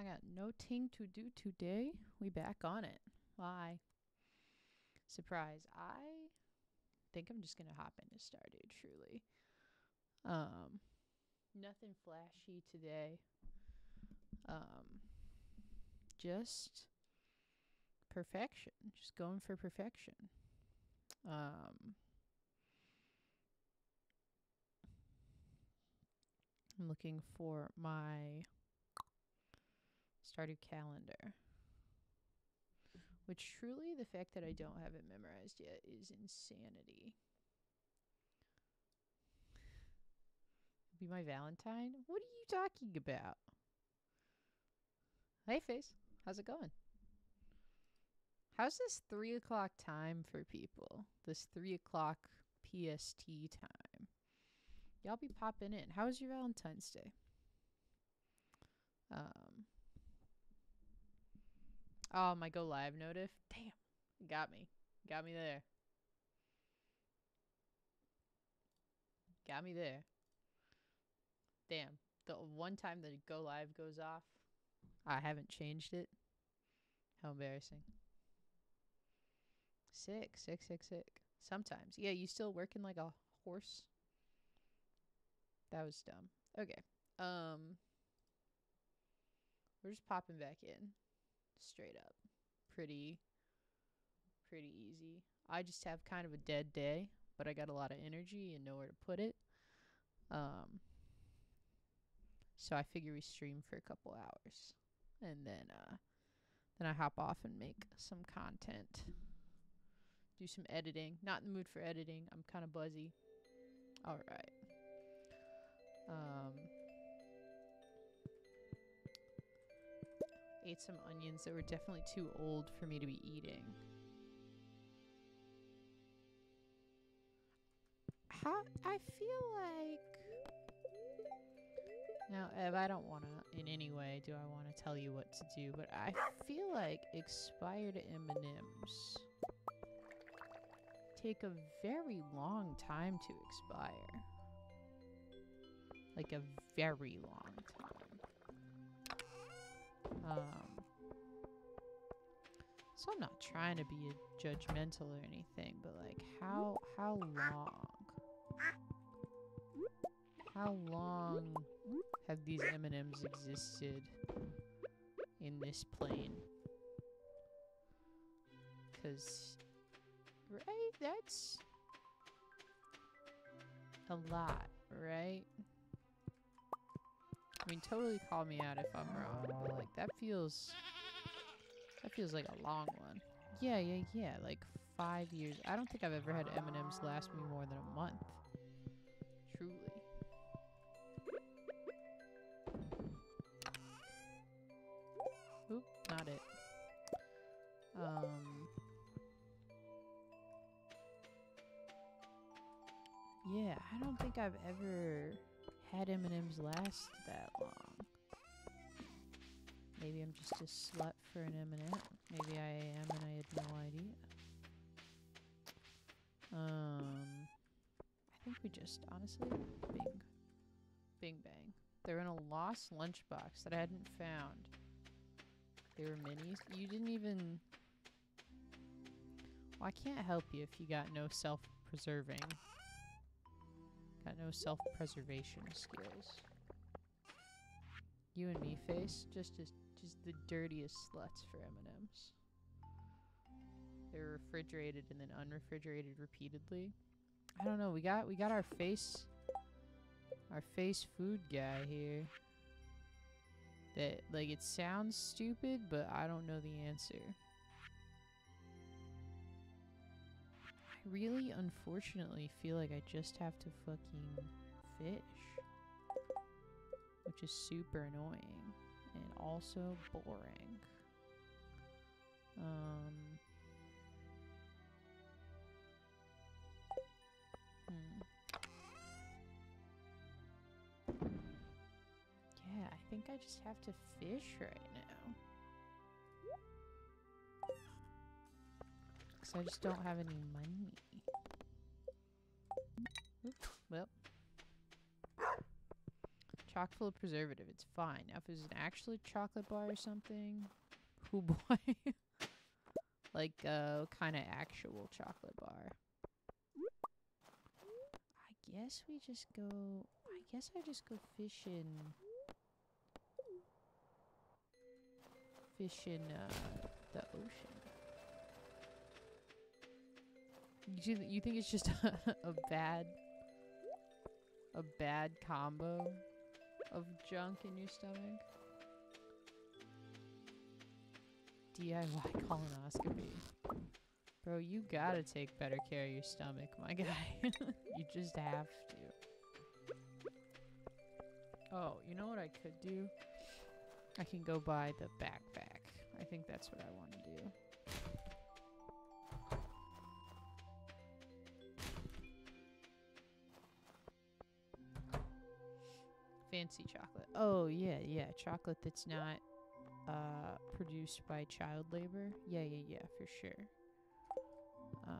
I got no ting to do today. We back on it. Why? Surprise. I think I'm just going to hop into Stardew, truly. Nothing flashy today. Just perfection. Just going for perfection. I'm looking for my Stardew calendar, which truly the fact that I don't have it memorized yet is insanity. Be my Valentine? What are you talking about? Hey Face, how's it going? How's this 3 o'clock time for people? This 3 o'clock PST time. Y'all be popping in. How was your Valentine's Day? Oh, my go live notif. Damn. Got me. Got me there. Got me there. Damn. The one time the go live goes off, I haven't changed it. How embarrassing. Sick, sick, sick, sick. Sometimes. Yeah, you still working like a horse? That was dumb. Okay. We're just popping back in. Straight up. Pretty easy. I just have kind of a dead day, but I got a lot of energy and nowhere to put it. So I figure we stream for a couple hours. And then I hop off and make some content. Do some editing. Not in the mood for editing. I'm kind of buzzy. Alright. Ate some onions that were definitely too old for me to be eating. How I feel like now, Ev, I don't want to in any way do I want to tell you what to do, but I feel like expired M&Ms take a very long time to expire. Like a very long time. So I'm not trying to be judgmental or anything, but like how long have these M&Ms existed in this plane? 'Cause, right? That's a lot, right? I mean, totally call me out if I'm wrong, but like that feels like a long one. Yeah, like 5 years. I don't think I've ever had M&Ms last me more than a month. Truly. Oop, not it. Yeah, I don't think I've ever had M&Ms last that long. Maybe I'm just a slut for an M&M. Maybe I am and I had no idea. I think we just, honestly, bing bang. They're in a lost lunchbox that I hadn't found. They were minis. You didn't even... Well, I can't help you if you got no self-preserving. Got no self-preservation skills. You and me, Face, just the dirtiest sluts for M&Ms. They're refrigerated and then unrefrigerated repeatedly. I don't know. We got our face food guy here. That, like, it sounds stupid, but I don't know the answer. I really, unfortunately, feel like I just have to fucking fish, which is super annoying and also boring. Yeah, I think I just have to fish right now. Because I just don't have any money. Oops, well. Chock full of preservative. It's fine. Now, if it was an actual chocolate bar or something... Oh boy. Like, kind of actual chocolate bar. I guess we just go... I guess I just go fishing... Fishing, the ocean. You think it's just a bad combo of junk in your stomach? DIY colonoscopy. Bro, you gotta take better care of your stomach, my guy. You just have to. Oh, you know what I could do? I can go buy the backpack. I think that's what I want to do. Fancy chocolate. Oh, yeah, yeah. Chocolate that's not produced by child labor. Yeah, yeah, yeah, for sure. I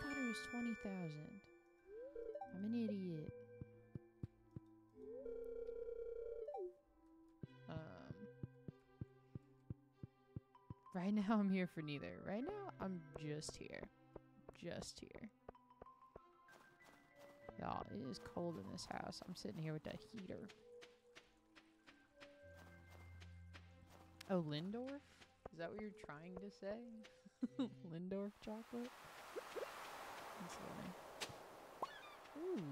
thought it was 20,000. I'm an idiot. Right now, I'm here for neither. Right now, I'm just here. Just here. Y'all, it is cold in this house. I'm sitting here with the heater. Oh, Lindorf? Is that what you're trying to say? Lindorf chocolate? That's funny.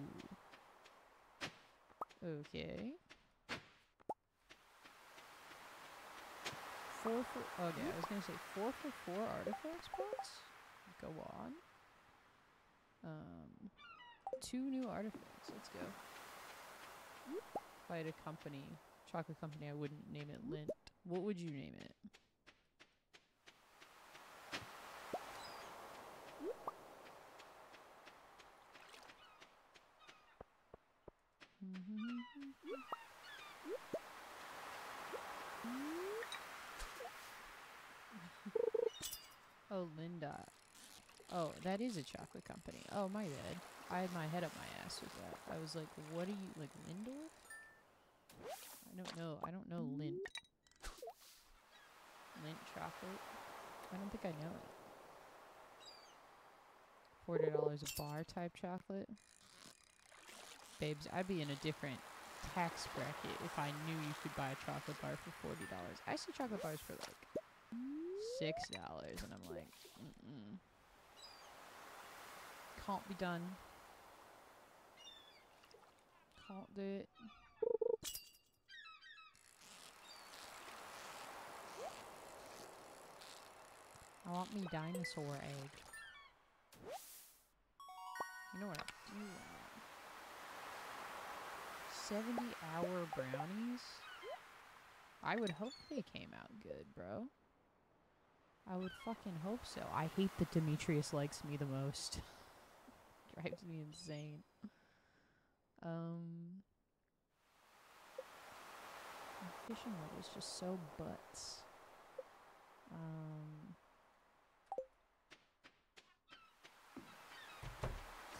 Ooh. Okay. Four for... Oh, yeah, I was gonna say 4 for 4 artifact spots? Go on. 2 new artifacts. Let's go. If I had a company, chocolate company, I wouldn't name it Lindt. What would you name it? Oh, Linda. Oh, that is a chocolate company. Oh, my bad. I had my head up my ass with that. I was like, what are you, like, Lindor? I don't know. I don't know Lindt. Lindt chocolate? I don't think I know it. $40 a bar type chocolate? Babes, I'd be in a different tax bracket if I knew you could buy a chocolate bar for $40. I see chocolate bars for, like, $6, and I'm like, mm-mm. Can't be done. Can't do it. I want me dinosaur egg. You know what I do want? 70-hour brownies? I would hope they came out good, bro. I would fucking hope so. I hate that Demetrius likes me the most. Drives me insane. My fishing rod is just so butts.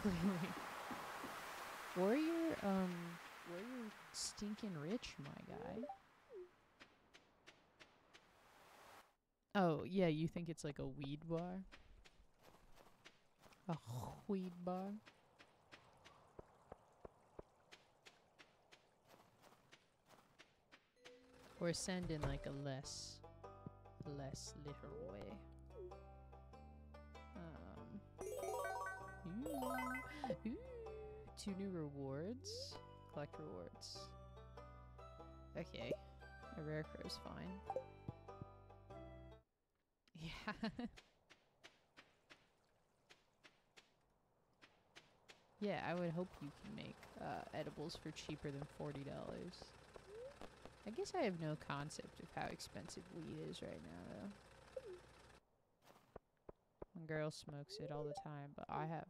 Clearly. Warrior stinking rich, my guy. Oh, yeah, you think it's like a weed bar? A weed bar. Or send in like a less literal way. Ooh, ooh, 2 new rewards. Collect rewards. Okay. A rare crow's fine. Yeah. Yeah, I would hope you can make edibles for cheaper than $40. I guess I have no concept of how expensive weed is right now, though. My girl smokes it all the time, but I have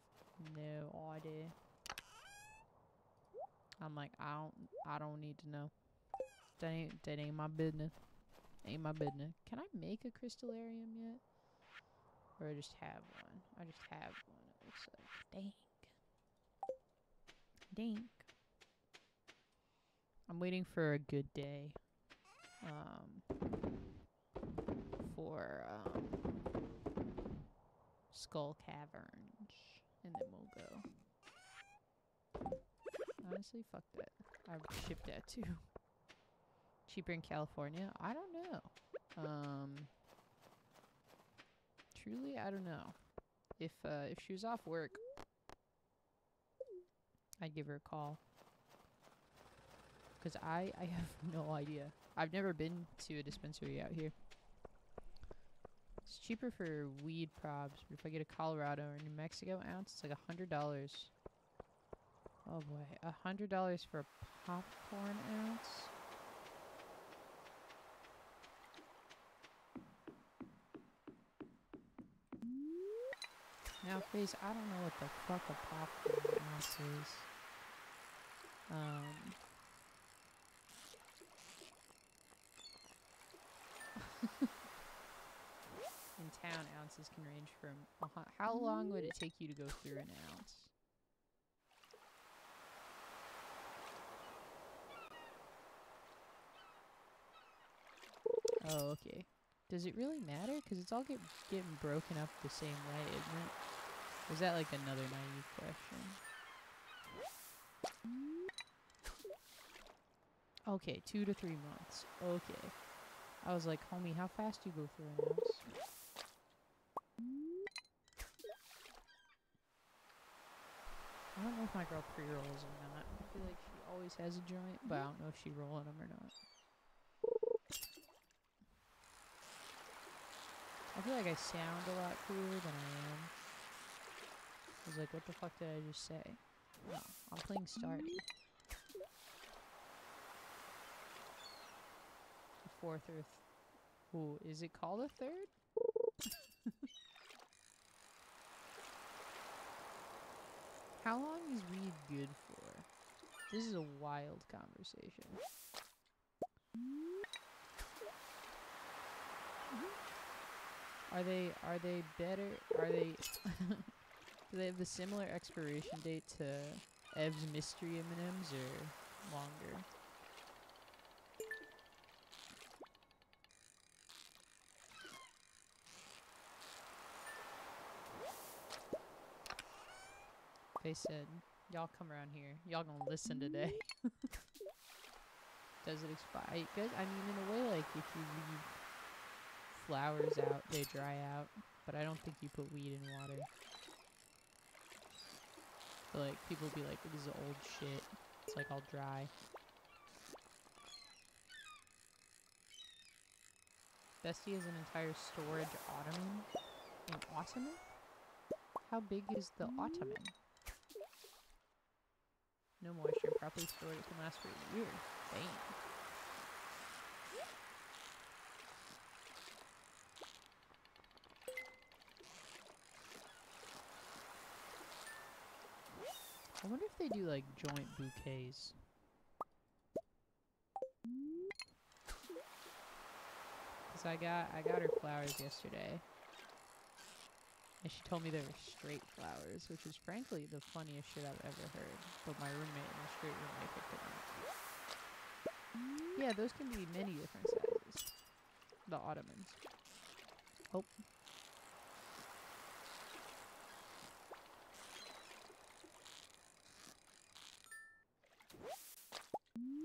no idea. I'm like, I don't need to know. That ain't my business. Ain't my business. Can I make a crystallarium yet? Or I just have one? I just have one, it looks like. Dang. Dink. I'm waiting for a good day. Skull Caverns. And then we'll go. Honestly, fuck that. I would ship that too. Cheaper in California? I don't know. Truly, I don't know. If she was off work, I'd give her a call. Because I have no idea. I've never been to a dispensary out here. It's cheaper for weed probs, but if I get a Colorado or New Mexico ounce, it's like $100. Oh boy, $100 for a popcorn ounce? Now, face, I don't know what the fuck a popcorn ounce is. In town, ounces can range from... How long would it take you to go through an ounce? Oh, okay. Does it really matter? Because it's all getting broken up the same way, isn't it? Or is that like another naive question? Okay, 2 to 3 months. Okay. I was like, homie, how fast do you go through an ounce? I don't know if my girl pre-rolls or not. I feel like she always has a joint, but I don't know if she's rolling them or not. I feel like I sound a lot cooler than I am. I was like, what the fuck did I just say? No, I'm playing Stardew. The fourth or... Ooh, is it called a third? How long is weed good for? This is a wild conversation. Are they better? Are they do they have the similar expiration date to Ev's Mystery M&Ms or longer? They said, y'all come around here. Y'all gonna listen today. Does it expire? Good. I mean, in a way, like, if you leave flowers out, they dry out. But I don't think you put weed in water. But, like, people be like, this is old shit. It's, like, all dry. Bestie has an entire storage ottoman. An ottoman? How big is the ottoman? No moisture, properly stored, it can last for a year. Damn. I wonder if they do like joint bouquets. Cause I got her flowers yesterday. And she told me they were straight flowers, which is frankly the funniest shit I've ever heard. But my roommate and my straight roommate picked them up. Yeah, those can be many different sizes. The ottomans. Oh.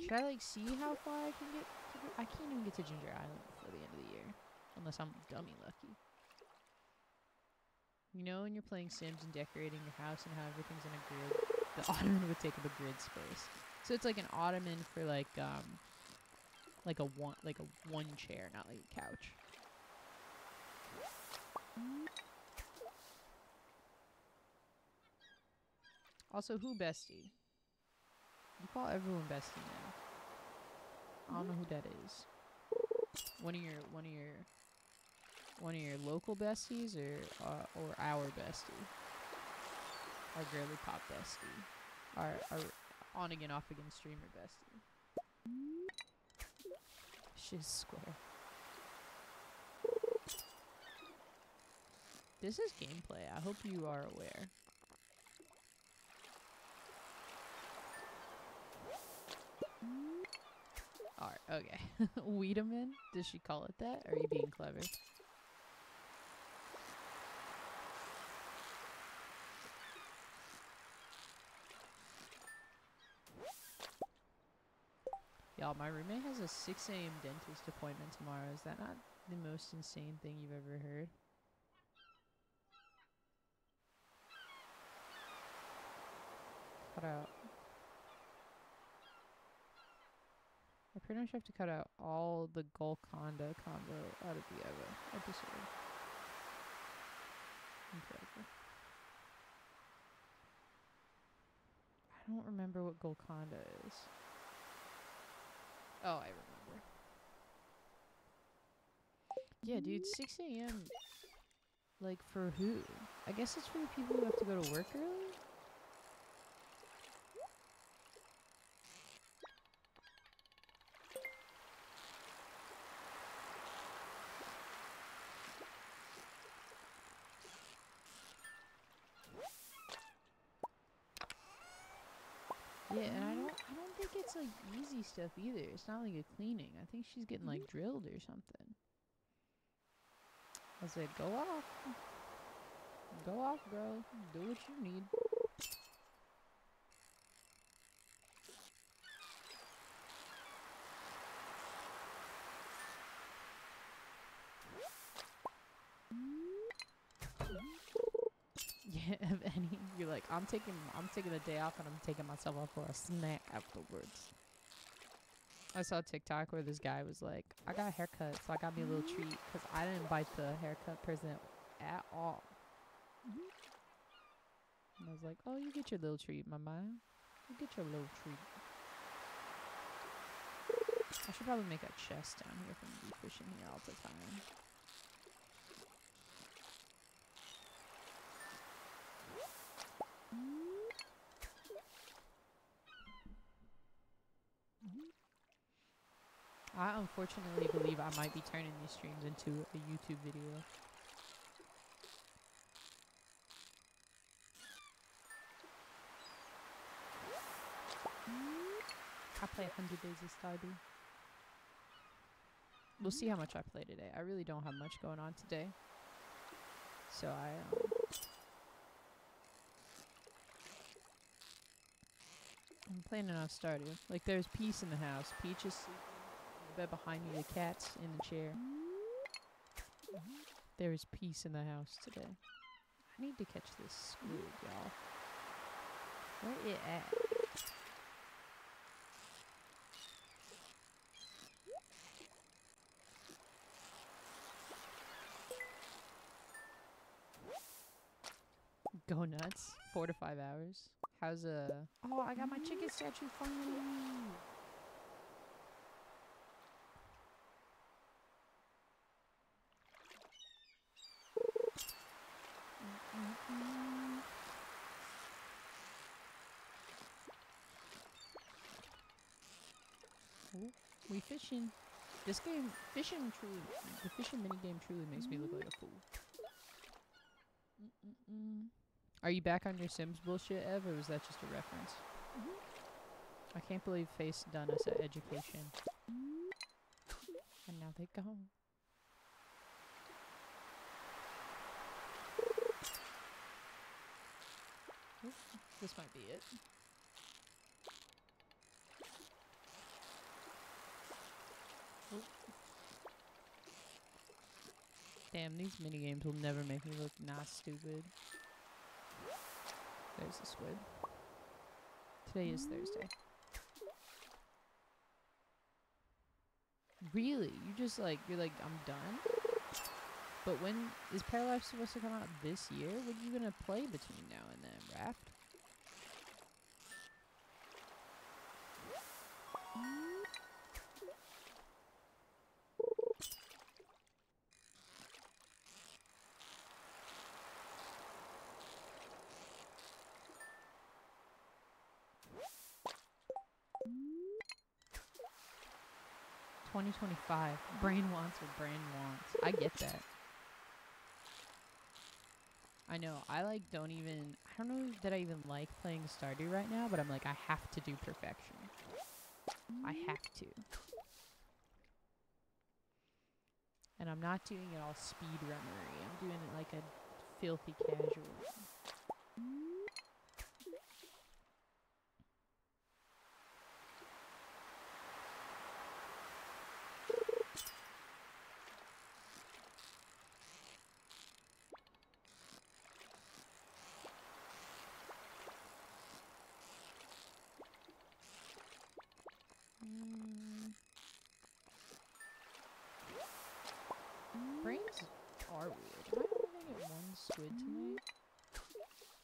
Should I like see how far I can get? I can't even get to Ginger Island before the end of the year. Unless I'm dummy lucky. You know when you're playing Sims and decorating your house and how everything's in a grid? The ottoman would take up a grid space. So it's like an ottoman for like a one chair, not like a couch. Also, who bestie? You call everyone bestie now. I don't know who that is. One of your local besties, or our bestie, our girly pop bestie, our on again off again streamer bestie. She's square. This is gameplay. I hope you are aware. R. Okay. Weedaman? Does she call it that? Or are you being clever? Y'all, my roommate has a 6 a.m. dentist appointment tomorrow. Is that not the most insane thing you've ever heard? Cut out. I pretty much have to cut out all the Golconda combo out of the other episode. Incredible. I don't remember what Golconda is. Oh, I remember. Yeah, dude, 6 a.m. Like, for who? I guess it's for the people who have to go to work early? Yeah, and I don't think it's like easy stuff either. It's not like a cleaning. I think she's getting like drilled or something. I said, go off. Go off, girl. Do what you need. Yeah, if any, you're like, I'm taking a day off and I'm taking myself out for a snack afterwards. I saw a TikTok where this guy was like, I got a haircut, so I got me a little treat, because I didn't invite the haircut person at all. And I was like, oh, you get your little treat, mama. You get your little treat. I should probably make a chest down here if I'm gonna be pushing here all the time. I unfortunately believe I might be turning these streams into a YouTube video. I play 100 days of Stardew. We'll see how much I play today. I really don't have much going on today. So I'm planning on Stardew. Like, there's peace in the house. Peach is sleeping. Bed behind me, the cat's in the chair. There is peace in the house today. I need to catch this squid, y'all. Where it at? Go nuts. 4 to 5 hours. How's a... Oh, I got my chicken statue finally. We fishing. This game, the fishing minigame truly makes me look like a fool. Are you back on your Sims bullshit, Ev, or was that just a reference? I can't believe Face done us at education. And now they go. This might be it. Damn, these minigames will never make me look not stupid. There's the squid. Today is Thursday. Really? You just like, you're like, I'm done? But when is Paralives supposed to come out this year? What are you gonna play between now and then, Raft? Brain wants what brain wants. I get that. I know. I like don't even... I don't know that I even like playing Stardew right now, but I'm like, I have to do perfection. I have to. And I'm not doing it all speedrunnery. I'm doing it like a filthy casual.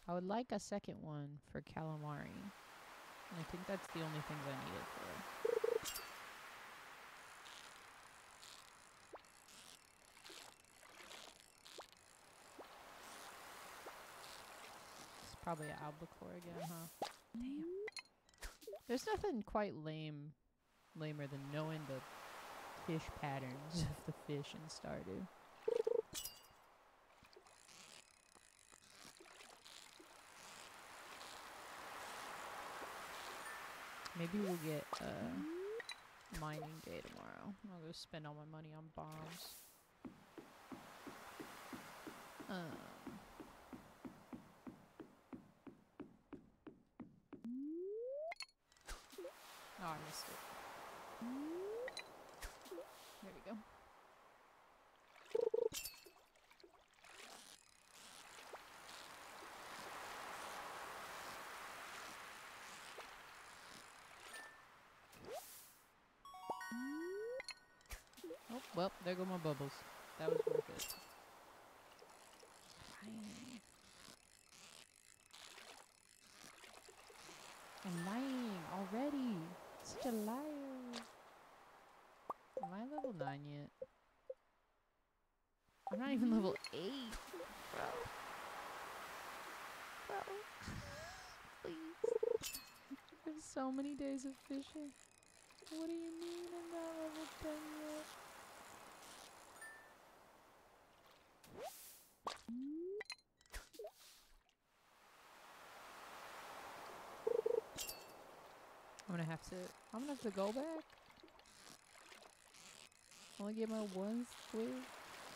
I would like a second one for calamari. And I think that's the only things I need it for. It's probably an albacore again, huh? Damn. There's nothing quite lamer than knowing the fish patterns of the fish in Stardew. Maybe we'll get mining day tomorrow. I'll go spend all my money on bombs. Oh, I missed it. There we go. Well, there go my bubbles. That was worth it. Fine. I'm lying already. Such a liar. Am I level 9 yet? I'm not even level 8. Bro. Bro. Please. There's so many days of fishing. What do you mean I'm not level 10 yet? I'm gonna have to go back. I only get my one squid.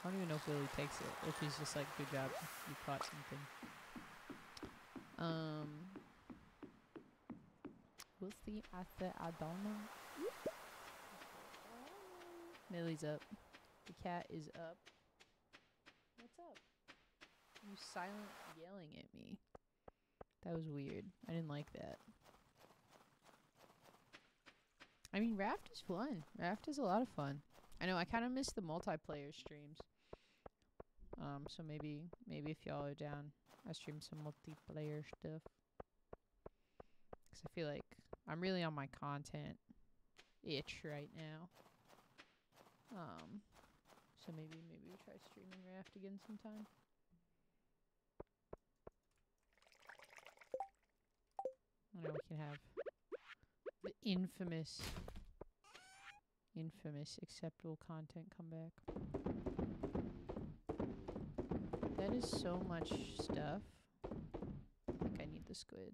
I don't even know if Lily takes it. If he's just like, good job, you caught something. We'll see. I said I don't know. Millie's up. The cat is up. What's up? You silent yelling at me. That was weird. I didn't like that. I mean, Raft is fun. Raft is a lot of fun. I know, I kind of miss the multiplayer streams. So maybe if y'all are down, I stream some multiplayer stuff. Because I feel like I'm really on my content itch right now. So maybe we try streaming Raft again sometime. I know we can have the infamous acceptable content comeback. That is so much stuff. I think I need the squid.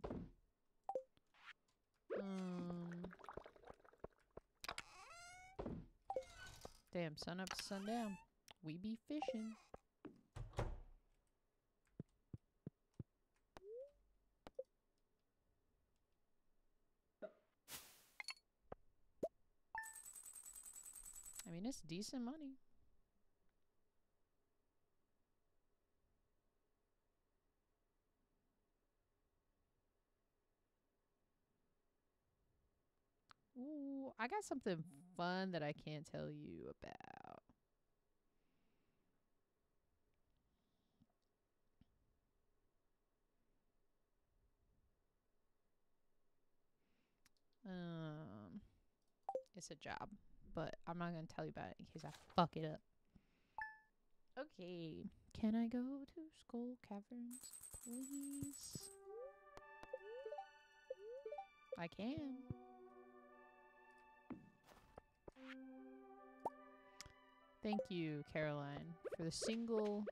Damn, sun up to sundown. We be fishing. I mean, it's decent money. Ooh, I got something fun that I can't tell you about. It's a job. But I'm not gonna tell you about it in case I fuck it up. Okay. Can I go to Skull Caverns, please? I can. Thank you, Caroline, for the single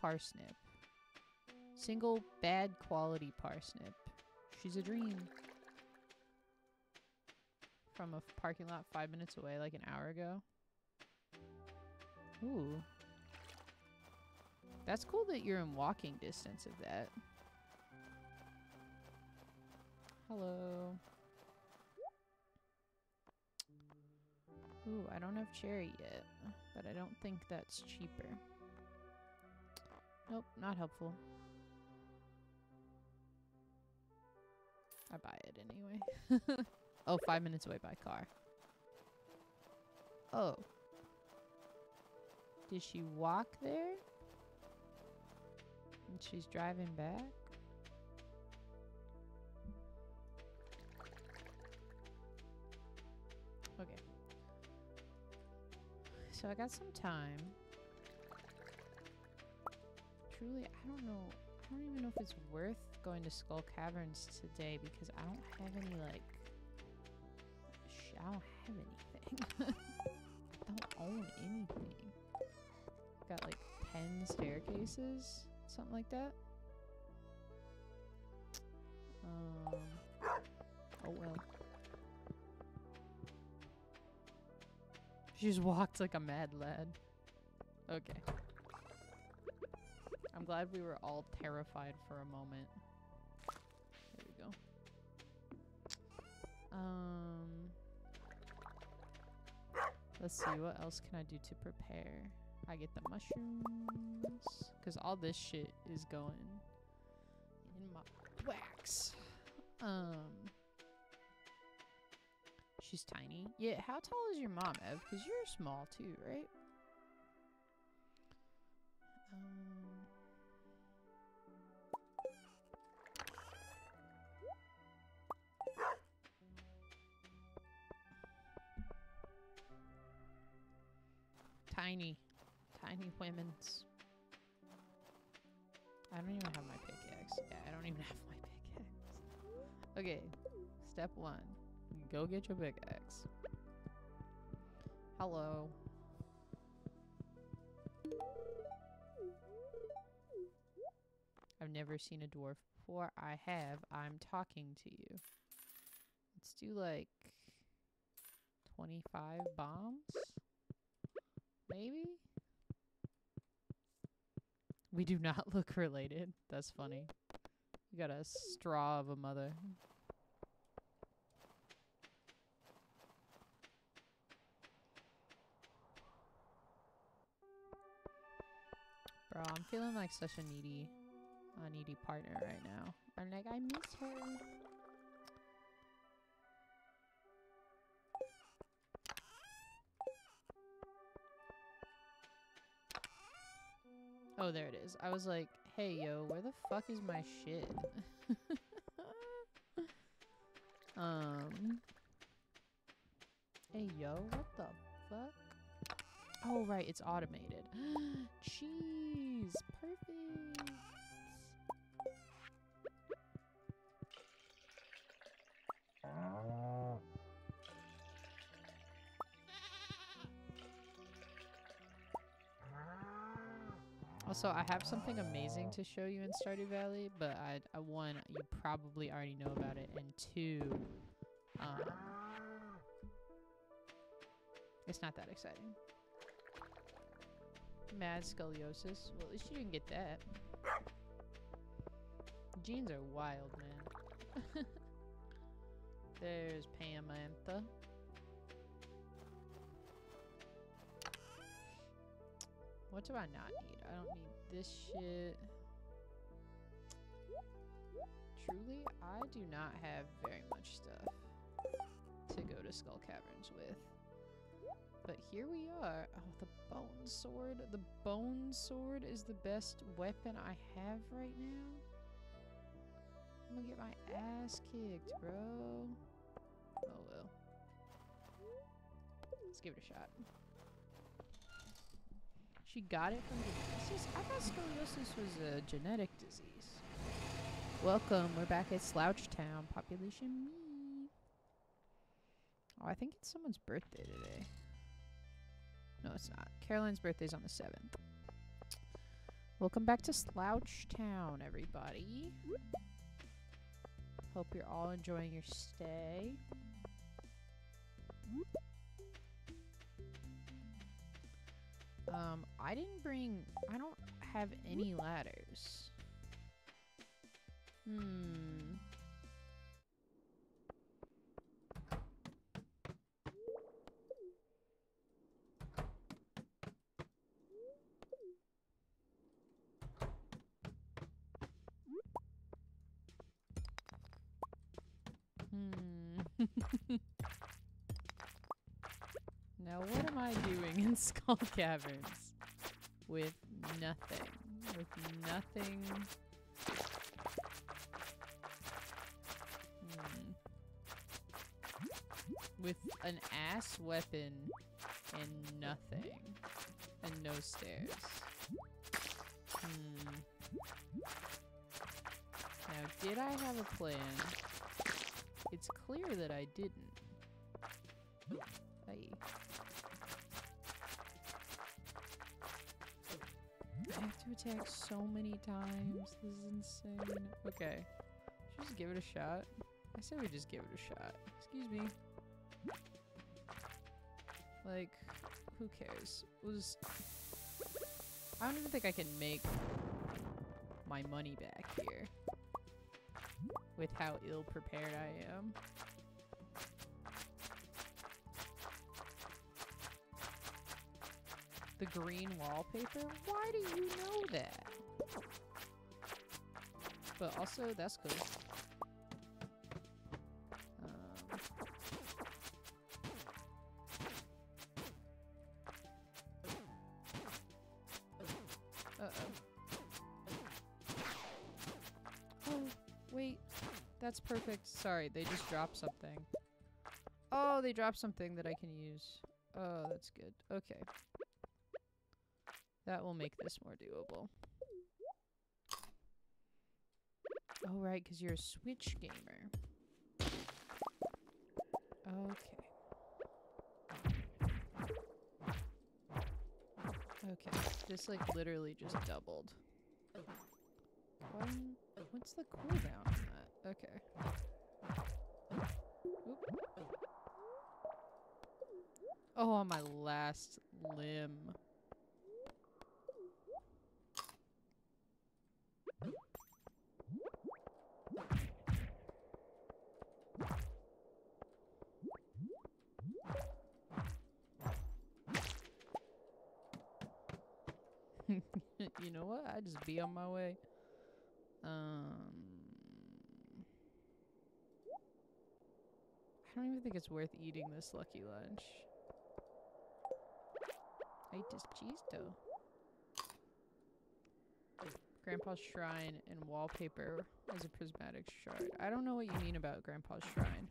parsnip. Single bad quality parsnip. She's a dream. from a parking lot 5 minutes away like an hour ago. Ooh. That's cool that you're in walking distance of that. Hello. Ooh, I don't have cherry yet, but I don't think that's cheaper. Nope, not helpful. I buy it anyway. Oh, 5 minutes away by car. Oh. Did she walk there? And she's driving back? Okay. So I got some time. Truly, I don't know. I don't even know if it's worth going to Skull Caverns today because I don't have any, like... I don't have anything. I don't own anything. I've got like 10 staircases, something like that. Oh well. She just walked like a mad lad. Okay. I'm glad we were all terrified for a moment. There we go. Let's see, what else can I do to prepare? I get the mushrooms. Because all this shit is going in my wax. She's tiny. Yeah, how tall is your mom, Ev? Because you're small too, right? Tiny. Tiny women's. I don't even have my pickaxe. Yeah, I don't even have my pickaxe. Okay. Step one. Go get your pickaxe. Hello. I've never seen a dwarf before. I have. I'm talking to you. Let's do like... 25 bombs? Maybe? We do not look related. That's funny. You got a straw of a mother. Bro, I'm feeling like such a needy partner right now. I'm like, I miss her. Oh, there it is. I was like, hey, yo, where the fuck is my shit? Hey, yo, what the fuck? Oh, right, it's automated. Jeez, perfect. Also, I have something amazing to show you in Stardew Valley, but one, you probably already know about it, and two, it's not that exciting. Mad scoliosis. Well, at least you didn't get that. Jeans are wild, man. There's Pamantha. What do I not need? I don't need this shit. Truly, I do not have very much stuff to go to Skull Caverns with. But here we are. Oh, the bone sword. The bone sword is the best weapon I have right now. I'm gonna get my ass kicked, bro. Oh well. Let's give it a shot. She got it from diseases? I thought scoliosis was a genetic disease. Welcome, we're back at Slouch Town. Population me. Oh, I think it's someone's birthday today. No, it's not. Caroline's birthday's on the 7th. Welcome back to Slouch Town, everybody. Hope you're all enjoying your stay. I didn't bring... I don't have any ladders. Now what am I doing in Skull Caverns? With nothing. With nothing. With an ass weapon and nothing. And no stairs. Now, did I have a plan? It's clear that I didn't. Aye. I have to attack so many times. This is insane. Okay. Should we just give it a shot? I said we just give it a shot. Excuse me. Like, who cares? We'll just... I don't even think I can make my money back here. With how ill-prepared I am. The green wallpaper? Why do you know that? But also, that's good. That's perfect. Sorry, they just dropped something. Oh, they dropped something that I can use. Oh, that's good. Okay. That will make this more doable. Oh, right, because you're a Switch gamer. Okay. Okay. This, like, literally just doubled. What's the cooldown on that? Okay. Oop. Oh, on my last limb. You know what? I just be on my way. I don't even think it's worth eating this lucky lunch. I ate this cheese dough. Grandpa's shrine and wallpaper as a prismatic shard. I don't know what you mean about Grandpa's shrine.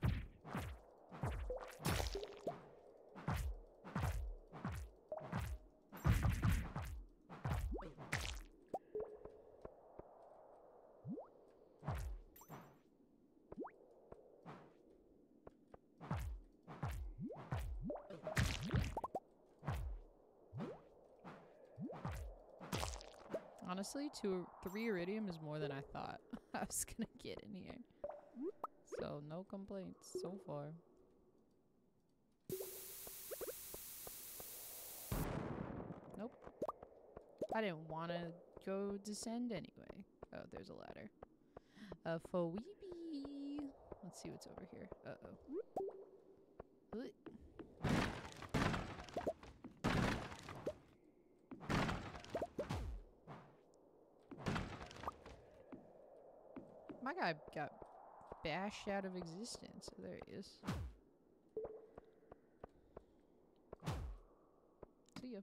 Honestly, 3 iridium is more than I thought I was gonna get in here. So, no complaints so far. Nope. I didn't want to go descend anyway. Oh, there's a ladder. Fo-weebee. Let's see what's over here. Uh-oh. My guy got bashed out of existence. So there he is. See ya.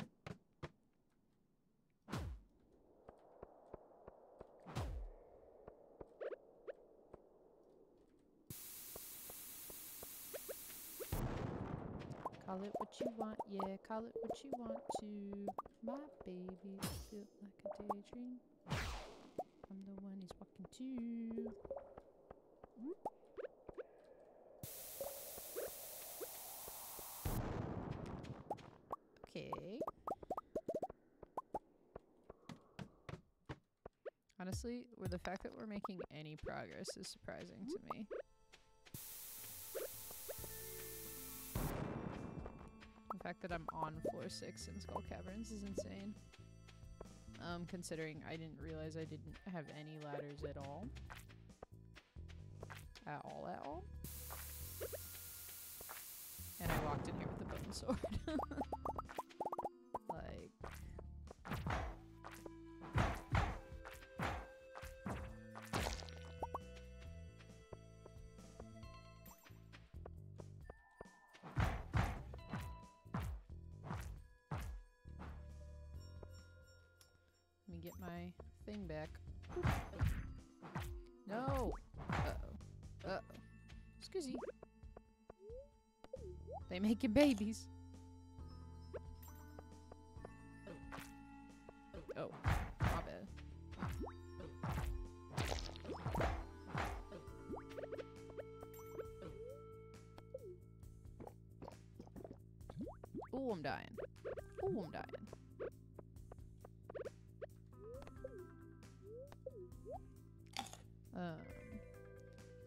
Call it what you want, yeah. Call it what you want to. My baby built like a daydream. I'm the one he's walking to. Okay. Honestly, the fact that we're making any progress is surprising to me. fact that I'm on floor 6 in Skull Caverns is insane. Considering I didn't realize I didn't have any ladders at all. At all. And I walked in here with a bone sword. My thing back. No! Uh-oh. Uh-oh. Excuse me. They making babies. Oh. My bad. Ooh, I'm dying. Ooh, I'm dying.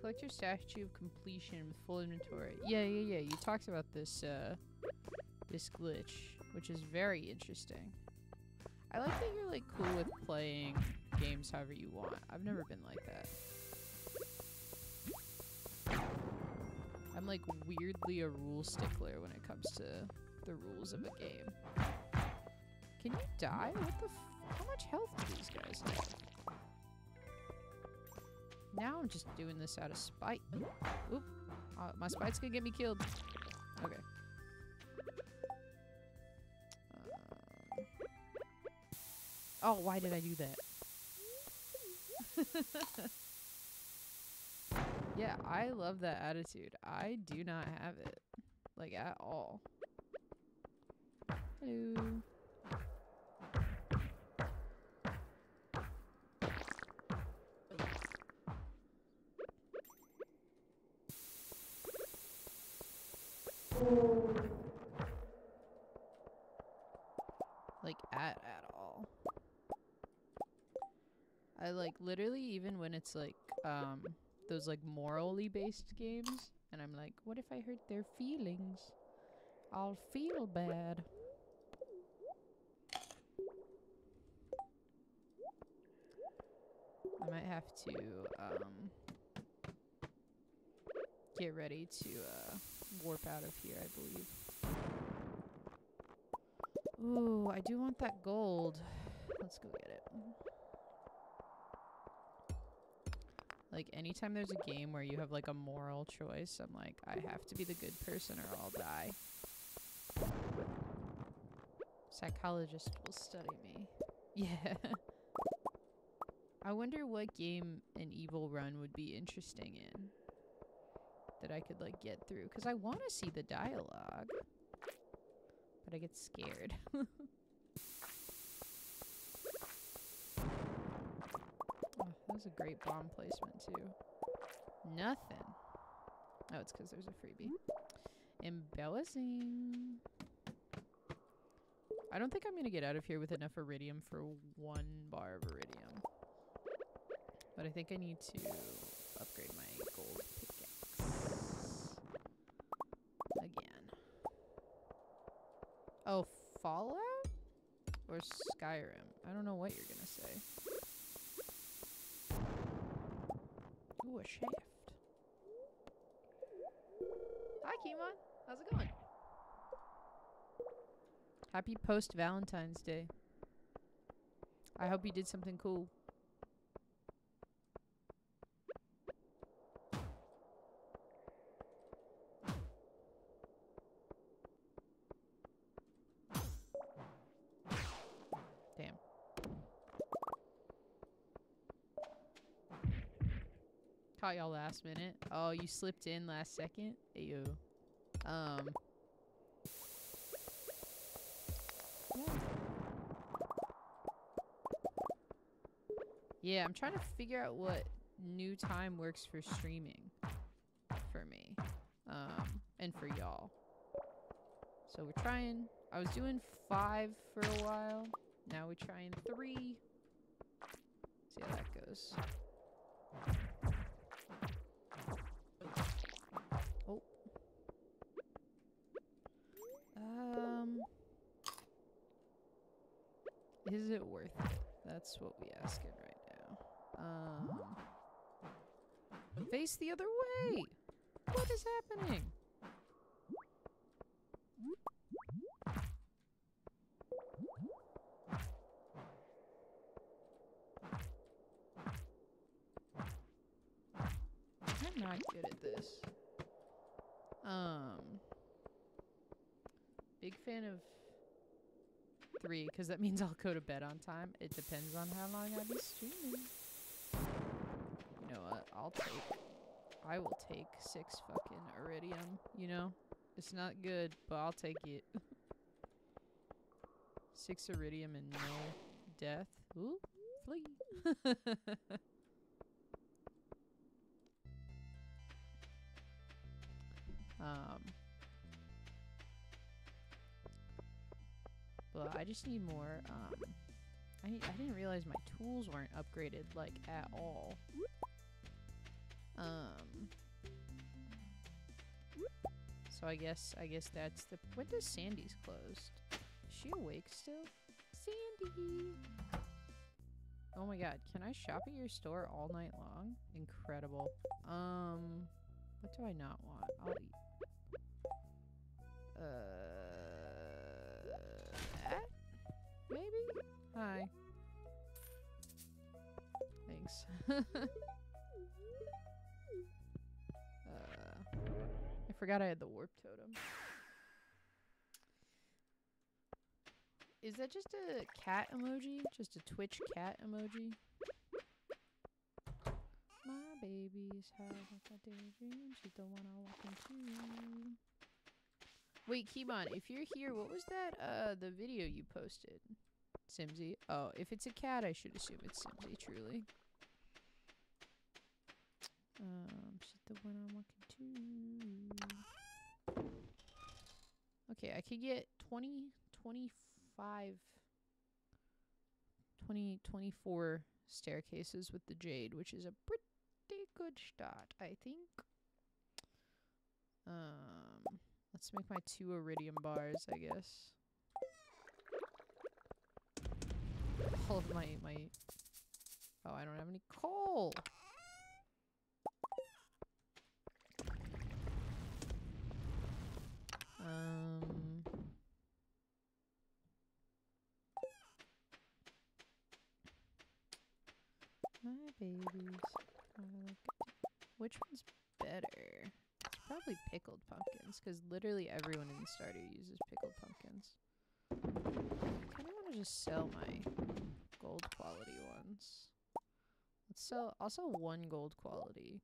Collect your statue of completion with full inventory. Yeah. You talked about this, this glitch, which is very interesting. I like that you're, like, cool with playing games however you want. I've never been like that. I'm, like, weirdly a rule stickler when it comes to the rules of a game. Can you die? What the f- How much health do these guys have? Now I'm just doing this out of spite. Oop. My spite's gonna get me killed. Okay. Oh, why did I do that? Yeah, I love that attitude. I do not have it. Like, at all. Hello. Like, at all. I, like, literally, even when it's, like, those, like, morally based games, and I'm like, what if I hurt their feelings? I'll feel bad. I might have to, get ready to, warp out of here, I believe. Ooh, I do want that gold. Let's go get it. Like, anytime there's a game where you have, like, a moral choice, I'm like, I have to be the good person or I'll die. Psychologist will study me. Yeah. I wonder what game an evil run would be interesting in. That I could, like, get through. Because I want to see the dialogue. But I get scared. Oh, that was a great bomb placement, too. Nothing. Oh, it's because there's a freebie. Embellishing. I don't think I'm going to get out of here with enough iridium for 1 bar of iridium. But I think I need to upgrade my gold. Oh, Fallout? Or Skyrim? I don't know what you're gonna say. Ooh, a shaft. Hi, Kimon. How's it going? Happy post-Valentine's Day. I hope you did something cool. Caught y'all last minute. Oh, you slipped in last second? Ew. Yeah, I'm trying to figure out what new time works for streaming. For me. And for y'all. So we're trying. I was doing 5 for a while. Now we're trying 3. See how that goes. Is it worth it? That's what we asking right now. Face the other way! What is happening? I'm not good at this. Big fan of 3, because that means I'll go to bed on time. It depends on how long I'll be streaming. You know what? I will take 6 fucking iridium, you know? It's not good, but I'll take it. 6 iridium and no death. Ooh, flee. But I just need more, I didn't realize my tools weren't upgraded, like, at all. So I guess that's the- when does Sandy's closed? Is she awake still? Sandy! Oh my god, can I shop at your store all night long? Incredible. What do I not want? I'll eat. That? Maybe? Hi. Thanks. I forgot I had the warp totem. Is that just a cat emoji? Just a Twitch cat emoji? My baby's house, like a daydream. She's the one I walk into. Wait, Keybon, if you're here, what was that, the video you posted? Simsy? Oh, if it's a cat, I should assume it's Simsy, truly. She's the one I'm walking to. Okay, I could get 20, 25, 20, 24 staircases with the jade, which is a pretty good start, I think. Let's make my 2 iridium bars, I guess. All of my... Oh, I don't have any coal! My babies... Which one's better? Probably pickled pumpkins, because literally everyone in the Stardew uses pickled pumpkins. I kind of want to just sell my gold quality ones. Let's sell, I'll sell 1 gold quality.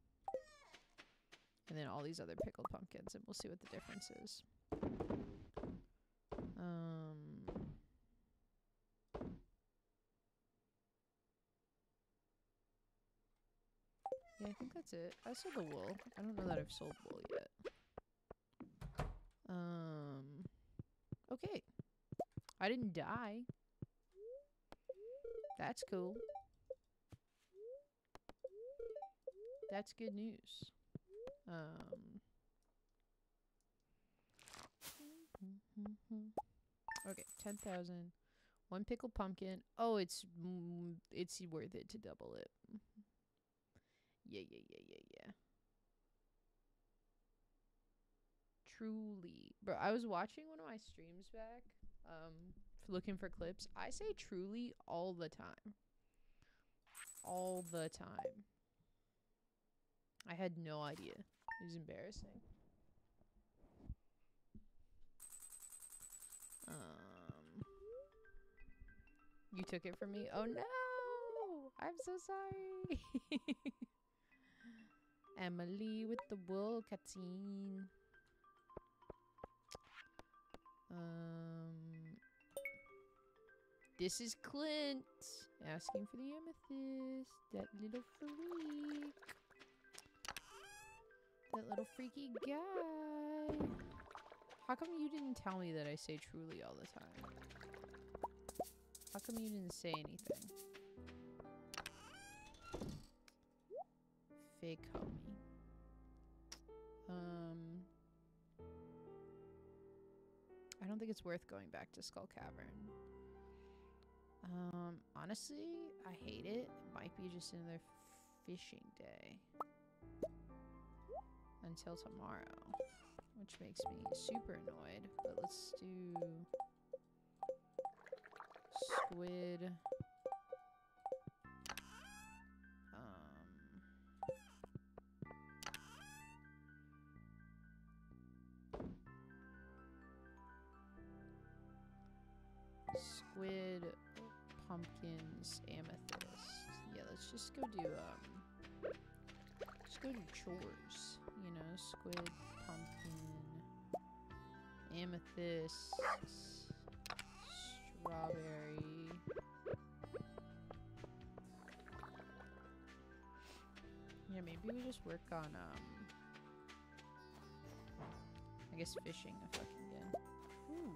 And then all these other pickled pumpkins, and we'll see what the difference is. Yeah, I think that's it. I sold the wool. I don't know that I've sold wool yet. Okay. I didn't die. That's cool. That's good news. Okay, 10,000. 1 pickled pumpkin. Oh, it's worth it to double it. Yeah. Truly. Bro, I was watching one of my streams back, looking for clips. I say truly all the time. All the time. I had no idea. It was embarrassing. You took it from me? Oh no! I'm so sorry! Emily with the wool cutscene. This is Clint asking for the amethyst. That little freak. That little freaky guy. How come you didn't tell me that I say truly all the time? How come you didn't say anything? Fake homie. I don't think it's worth going back to Skull Cavern. Honestly, I hate it. It might be just another fishing day. Until tomorrow. Which makes me super annoyed. But let's do... squid. Squid, pumpkins, amethyst. Yeah, let's just go do, let's go do chores. You know, squid, pumpkin, amethyst, strawberry. Yeah, maybe we just work on, I guess fishing a fucking game. Ooh.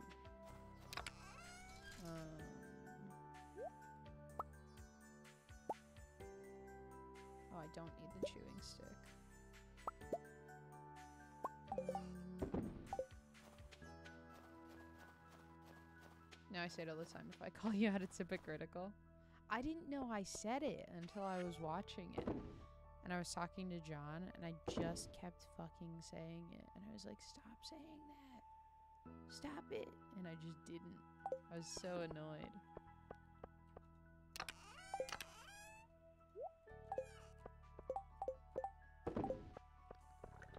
Oh, I don't need the chewing stick. No, I say it all the time. If I call you out, it's hypocritical. I didn't know I said it until I was watching it. And I was talking to John, and I just kept fucking saying it. And I was like, stop saying that. Stop it. And I just didn't. I was so annoyed.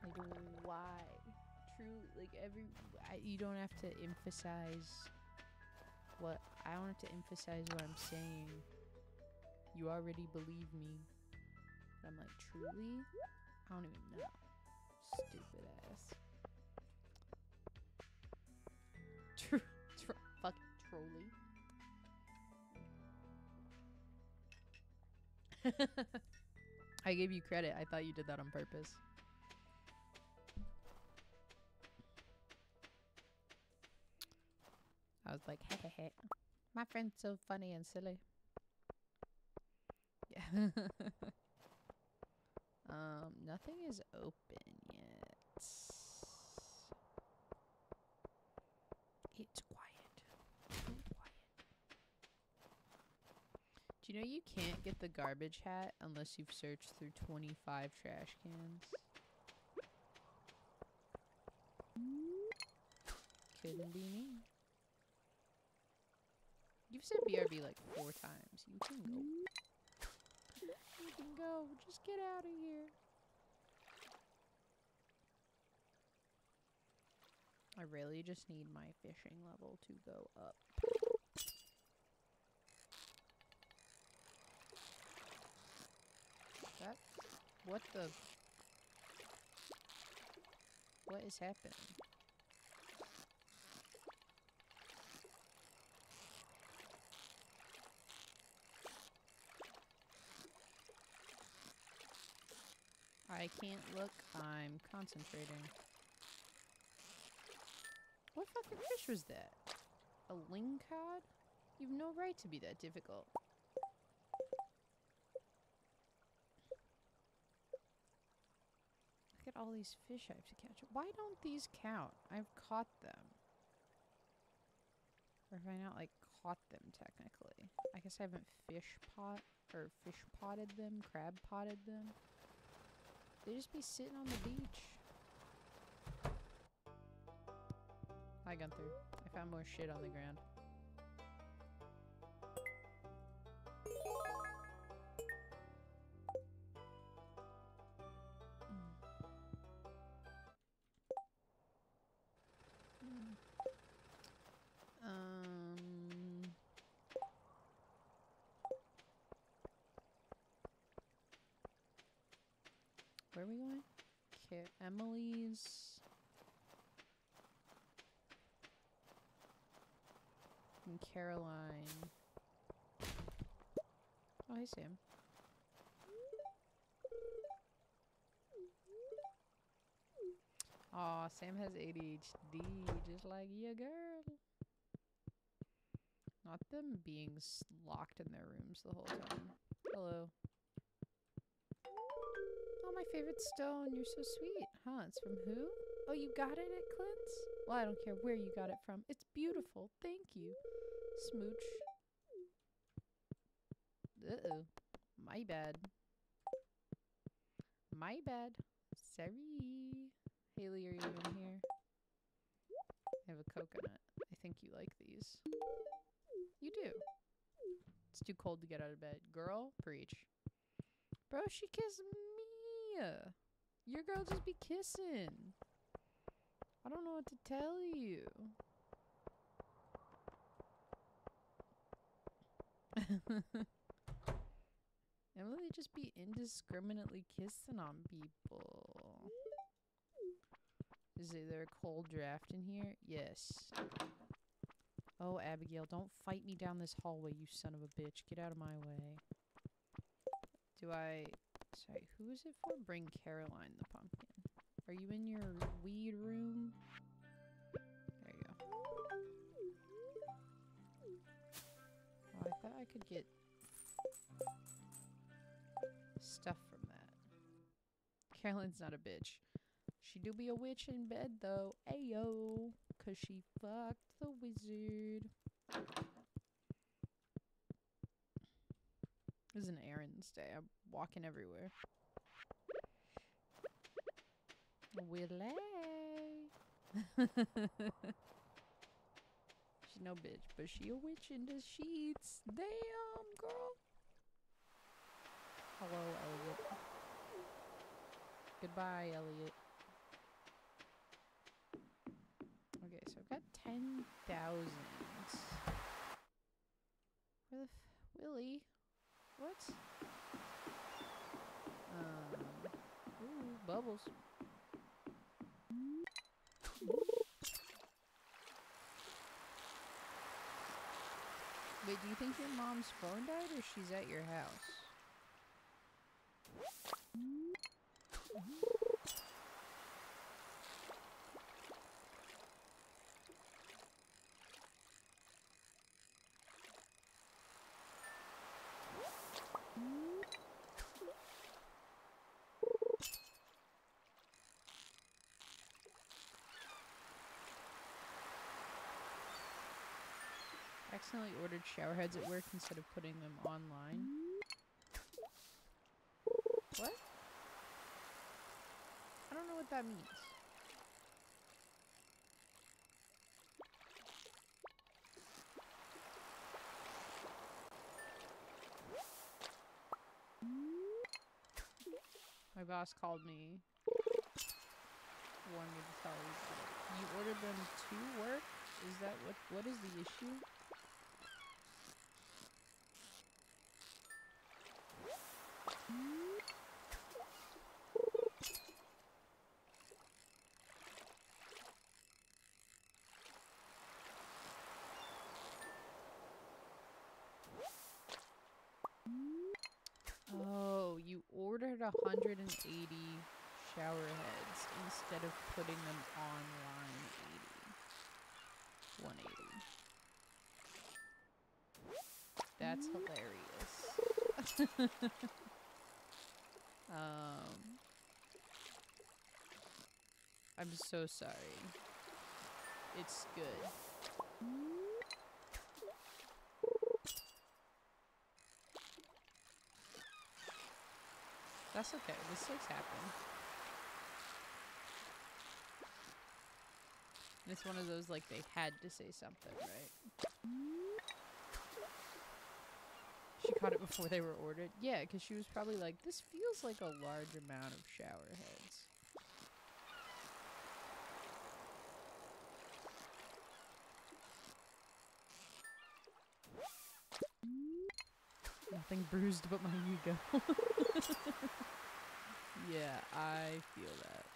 Like, why? Truly, like, you don't have to emphasize what- I don't have to emphasize what I'm saying. You already believe me. But I'm like, truly? I don't even know. Stupid ass. Fucking trolley. I gave you credit. I thought you did that on purpose. I was like, heck, heck. My friend's so funny and silly. Yeah. Nothing is open yet. It's quiet. Do you know you can't get the garbage hat unless you've searched through 25 trash cans? Couldn't be me. You've said BRB like 4 times. You can go. You can go. Just get out of here. I really just need my fishing level to go up. That, what the? What is happening? I can't look. I'm concentrating. What fucking fish was that? A lingcod? You've no right to be that difficult. Look at all these fish I have to catch. Why don't these count? I've caught them. Or have I not, like, caught them technically? I guess I haven't fish potted them, crab potted them. They just be sitting on the beach. Hi, Gunther. I found more shit on the ground. Where are we going? Okay, Emily's... and Caroline. Oh, hey, Sam. Aw, Sam has ADHD, just like your girl. Not them being locked in their rooms the whole time. Hello. Oh, my favorite stone. You're so sweet. Huh, it's from who? Oh, you got it at Clint's? Well, I don't care where you got it from. It's beautiful. Thank you. Smooch. Uh-oh. My bad. My bad. Sorry. Haley, are you even here? I have a coconut. I think you like these. You do. It's too cold to get out of bed. Girl, preach. Bro, she kissed me. Your girl just be kissing. I don't know what to tell you. Emily just be indiscriminately kissing on people. Is there a cold draft in here? Yes. Oh, Abigail, don't fight me down this hallway, you son of a bitch. Get out of my way. Do I... Sorry, who is it for? Bring Caroline the pumpkin. Are you in your weed room? There you go. Oh, I thought I could get... stuff from that. Caroline's not a bitch. She do be a witch in bed though. Ayo. Cause she fucked the wizard. This is an errands day. I'm walking everywhere. Willie. She's no bitch, but she a witch in the sheets. Damn, girl. Hello, Elliot. Goodbye, Elliot. Okay, so I've got 10,000. Where the f- Willie? What? Ooh, bubbles. Wait, do you think your mom's phone died or she's at your house? Accidentally ordered shower heads at work instead of putting them online. What? I don't know what that means. My boss called me, wanted me to tell you. You ordered them to work? Is that what is the issue? Oh, you ordered 180 shower heads instead of putting them on line 80. 180. That's hilarious. I'm so sorry. It's good. That's okay, mistakes happen. And it's one of those, like, they had to say something, right? She caught it before they were ordered? Yeah, because she was probably like, this feels like a large amount of shower heads. Nothing bruised but my ego. Yeah, I feel that.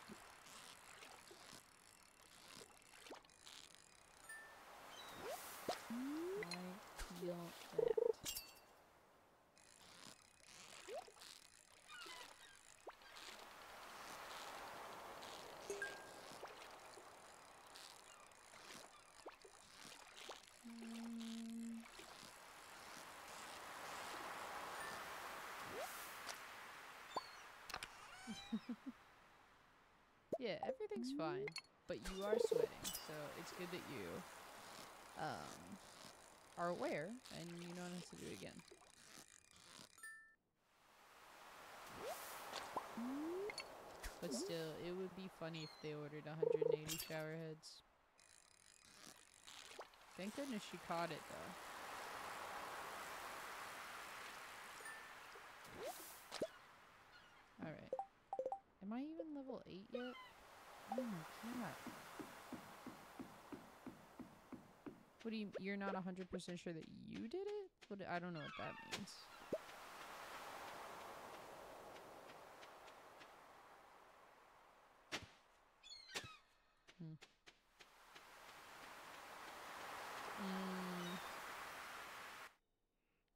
I feel that. Yeah, everything's fine, but you are sweating, so it's good that you are aware and you know how to do it again. But still, it would be funny if they ordered 180 shower heads. Thank goodness she caught it, though. Alright. Am I even level 8 yet? Oh my god. What do you- you're not 100% sure that you did it? What, I don't know what that means.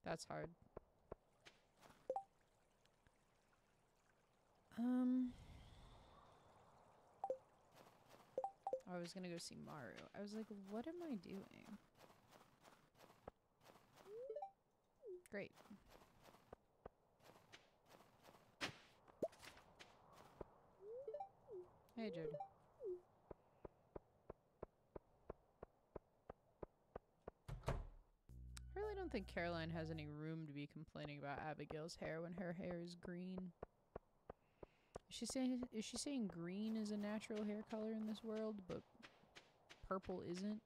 That's hard. I was gonna go see Maru. I was like, what am I doing? Great. Hey, Jared. I really don't think Caroline has any room to be complaining about Abigail's hair when her hair is green. Is she saying green is a natural hair color in this world, but purple isn't?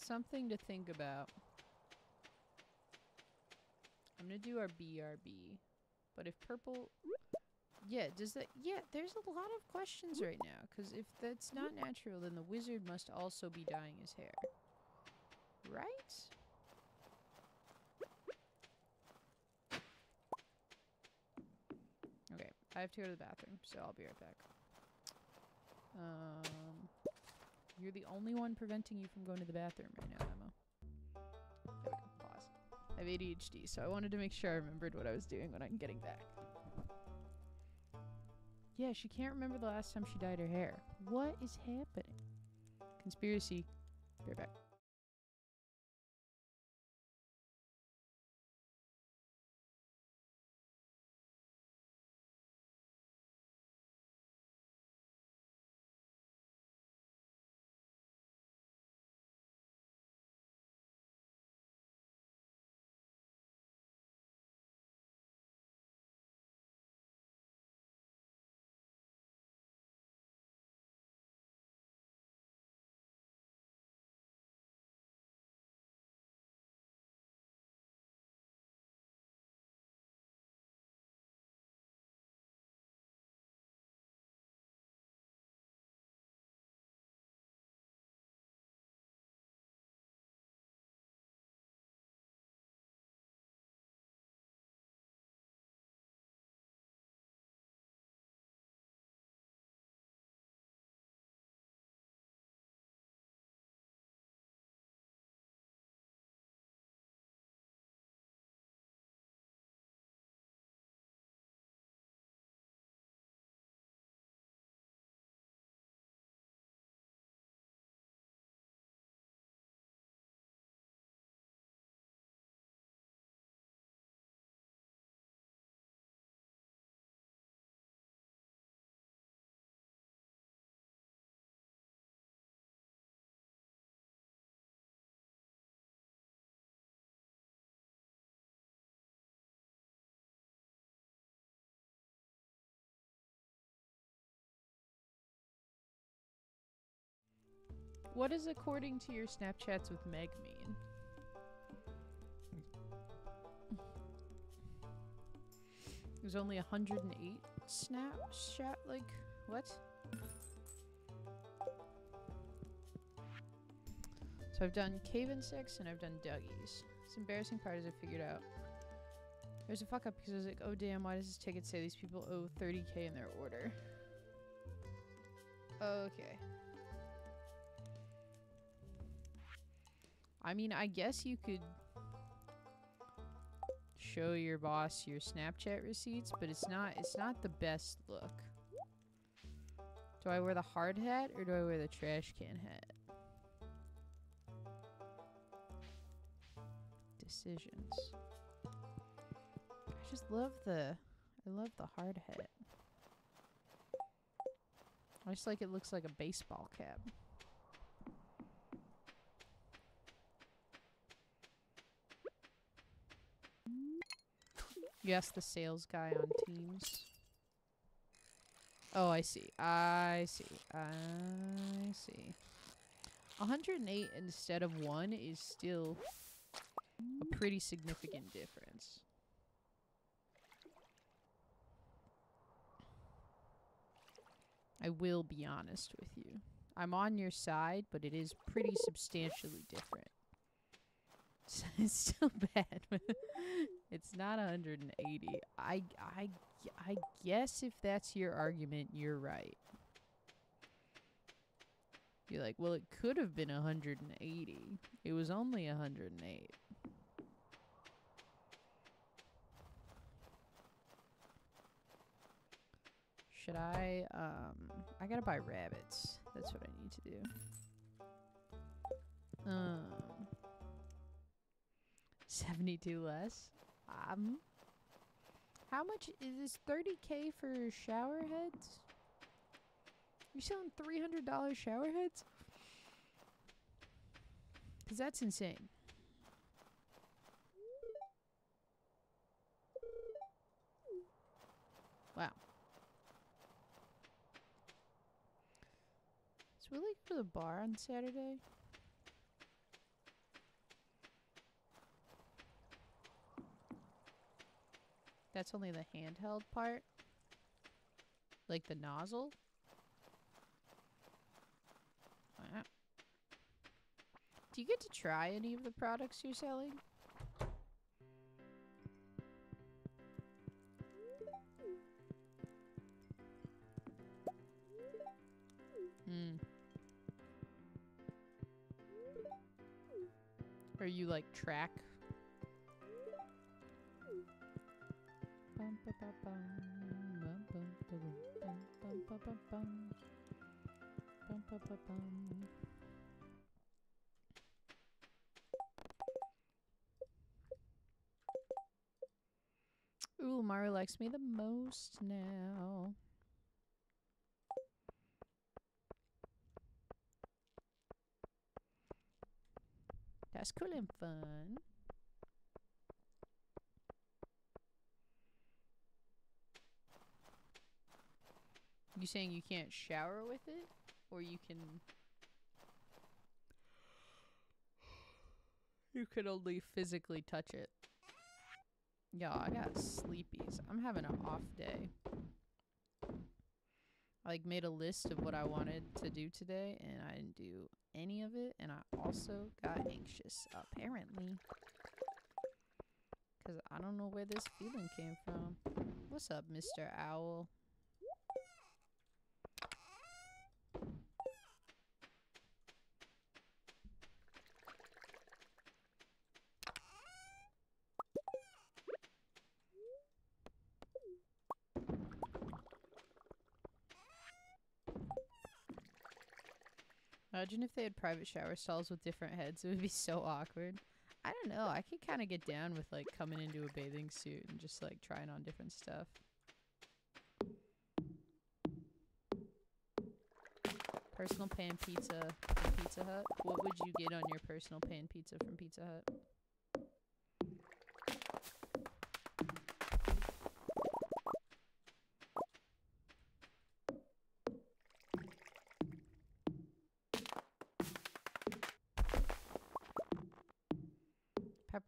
Something to think about. I'm gonna do our BRB. But if purple... Yeah, does that... Yeah, there's a lot of questions right now. Because if that's not natural, then the wizard must also be dyeing his hair. Right? Okay, I have to go to the bathroom, so I'll be right back. You're the only one preventing you from going to the bathroom right now, Emma. There we go. Pause. I have ADHD, so I wanted to make sure I remembered what I was doing when I'm getting back. Yeah, she can't remember the last time she dyed her hair. What is happening? Conspiracy. Be right back. What does according to your Snapchats with Meg mean? It was only 108 Snapchat, like, what? So I've done Cave Insects and I've done Dougie's. It's the embarrassing part is I figured out. There's a fuck up because I was like, oh damn, why does this ticket say these people owe 30k in their order? Okay. I mean, I guess you could show your boss your Snapchat receipts, but it's not the best look. Do I wear the hard hat or do I wear the trash can hat? Decisions. just love the, I love the hard hat. I just like it looks like a baseball cap. Yes, the sales guy on Teams. Oh, I see. I see. I see. 108 instead of 1 is still a pretty significant difference. I will be honest with you. I'm on your side, but it is pretty substantially different. It's still bad. It's not 180. I guess if that's your argument, you're right. You're like, well, it could have been 180. It was only 108. Should I gotta buy rabbits. That's what I need to do. Um, 72 less. How much is this? 30K for shower heads? You're selling $300 shower heads? Cause that's insane. Wow. So will I go to the bar on Saturday? That's only the handheld part. Like the nozzle. Wow. Do you get to try any of the products you're selling? Hmm. Or you like track? Ooh, Mario likes me the most now. That's cool and fun. You saying you can't shower with it? Or you can... You could only physically touch it. Yo, I got sleepies. I'm having an off day. I like made a list of what I wanted to do today and I didn't do any of it. And I also got anxious, apparently. Cause I don't know where this feeling came from. What's up, Mr. Owl? Imagine if they had private shower stalls with different heads. It would be so awkward. I don't know. I could kind of get down with like coming into a bathing suit and just like trying on different stuff. Personal pan pizza from Pizza Hut. What would you get on your personal pan pizza from Pizza Hut?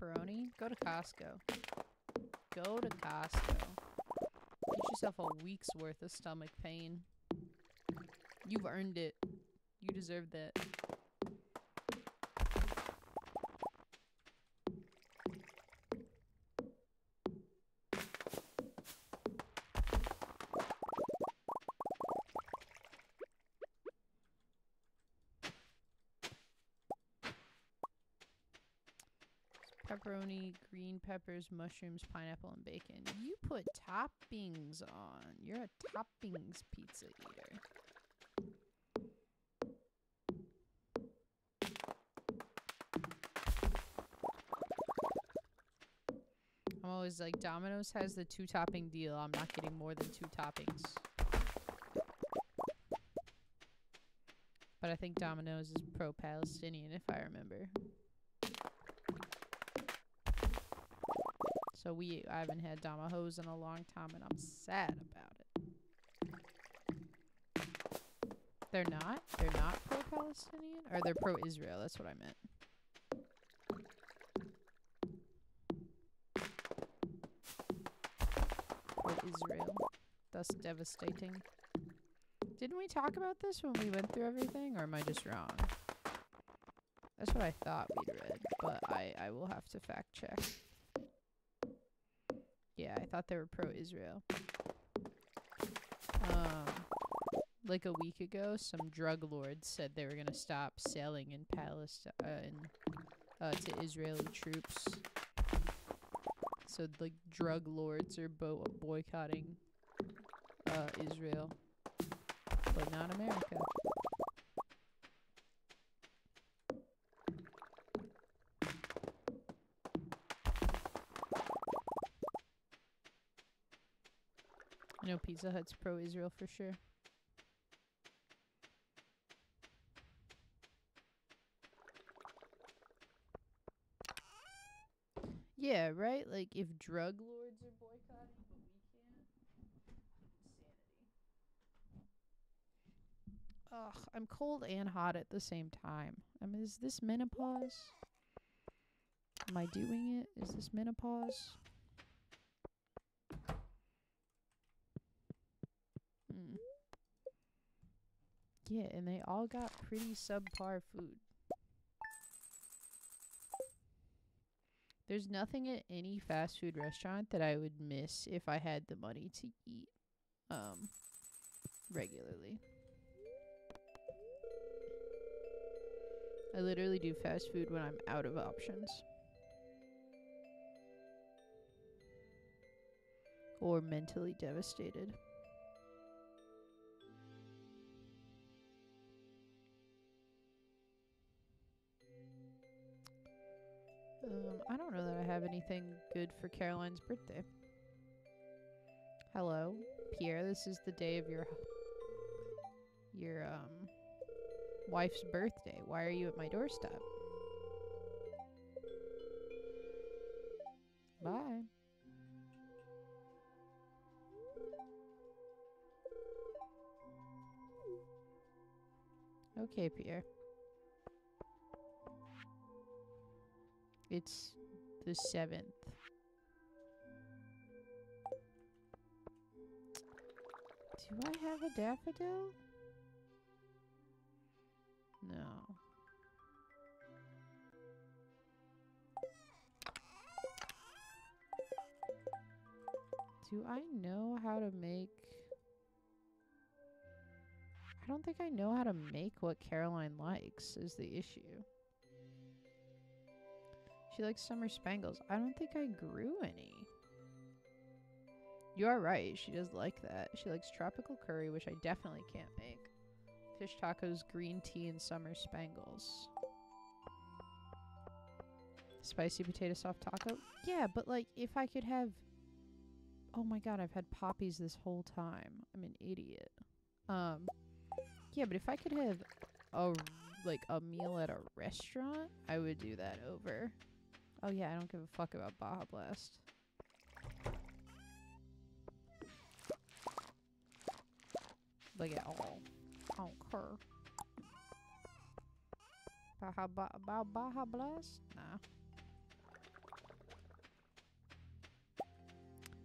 Pepperoni? Go to Costco. Go to Costco. Get yourself a week's worth of stomach pain. You've earned it. You deserve that. Pepperoni, green peppers, mushrooms, pineapple, and bacon. You put toppings on. You're a toppings pizza eater. I'm I'm always like, Domino's has the 2-topping deal. I'm not getting more than 2 toppings. But I think Domino's is pro-Palestinian, if I remember. So I haven't had Domino's in a long time, and I'm sad about it. They're not? They're not pro-Palestinian? Or they're pro-Israel, that's what I meant. Israel, thus devastating. Didn't we talk about this when we went through everything, or am I just wrong? That's what I thought we'd read, but I will have to fact check. Yeah, I thought they were pro-Israel. Like a week ago, some drug lords said they were gonna stop selling in Palestine to Israeli troops. So, like, drug lords are boycotting Israel, but not America. You know, Pizza Hut's pro-Israel for sure. Yeah, right? Like, if drug lords are boycotting, but we can't. Insanity. Ugh, I'm cold and hot at the same time. I mean, is this menopause? Am I doing it? Is this menopause? Mm. Yeah, and they all got pretty subpar food. There's nothing at any fast food restaurant that I would miss if I had the money to eat, regularly. I literally do fast food when I'm out of options. Or mentally devastated. I don't know that I have anything good for Caroline's birthday. Hello, Pierre, this is the day of your wife's birthday. Why are you at my doorstep? Bye. Okay, Pierre. It's the 7th. Do I have a daffodil? No. Do I know how to make... I don't think I know how to make what Caroline likes is the issue. She likes summer spangles. I don't think I grew any. You are right. She does like that. She likes tropical curry, which I definitely can't make. Fish tacos, green tea, and summer spangles. Spicy potato soft taco? Yeah, but like, if I could have... Oh my god, I've had poppies this whole time. I'm an idiot. Yeah, but if I could have a meal at a restaurant, I would do that over... Oh yeah, I don't give a fuck about Baja Blast. Like at all. I don't care. Baja Blast? Nah.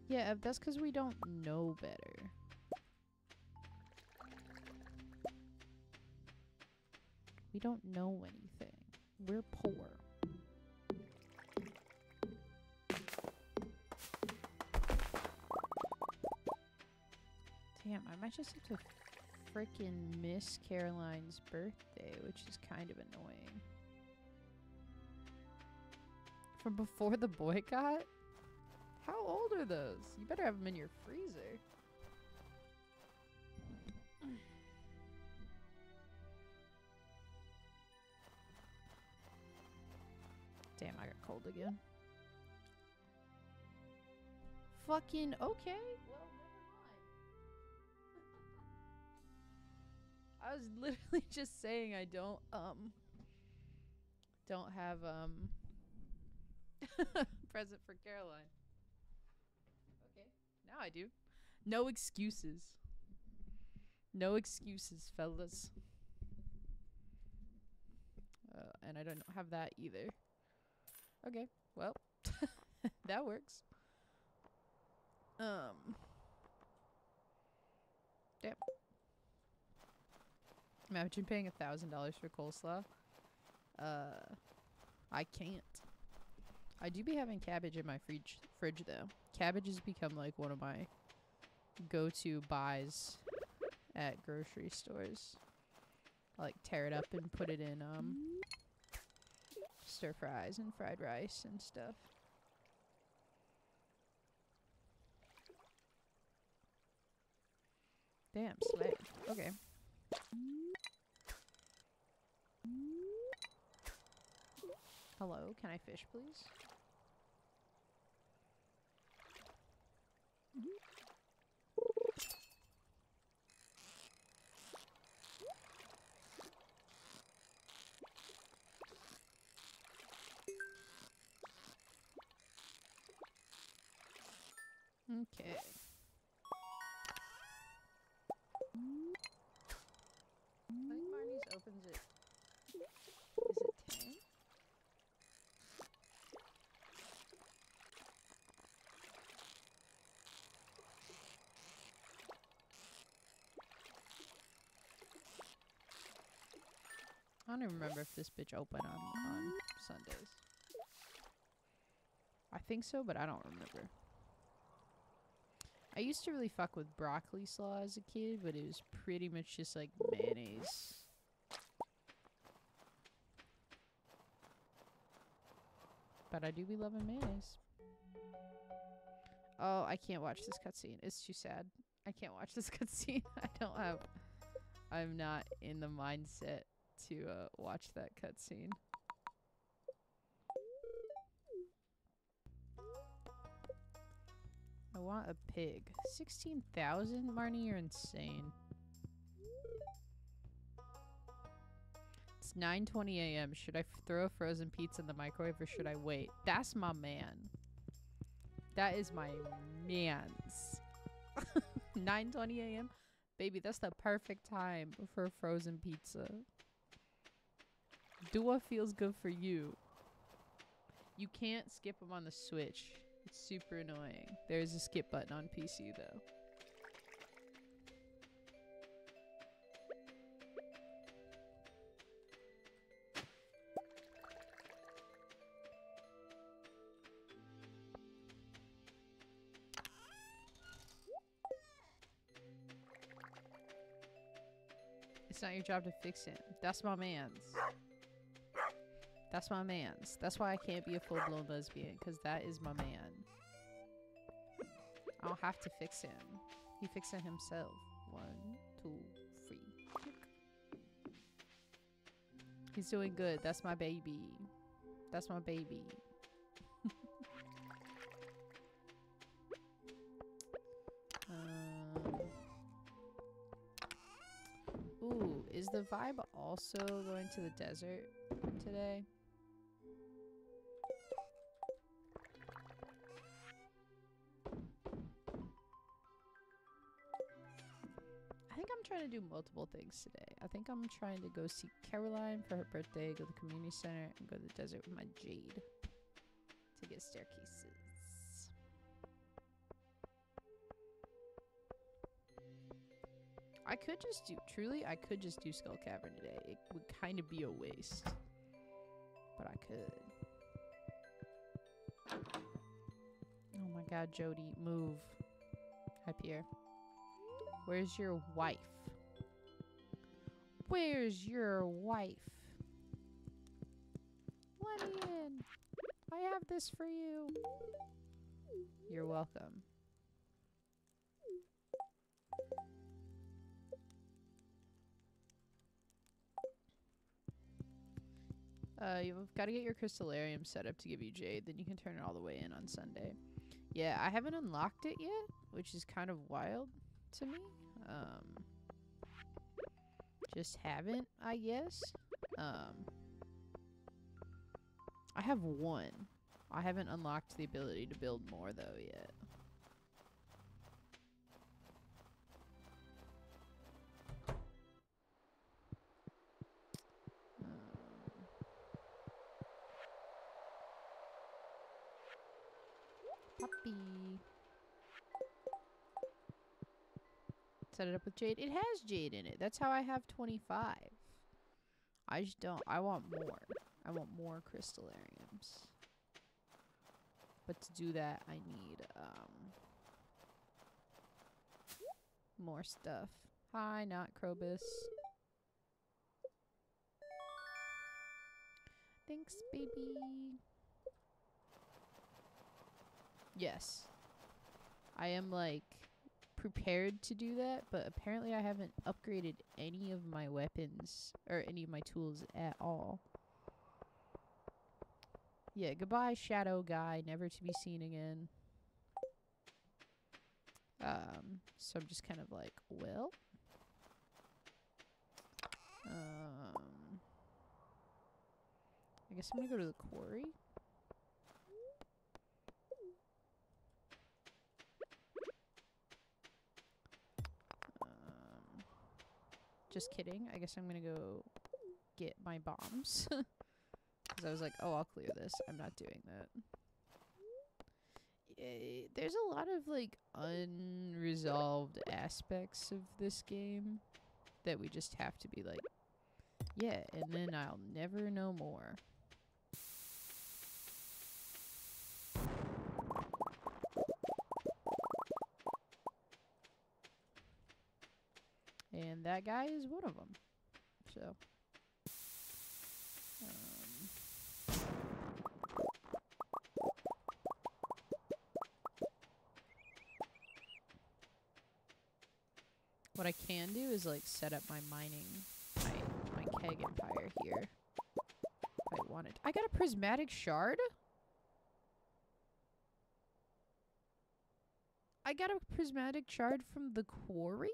Yeah, that's because we don't know better. We don't know anything. We're poor. Damn, I might just have to frickin' miss Caroline's birthday, which is kind of annoying. From before the boycott? How old are those? You better have them in your freezer. Damn, I got cold again. fucking okay. Well, never mind. I was literally just saying I don't have present for Caroline. Okay, now I do. No excuses. No excuses, fellas. And I don't have that either. Okay, well, that works. Damn. Imagine paying $1,000 for coleslaw. I can't. I do be having cabbage in my fridge though. Cabbage has become like one of my go-to buys at grocery stores. I like tear it up and put it in stir fries and fried rice and stuff. Damn, slay. Okay. Hello, can I fish, please? Okay. I think Marnie's opens it. Is it 10? I don't even remember if this bitch opened on Sundays. I think so, but I don't remember. I used to really fuck with broccoli slaw as a kid, but it was pretty much just like mayonnaise. But I do be loving mayonnaise. Oh, I can't watch this cutscene. It's too sad. I can't watch this cutscene. I'm not in the mindset to watch that cutscene. I want a pig. 16,000? Marnie, you're insane. It's 9:20 a.m. Should I throw a frozen pizza in the microwave or should I wait? That's my man. That is my man's. 9:20 a.m. Baby, that's the perfect time for a frozen pizza. Do what feels good for you. You can't skip them on the Switch. It's super annoying. There's a skip button on PC though. It's not your job to fix him. That's my man's. That's my man's. That's why I can't be a full-blown lesbian, because that is my man. I don't have to fix him. He fixing himself. 1, 2, 3. He's doing good. That's my baby. That's my baby. Ooh, is the vibe also going to the desert today? To do multiple things today. I think I'm trying to go see Caroline for her birthday, go to the community center, and go to the desert with my Jade to get staircases. I could just do, truly, I could just do Skull Cavern today. It would kind of be a waste, but I could. Oh my god, Jody, move. Hi, Pierre. Where's your wife? Where's your wife? Let me in. I have this for you. You're welcome. You've got to get your crystallarium set up to give you Jade, then you can turn it all the way in on Sunday. Yeah, I haven't unlocked it yet, which is kind of wild to me. Just haven't, I guess. I have one. I haven't unlocked the ability to build more, though, yet. Puppy. Set it up with jade. It has jade in it. That's how I have 25. I just don't. I want more. I want more crystallariums. But to do that, I need more stuff. Hi, not Krobus. Thanks, baby. Yes. I am, like, prepared to do that, but apparently I haven't upgraded any of my weapons or any of my tools at all. Yeah, goodbye, shadow guy, never to be seen again. So I'm just kind of like, well. I guess I'm gonna go to the quarry. Just kidding. I guess I'm gonna go get my bombs. Because I was like, oh, I'll clear this. I'm not doing that. Yay. There's a lot of, like, unresolved aspects of this game that we just have to be like, yeah, and then I'll never know more. And that guy is one of them. So... what I can do is, like, set up my mining, my keg empire here. If I wanted. I got a prismatic shard? I got a prismatic shard from the quarry?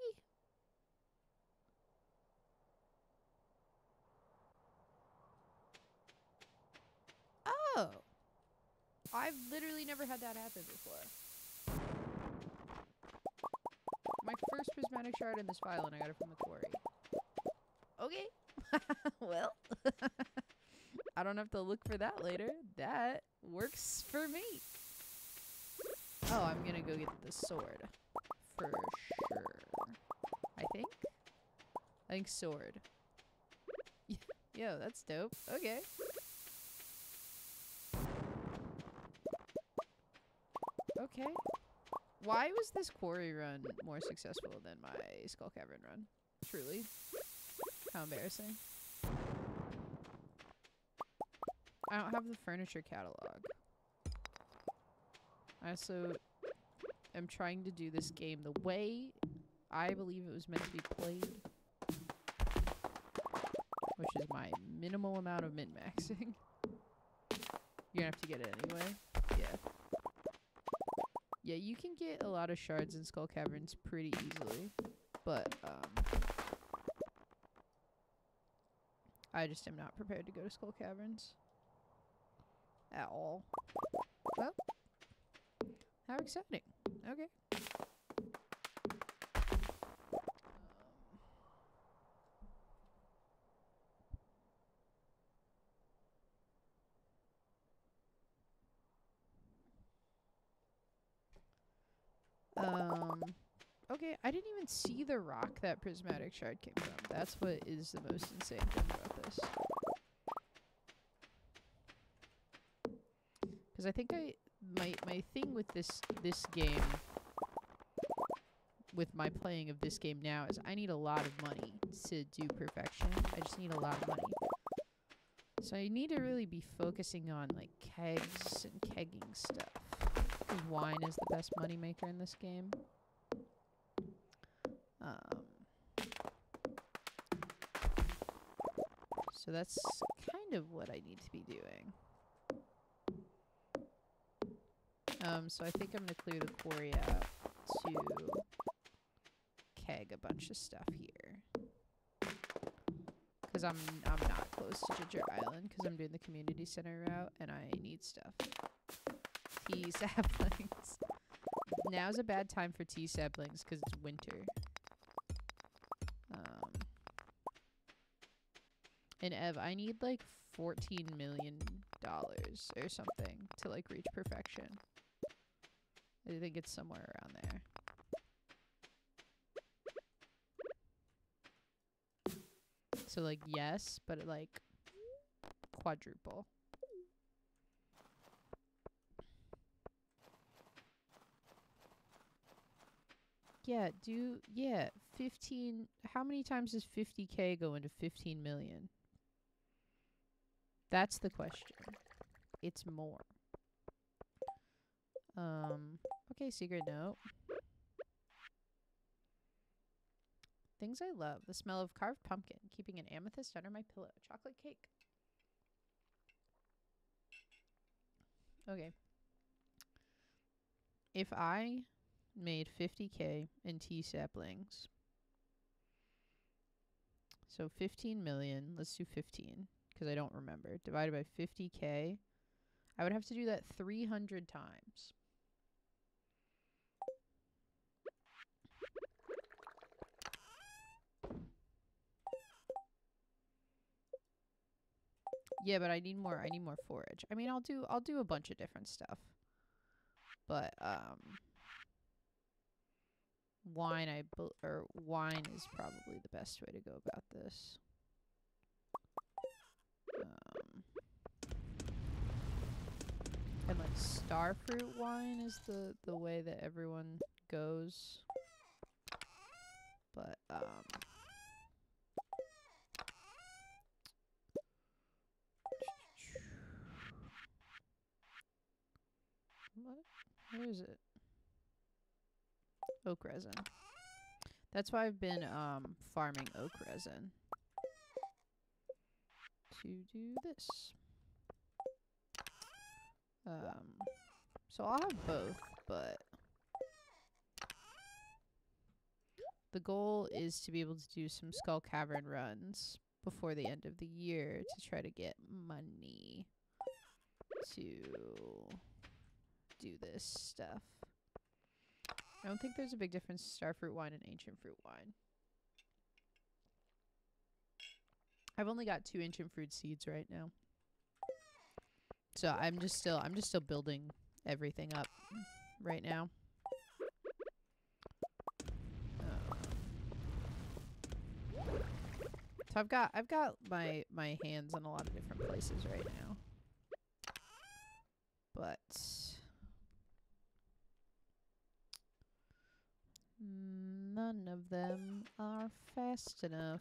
Oh! I've literally never had that happen before. My first prismatic shard in this file, and I got it from the quarry. Okay. Well, I don't have to look for that later. That works for me. Oh, I'm gonna go get the sword. For sure. I think? I think sword. Yo, that's dope. Okay. Okay. Why was this quarry run more successful than my Skull Cavern run? Truly. How embarrassing. I don't have the furniture catalog. I also am trying to do this game the way I believe it was meant to be played. Which is my minimal amount of min-maxing. You're gonna have to get it anyway. Yeah. Yeah, you can get a lot of shards in Skull Caverns pretty easily, but, I just am not prepared to go to Skull Caverns. At all. Well, how exciting. Okay. Okay, I didn't even see the rock that prismatic shard came from. That's what is the most insane thing about this. Because I think my thing with this game, with my playing of this game now, is I need a lot of money to do perfection. I just need a lot of money. So I need to really be focusing on, like, kegs and kegging stuff. Because wine is the best money maker in this game. So that's kind of what I need to be doing. So I think I'm gonna clear the quarry out to keg a bunch of stuff here. Cause I'm not close to Ginger Island because I'm doing the community center route and I need stuff. Tea saplings. Now's a bad time for tea saplings because it's winter. And Ev, I need like $14 million or something to like reach perfection. I think it's somewhere around there. So like yes, but like quadruple. Yeah, yeah, 15, how many times does 50K go into 15 million? That's the question. It's more. Okay, secret note. Things I love. The smell of carved pumpkin. Keeping an amethyst under my pillow. Chocolate cake. Okay. If I made 50K in tea saplings. So 15 million. Let's do 15. Because I don't remember. Divided by 50K. I would have to do that 300 times. Yeah, but I need more forage. I mean, I'll do a bunch of different stuff. But wine wine is probably the best way to go about this. And like starfruit wine is the way that everyone goes. But what? Where is it? Oak resin. That's why I've been farming oak resin. To do this. So I'll have both, but the goal is to be able to do some Skull Cavern runs before the end of the year to try to get money to do this stuff. I don't think there's a big difference in starfruit wine and ancient fruit wine. I've only got 2 ancient fruit seeds right now. So I'm just still building everything up right now. So I've got my hands in a lot of different places right now. But none of them are fast enough.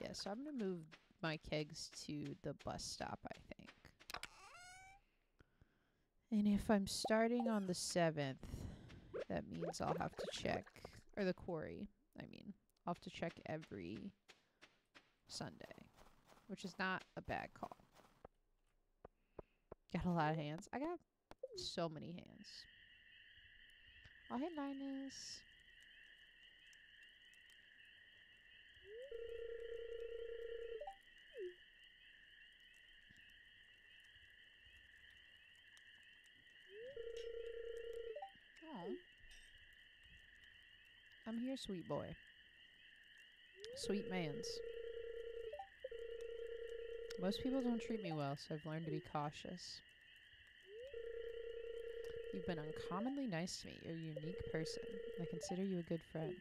Yeah, so I'm gonna move my kegs to the bus stop, I think. And if I'm starting on the 7th, that means I'll have to check, or the quarry, I mean. I'll have to check every Sunday, which is not a bad call. Got a lot of hands. I got so many hands. I'll hit 9s. I'm here, sweet boy. Sweet mans. Most people don't treat me well, so I've learned to be cautious. You've been uncommonly nice to me. You're a unique person. I consider you a good friend.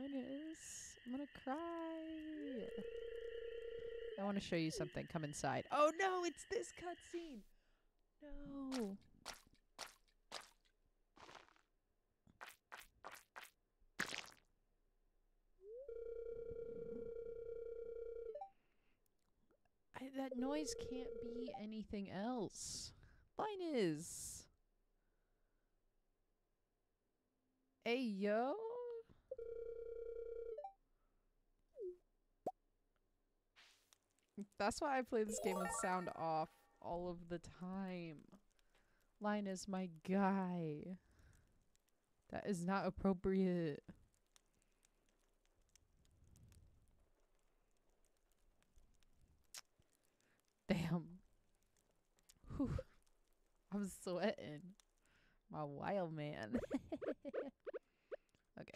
1s. I'm gonna cry. I want to show you something. Come inside. Oh no, it's this cutscene. No. That noise can't be anything else. Mine is. Hey, yo. That's why I play this game with sound off all of the time. Linus, my guy. That is not appropriate. Damn. Whew. I'm sweating. My wild man. Okay.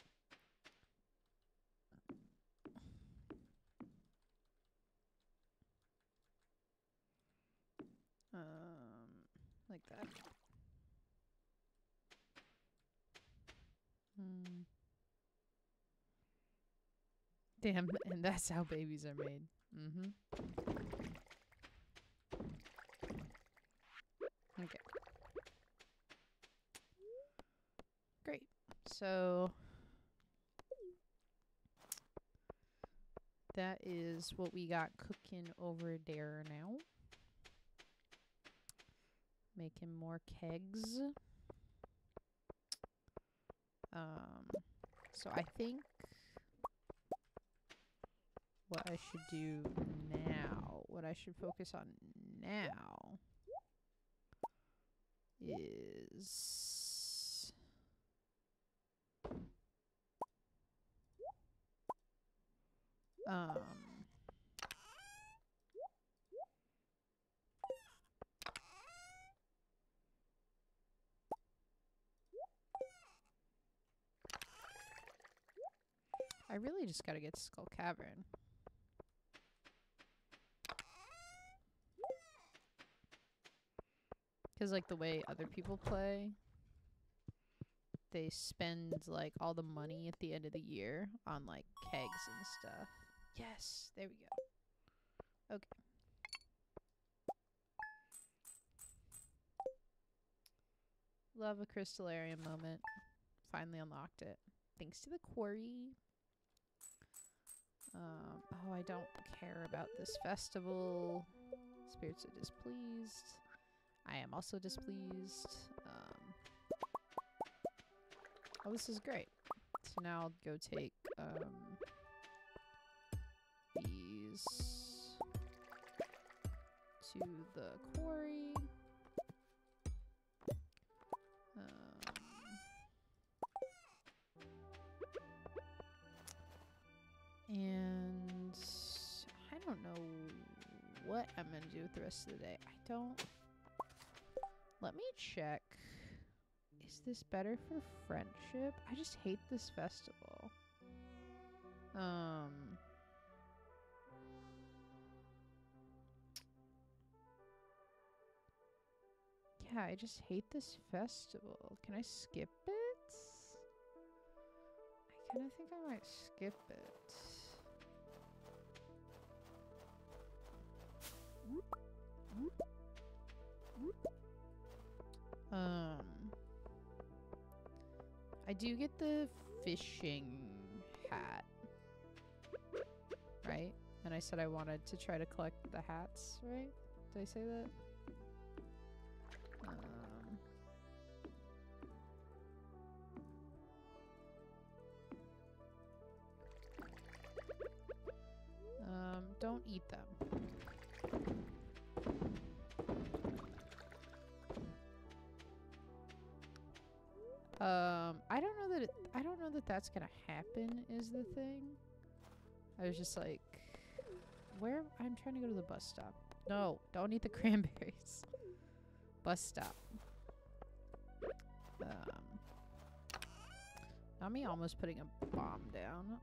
Like that. Hmm. Damn, and that's how babies are made. Mm-hmm. Okay. Great. So that is what we got cooking over there now. Making more kegs. So I think what I should do now, what I should focus on now is I really just gotta get to Skull Cavern. Because, like, the way other people play, they spend, like, all the money at the end of the year on, like, kegs and stuff. Yes! There we go. Okay. Love a crystallarium moment. Finally unlocked it. Thanks to the quarry. Oh, I don't care about this festival. Spirits are displeased. I am also displeased. Oh, this is great. So now I'll go take these to the quarry. And I don't know what I'm gonna do with the rest of the day. I don't. Let me check. Is this better for friendship? I just hate this festival. Yeah, I just hate this festival. Can I skip it? I kinda think I might skip it. I do get the fishing hat, right? And I said I wanted to try to collect the hats, right? Did I say that? Don't eat them. I don't know that that's gonna happen is the thing. I was just like, where? I'm trying to go to the bus stop. No, don't eat the cranberries. Bus stop. Not me almost putting a bomb down.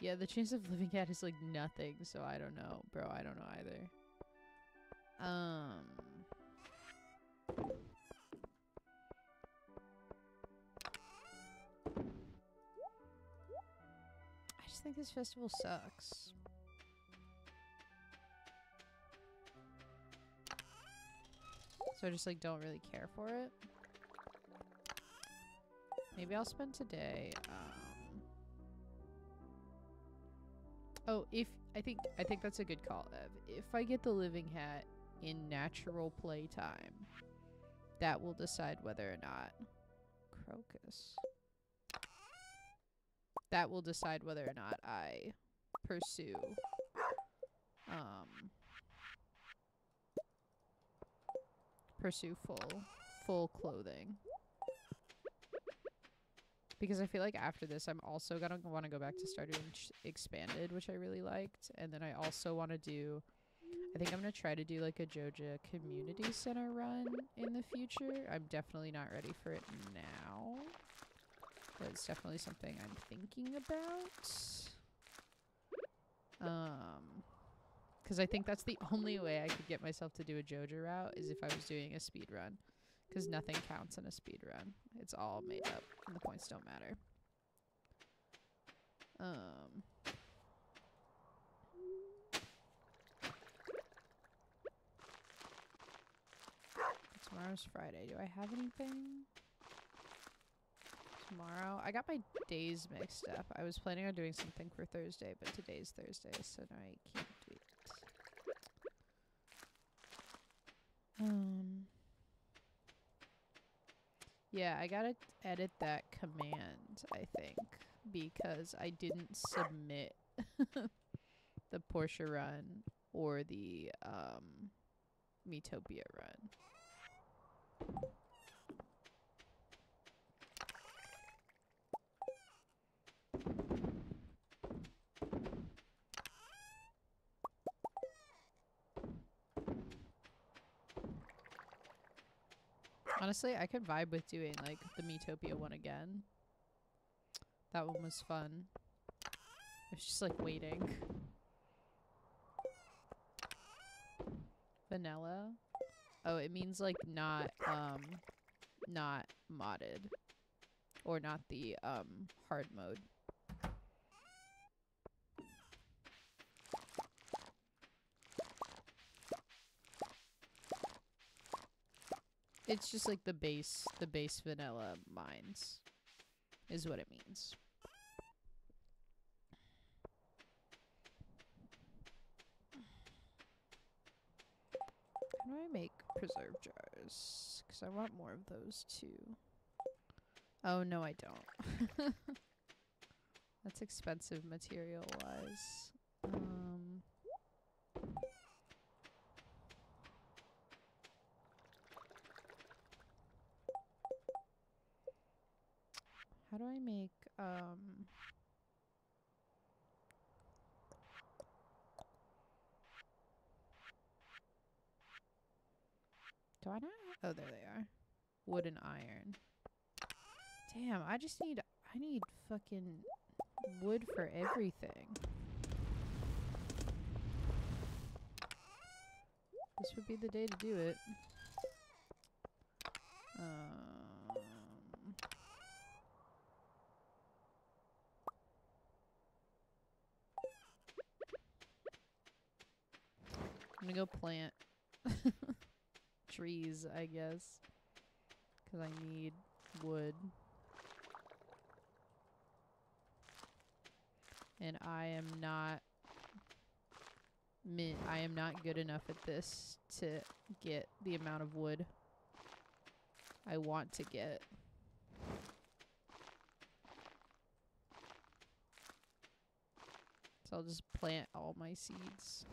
Yeah, the chance of living cat is like nothing, so I don't know, bro. I don't know either. I just think this festival sucks. So I just like don't really care for it. Maybe I'll spend today. Oh, I think that's a good call, Ev. If I get the living hat in natural playtime, that will decide whether or not. Crocus. that will decide whether or not I pursue full clothing. Because I feel like after this, I'm also gonna want to go back to Stardew Expanded, which I really liked, and then I also want to do. I think I'm gonna try to do like a JoJo community center run in the future. I'm definitely not ready for it now, but it's definitely something I'm thinking about. Because I think that's the only way I could get myself to do a JoJo route is if I was doing a speed run. Because nothing counts in a speed run. It's all made up and the points don't matter. Tomorrow's Friday. Do I have anything tomorrow? I got my days mixed up. I was planning on doing something for Thursday, but today's Thursday, so no, I can't do it. Yeah, I gotta edit that command, I think, because I didn't submit the Porsche run or the Miitopia run. Honestly, I could vibe with doing, like, the Miitopia one again. That one was fun. It's just, like, waiting. Vanilla? Oh, it means, like, not modded. Or not the, hard mode. It's just like the base vanilla mines is what it means. How do I make preserve jars? Because I want more of those too. Oh no, I don't. That's expensive material wise. How do I make, do I not? Oh, there they are. Wood and iron. Damn, I need fucking wood for everything. This would be the day to do it. I'm gonna go plant trees, I guess, because I need wood. And I am not good enough at this to get the amount of wood I want to get. So I'll just plant all my seeds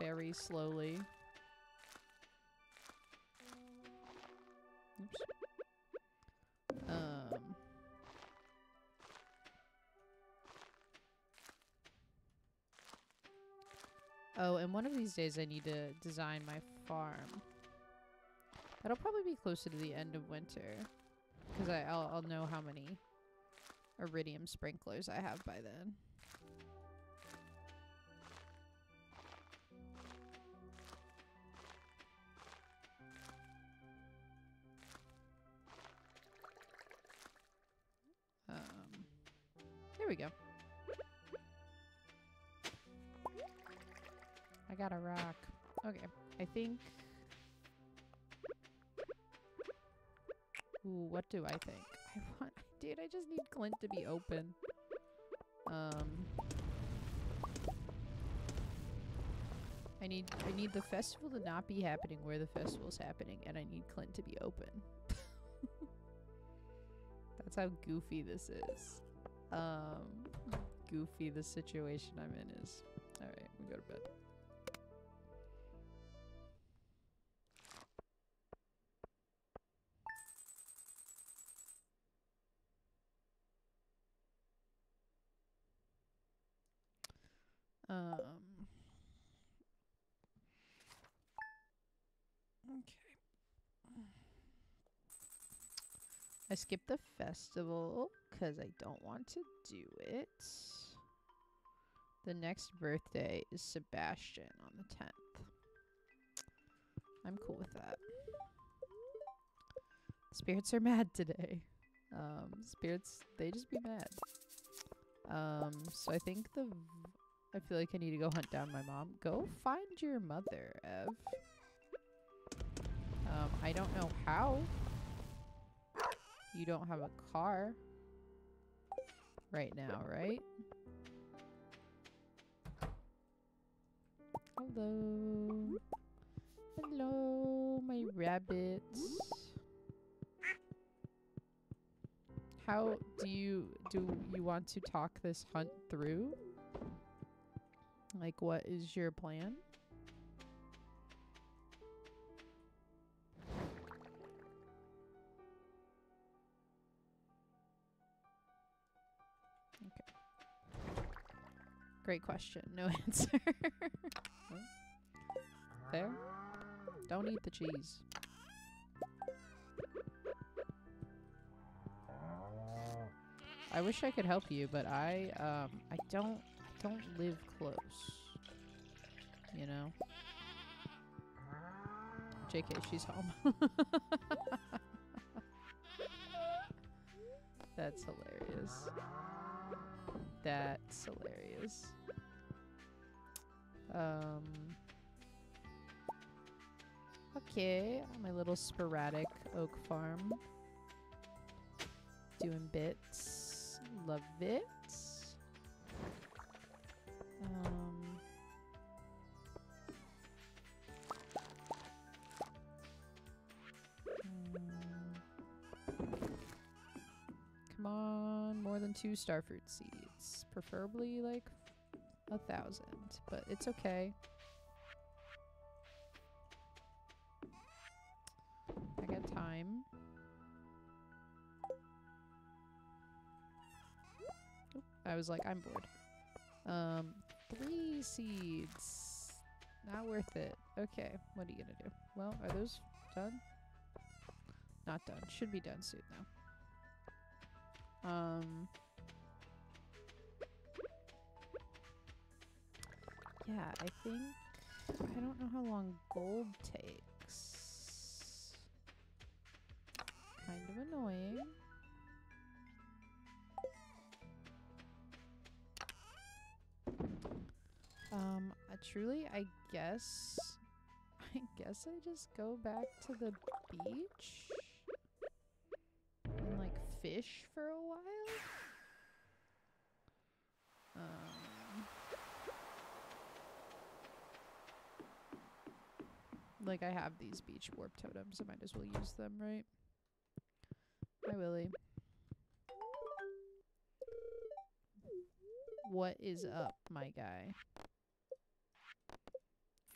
very slowly. Oops. Oh, and one of these days I need to design my farm. That'll probably be closer to the end of winter, because I'll know how many iridium sprinklers I have by then. There we go. I got a rock. Okay, I think... Ooh, what do I think? I want... Dude, I just need Clint to be open. I need the festival to not be happening where the festival's happening, and I need Clint to be open. That's how goofy this is. goofy the situation I'm in is. Alright, we go to bed. Okay. I skipped the festival because I don't want to do it. The next birthday is Sebastian on the 10th. I'm cool with that. Spirits are mad today. Spirits, they just be mad. So I think the... I feel like I need to go hunt down my mom. Go find your mother, Ev. I don't know how. You don't have a car right now, right? Hello. Hello, my rabbits. How do you want to talk this hunt through? Like, what is your plan? Okay. Great question. No answer. There. Don't eat the cheese. I wish I could help you, but I don't live close, you know? JK, she's home. That's hilarious. That's hilarious. Okay, my little sporadic oak farm. Doing bits. Love it. Come on, more than 2 starfruit seeds, preferably like 1,000, but it's okay. I got time. Oop, I was like, I'm bored. 3 seeds. Not worth it. Okay, what are you gonna do? Well, are those done? Not done. Should be done soon though. Yeah, I think... I don't know how long gold takes. Kind of annoying. Truly, I guess I just go back to the beach and like fish for a while. Like I have these beach warp totems, I might as well use them, right? Hi Willie. What is up, my guy?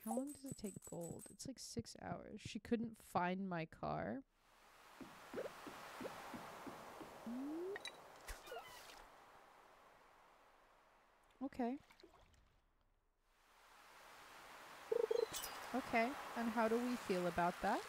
How long does it take gold? It's like 6 hours. She couldn't find my car. Okay. Okay, and how do we feel about that?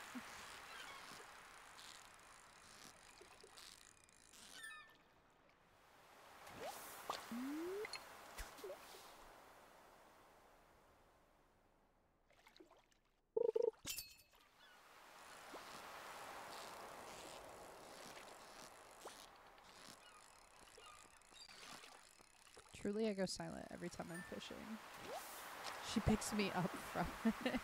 I go silent every time I'm fishing. She picks me up from it.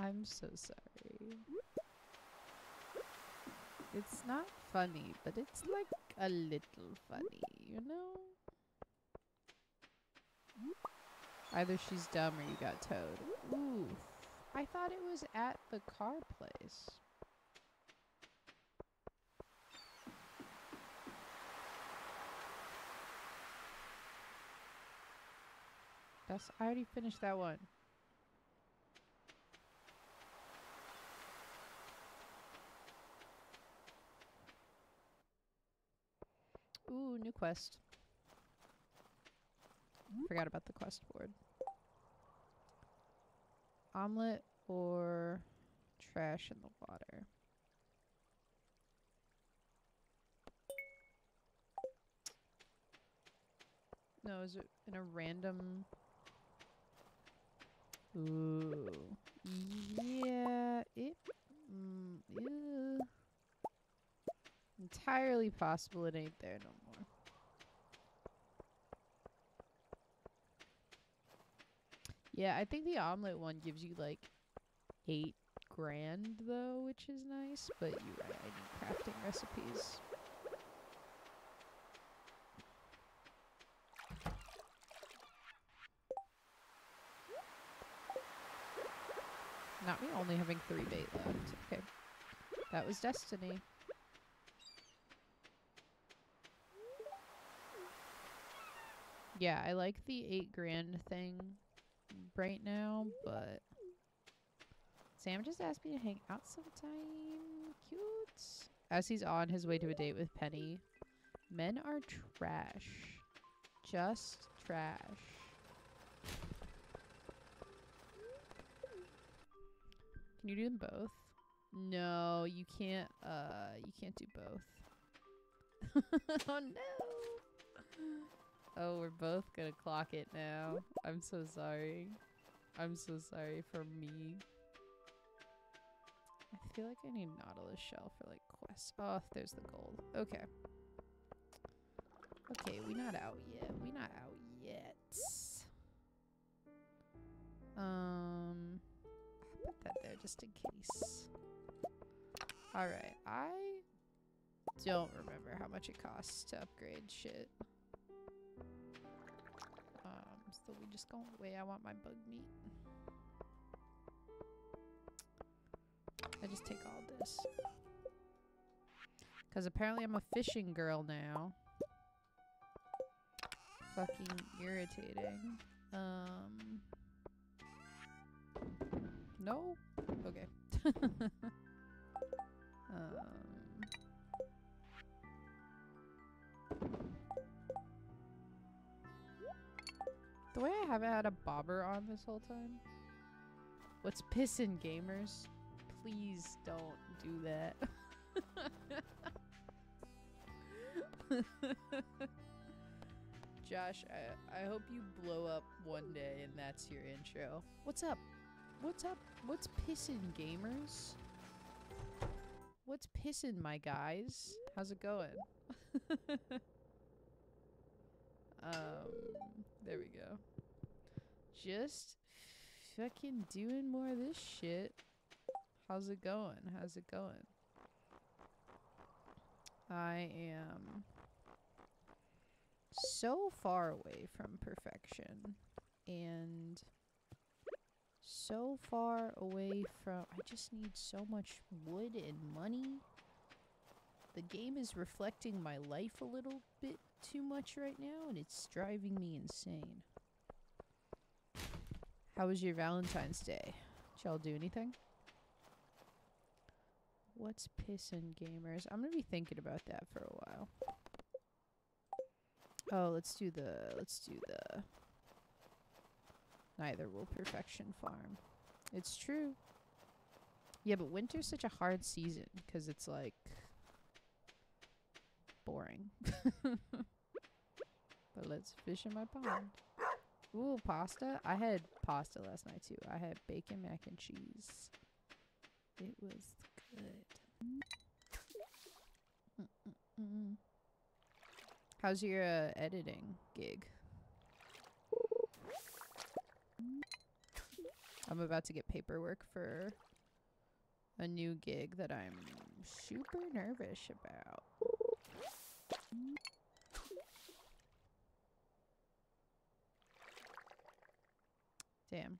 I'm so sorry. It's not funny, but it's like a little funny, you know? Either she's dumb or you got towed. Ooh, I thought it was at the car place. I already finished that one. Ooh, new quest. Forgot about the quest board. Omelette or trash in the water. No, is it in a random... Ooh. Yeah, yeah. Entirely possible it ain't there no more. Yeah, I think the omelet one gives you like 8 grand though, which is nice, but you're right, I need crafting recipes. Not me only having 3 bait left. Okay. That was destiny. Yeah, I like the 8 grand thing right now, but... Sam just asked me to hang out sometime. Cute. As he's on his way to a date with Penny. Men are trash. Just trash. Can you do them both? No, you can't do both. Oh no! Oh, we're both gonna clock it now. I'm so sorry. I'm so sorry for me. I feel like I need Nautilus Shell for like quests. Oh, there's the gold. Okay. Okay, we not out yet. We not out yet. Put that there just in case. Alright, I don't remember how much it costs to upgrade shit. So we just go away. I want my bug meat. I just take all this. Because apparently I'm a fishing girl now. Fucking irritating. No? Okay. The way I haven't had a bobber on this whole time. What's pissin', gamers? Please don't do that. Josh, I hope you blow up one day and that's your intro. What's up? What's up? What's pissin', gamers? What's pissin', my guys? How's it going? There we go. Just fucking doing more of this shit. How's it going? How's it going? I am so far away from perfection and... so far away from... I just need so much wood and money. The game is reflecting my life a little bit too much right now, and it's driving me insane. How was your Valentine's Day? Did y'all do anything? What's pissin', gamers? I'm gonna be thinking about that for a while. Oh, let's do the... let's do the... neither will perfection farm. It's true. Yeah, but winter's such a hard season because it's like boring. But let's fish in my pond. Ooh, pasta. I had pasta last night too. I had bacon, mac and cheese. It was good. How's your editing gig? I'm about to get paperwork for a new gig that I'm super nervous about. Damn.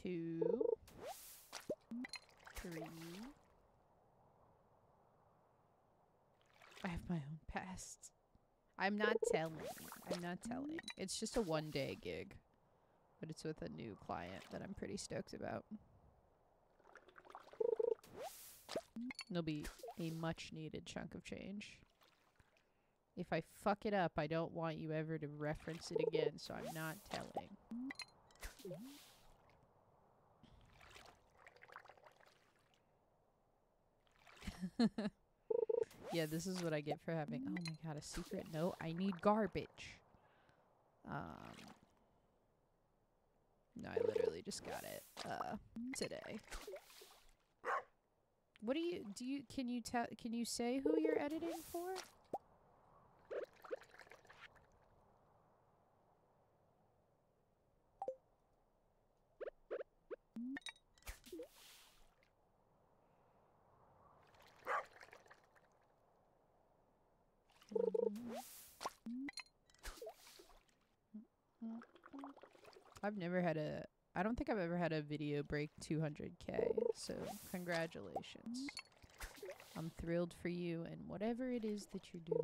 2, 3. I have my own past. I'm not telling. I'm not telling. It's just a one-day gig. But it's with a new client that I'm pretty stoked about. It'll be a much-needed chunk of change. If I fuck it up, I don't want you ever to reference it again, so I'm not telling. Yeah, this is what I get for having— oh my god, a secret note? I need garbage. No, I literally just got it, today. What do you, can you say who you're editing for? I've never had a— I don't think I've ever had a video break 200K, so congratulations. I'm thrilled for you and whatever it is that you're doing.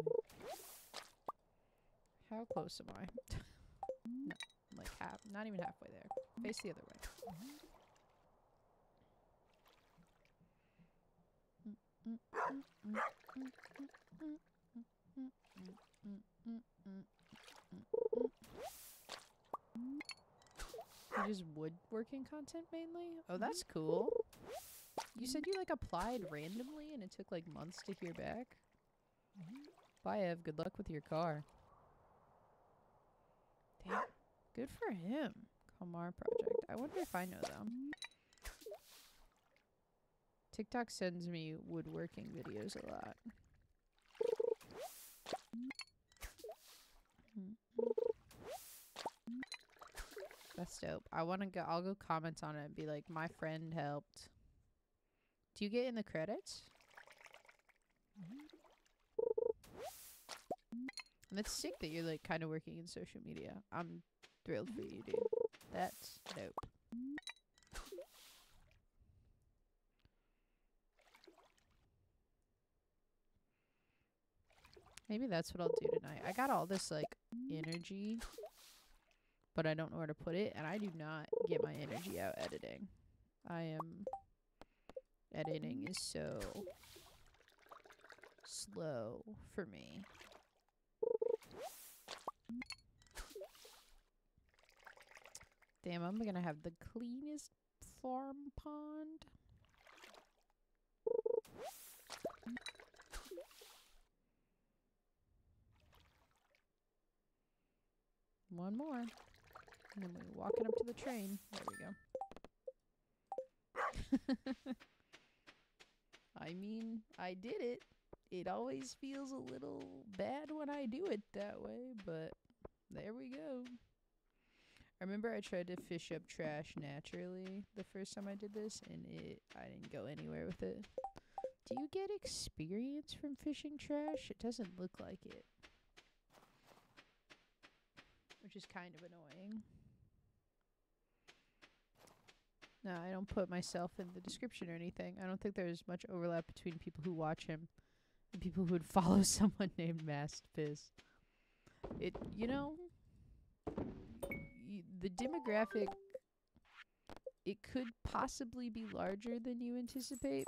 How close am I? No, like half, not even halfway there. Face the other way. You just woodworking content mainly? Oh, that's cool. You said you like applied randomly and it took like months to hear back. Bye, Ev. Good luck with your car. Damn. Good for him. Kamar Project. I wonder if I know them. TikTok sends me woodworking videos a lot. That's dope. I want to go— I'll go comment on it and be like, my friend helped. Do you get in the credits? And it's sick that you're like kind of working in social media. I'm thrilled for you, dude. That's dope. Maybe that's what I'll do tonight. I got all this like energy, but I don't know where to put it, and I do not get my energy out editing. Editing is so slow for me. Damn, I'm gonna have the cleanest farm pond. One more. And then we're walking up to the train. There we go. I mean, I did it. It always feels a little bad when I do it that way, but there we go. I remember I tried to fish up trash naturally the first time I did this, and I didn't go anywhere with it. Do you get experience from fishing trash? It doesn't look like it. Which is kind of annoying. No, I don't put myself in the description or anything. I don't think there's much overlap between people who watch him and people who would follow someone named Masterpiss. It, you know, the demographic, it could possibly be larger than you anticipate,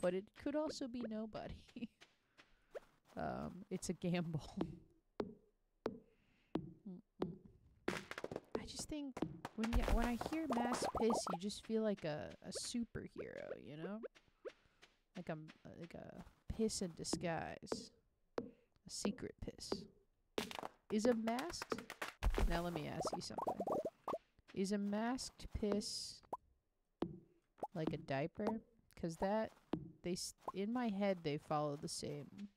but it could also be nobody. It's a gamble. I just think when I hear Mass Piss, you just feel like a superhero, you know? Like I'm like a piss in disguise. A secret piss. Is a masked— now let me ask you something. Is a masked piss like a diaper? 'Cause that in my head they follow the same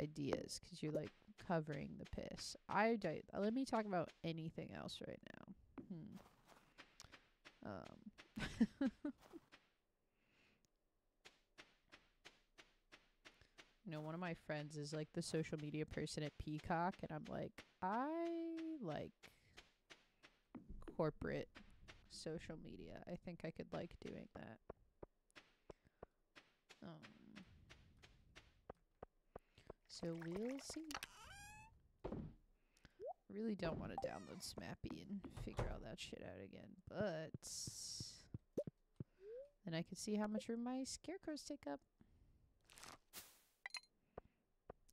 ideas, 'cause you're like covering the piss. Let me talk about anything else right now. You know, one of my friends is like the social media person at Peacock, and I'm like, I like corporate social media. I think I could like doing that. So we'll see. really don't want to download Smappy and figure all that shit out again, but then I could see how much room my scarecrows take up.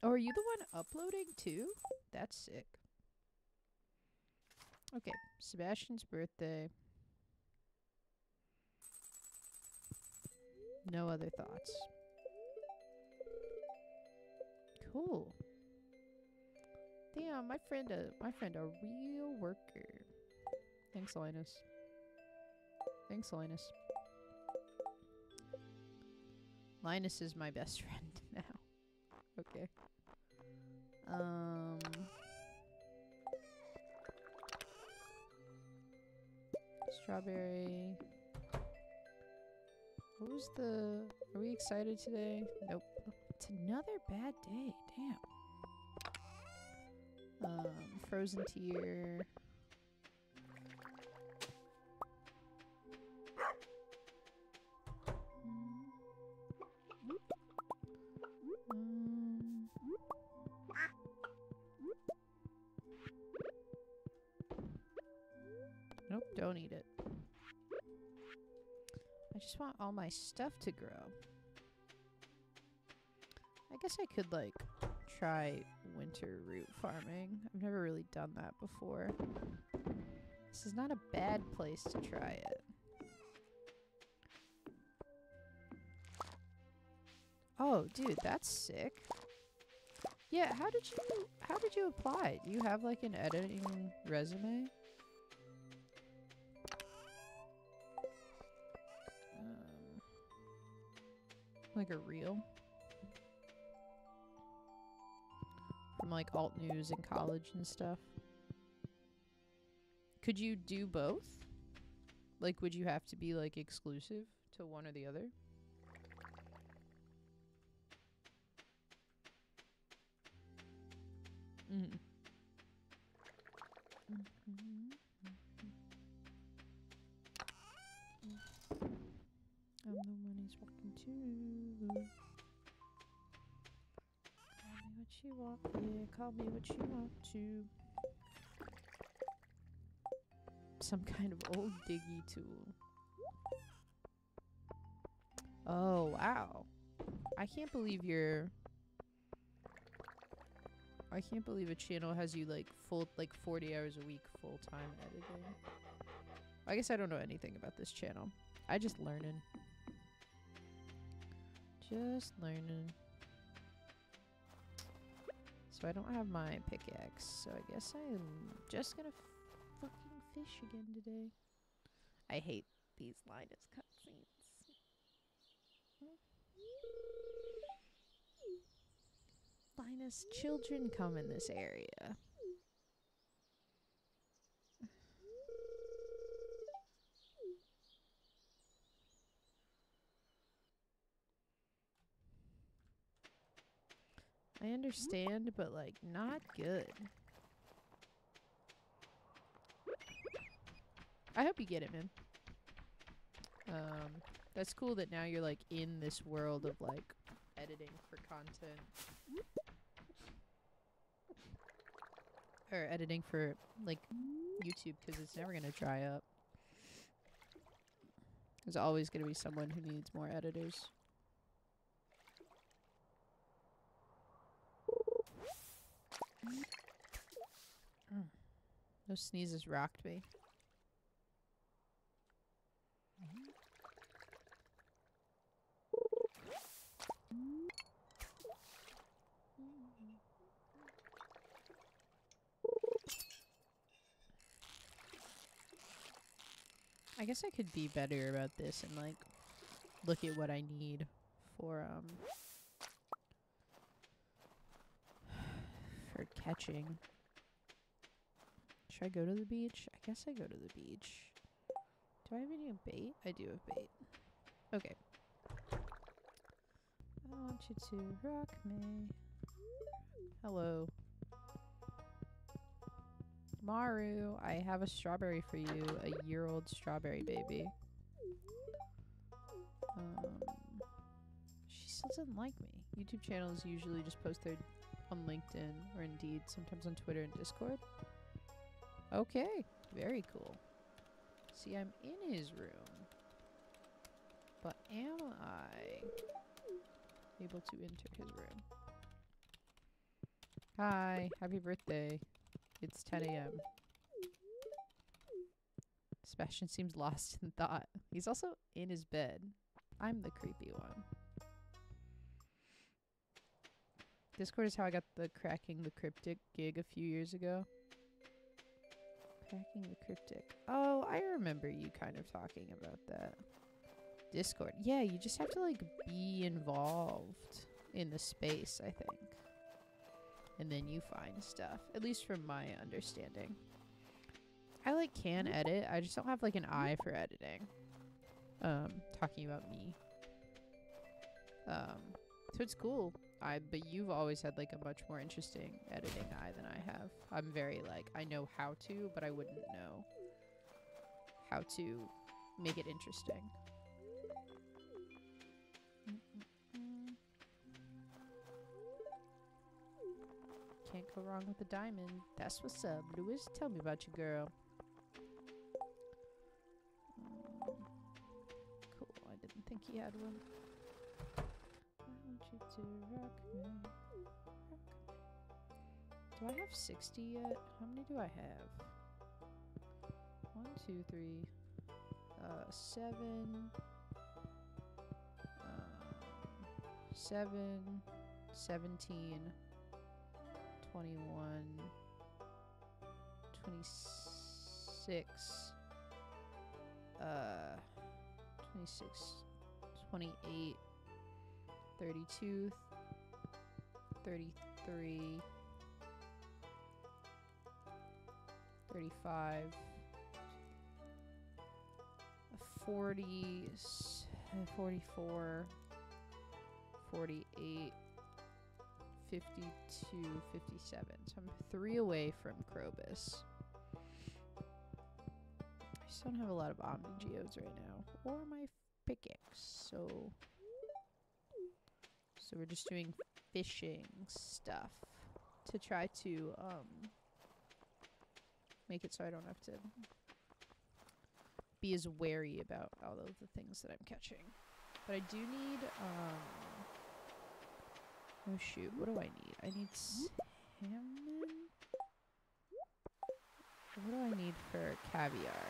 Oh, are you the one uploading too? That's sick. Okay, Sebastian's birthday. No other thoughts. Cool. Damn, my friend a real worker. Thanks, Linus. Thanks, Linus. Linus is my best friend now. Okay. Strawberry. What was the... Are we excited today? Nope. It's another bad day. Damn. Frozen tier. Nope, don't eat it. I just want all my stuff to grow. I guess I could, like, try winter root farming. I've never really done that before. This is not a bad place to try it. Oh, dude, that's sick. Yeah, how did you apply? Do you have, like, an editing resume? Like a reel from like alt news in college and stuff. Could you do both? Like, would you have to be like exclusive to one or the other? I'm the one he's walking to. Call me what you want, yeah, call me what you want to. Some kind of old diggy tool. Oh, wow. I can't believe a channel has you like full, like 40 hours a week full-time editing. I guess I don't know anything about this channel. I just learning. Just learning. So I don't have my pickaxe, so I guess I'm just gonna fucking fish again today. I hate these Linus cutscenes. Linus, children come in this area. I understand, but like, not good. I hope you get it, man. That's cool that now you're like in this world of like editing for content. Or editing for like YouTube, because it's never gonna dry up. There's always gonna be someone who needs more editors. Those sneezes rocked me. I guess I could be better about this and like look at what I need for catching. Should I go to the beach? I guess I go to the beach. Do I have any bait? I do have bait. Okay. I want you to rock me. Hello. Maru, I have a strawberry for you. A year-old strawberry baby. She still doesn't like me. YouTube channels usually just post their on LinkedIn or Indeed, sometimes on Twitter and Discord. Okay, very cool. See, I'm in his room. But am I able to enter his room? Hi, happy birthday. It's 10 a.m. Sebastian seems lost in thought. He's also in his bed. I'm the creepy one. Discord is how I got the Cracking the Cryptic gig a few years ago. Cracking the Cryptic. Oh, I remember you kind of talking about that. Discord. Yeah, you just have to like be involved in the space, I think. And then you find stuff, at least from my understanding. I like can edit, I just don't have like an eye for editing. Talking about me. So it's cool. But you've always had like a much more interesting editing eye than I have. I'm very like, I know how to, but I wouldn't know how to make it interesting. Can't go wrong with a diamond. That's what's up, Lewis. Tell me about your girl. Cool, I didn't think he had one. I want you to rock me. Do I have 60 yet? How many do I have? 1, 2, 3, 7. 7, 17. 21, 26, 28, 32, 33, 35, 40, 44, 48, 52, 57. So I'm 3 away from Krobus. I just don't have a lot of Omnigeos right now. Or my pickaxe. So we're just doing fishing stuff to try to make it so I don't have to be as wary about all of the things that I'm catching. But I do need oh shoot, what do I need? I need salmon? What do I need for caviar?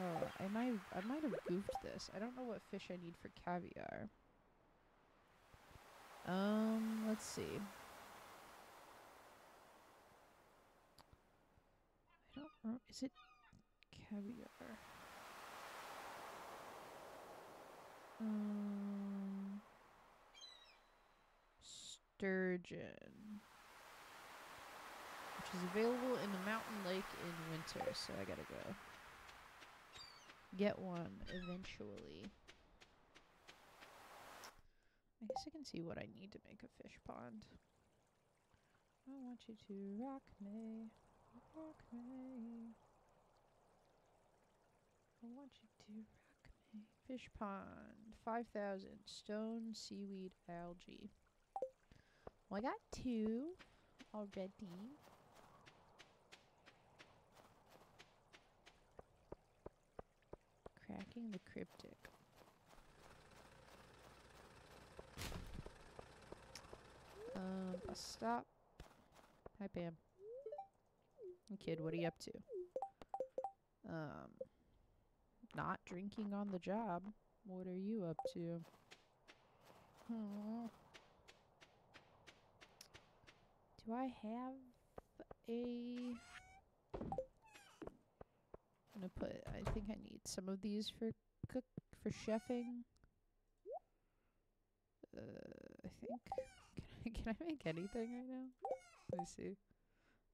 Oh, I might have goofed this. I don't know what fish I need for caviar. Let's see. I don't know, is it caviar? Sturgeon, which is available in the mountain lake in winter, so I gotta go get one eventually. I guess I can see what I need to make a fish pond. I want you to rock me, I want you to rock me. Fish pond, 5,000, stone, seaweed, algae. Well, I got 2 already. Cracking the Cryptic. I'll stop. Hi, Pam. Hey, kid, what are you up to? Not drinking on the job. What are you up to? Aww. Do I have a... I'm gonna put... I think I need some of these for chefing. I think... Can I make anything right now? Let me see.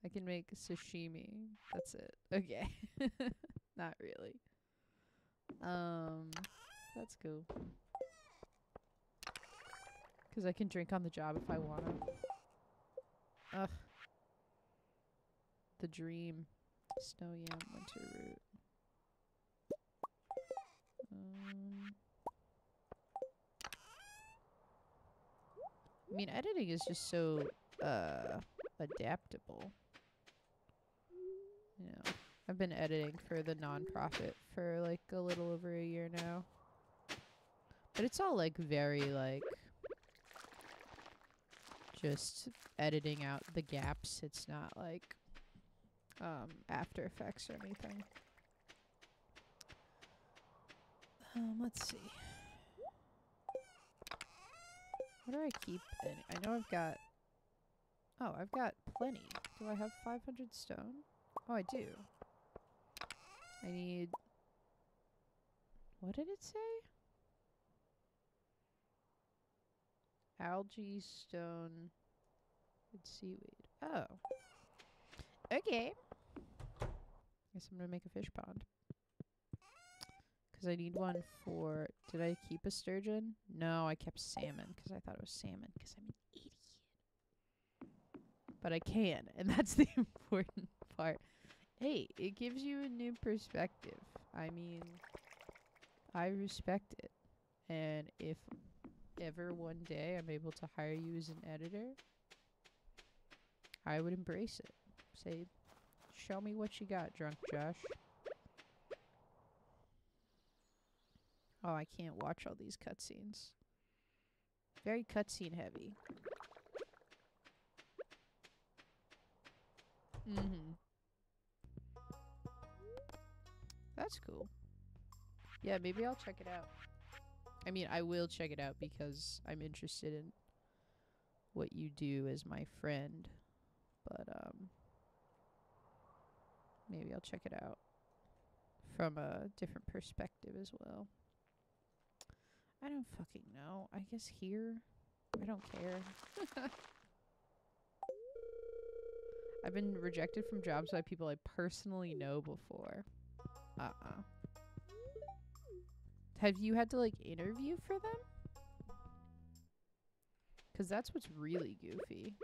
I can make sashimi. That's it. Okay. Not really. That's cool. Because I can drink on the job if I want to. Ugh. The dream. Snow yam, winter root. I mean, editing is just so adaptable. I've been editing for the nonprofit for like a little over a year now. But it's all like very like just editing out the gaps. It's not like After Effects or anything. Let's see. What do I keep? I know I've got... Oh, I've got plenty. Do I have 500 stone? Oh, I do. I need... What did it say? Algae, stone, and seaweed. Oh. Okay. Guess I'm gonna make a fish pond. Because I need one for... Did I keep a sturgeon? No, I kept salmon because I thought it was salmon because I'm an idiot. But I can, and that's the important part. Hey, it gives you a new perspective. I mean, I respect it. And if ever one day I'm able to hire you as an editor, I would embrace it. Say, show me what you got, Drunk Josh. Oh, I can't watch all these cutscenes. Very cutscene heavy. Mm-hmm. That's cool. Yeah, maybe I'll check it out. I mean, I will check it out because I'm interested in what you do as my friend. But, maybe I'll check it out from a different perspective as well. I don't fucking know. I guess here. I don't care. I've been rejected from jobs by people I personally know before. Uh-uh. Have you had to, like, interview for them? Because that's what's really goofy.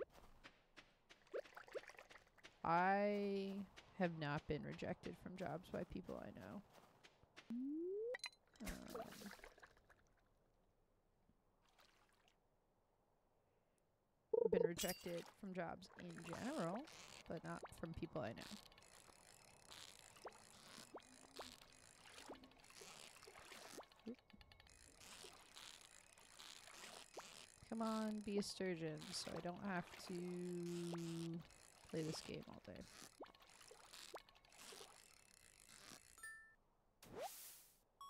I have not been rejected from jobs by people I know. I've been rejected from jobs in general, but not from people I know. Oop. Come on, be a sturgeon, so I don't have to play this game all day.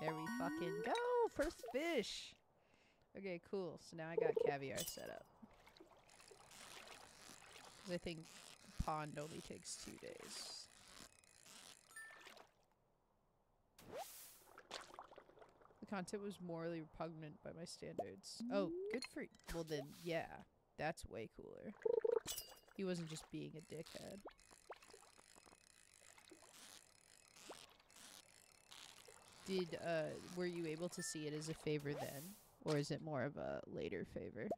There we fucking go! First fish! Okay, cool. So now I got caviar set up. I think pond only takes 2 days. The content was morally repugnant by my standards. Oh, good for you. Well then, yeah. That's way cooler. He wasn't just being a dickhead. Did, were you able to see it as a favor then? Or is it more of a later favor?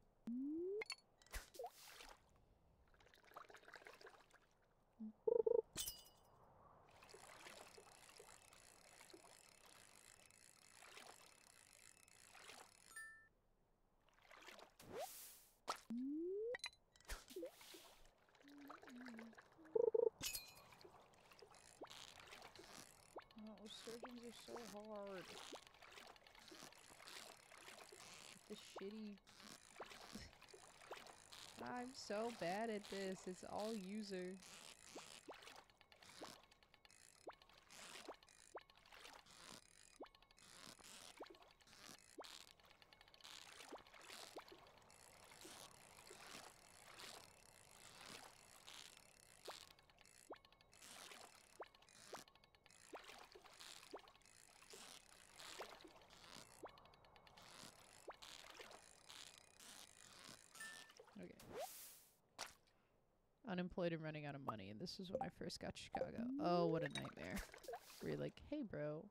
I'm so bad at this. It's all user. Unemployed and running out of money, and this was when I first got to Chicago. Oh, what a nightmare. We're like, hey bro,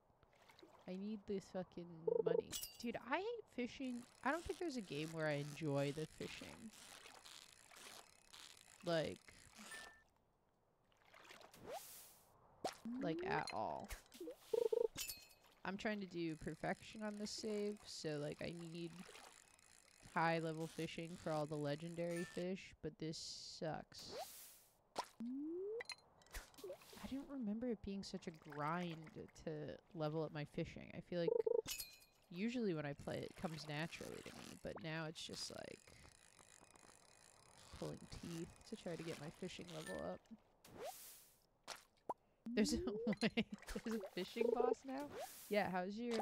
I need this fucking money. Dude, I hate fishing. I don't think there's a game where I enjoy the fishing. Like at all. I'm trying to do perfection on this save, so like I need high level fishing for all the legendary fish, but this sucks. I don't remember it being such a grind to level up my fishing. I feel like usually when I play it, it comes naturally to me, but now it's just like pulling teeth to try to get my fishing level up. There's a way. There's a fishing boss now? Yeah, how's your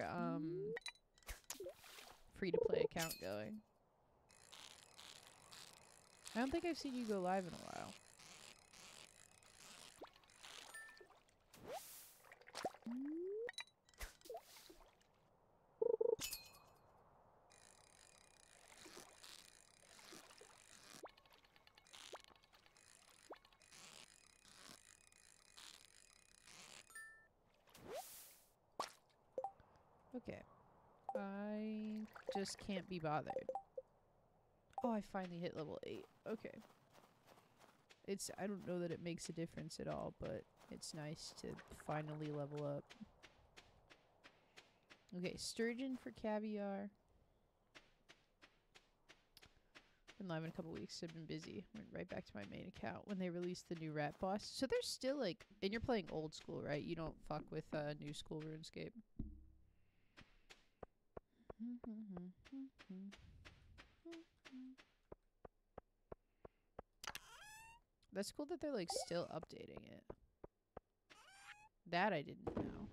free-to-play account going? I don't think I've seen you go live in a while. Okay. I just can't be bothered. Oh, I finally hit level 8. Okay. It's, I don't know that it makes a difference at all, but it's nice to finally level up. Okay, sturgeon for caviar. Been live in a couple weeks, so I've been busy. Went right back to my main account when they released the new rat boss. So there's still like, and you're playing old school, right? You don't fuck with new school RuneScape. That's cool that they're like still updating it. That I didn't know.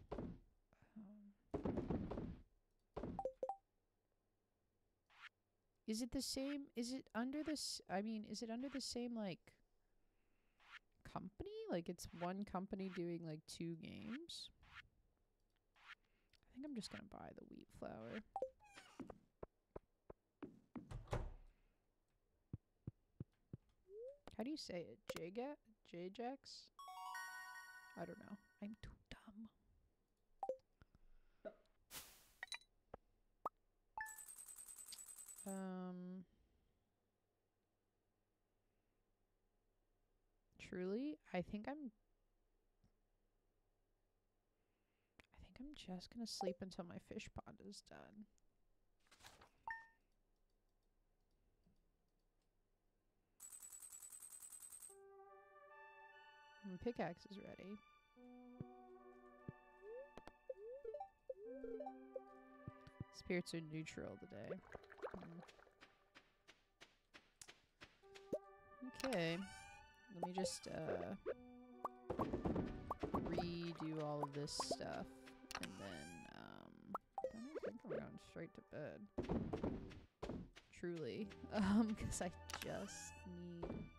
Is it the same? Is it under this? I mean, is it under the same like company? Like it's one company doing like 2 games? I think I'm just gonna buy the wheat flour. How do you say it? J-Jax? I don't know. I'm too dumb. Truly, I think I'm just gonna sleep until my fish pond is done. My pickaxe is ready. Spirits are neutral today. Okay. Let me just redo all of this stuff and then I think I'm going straight to bed. Truly. Because I just need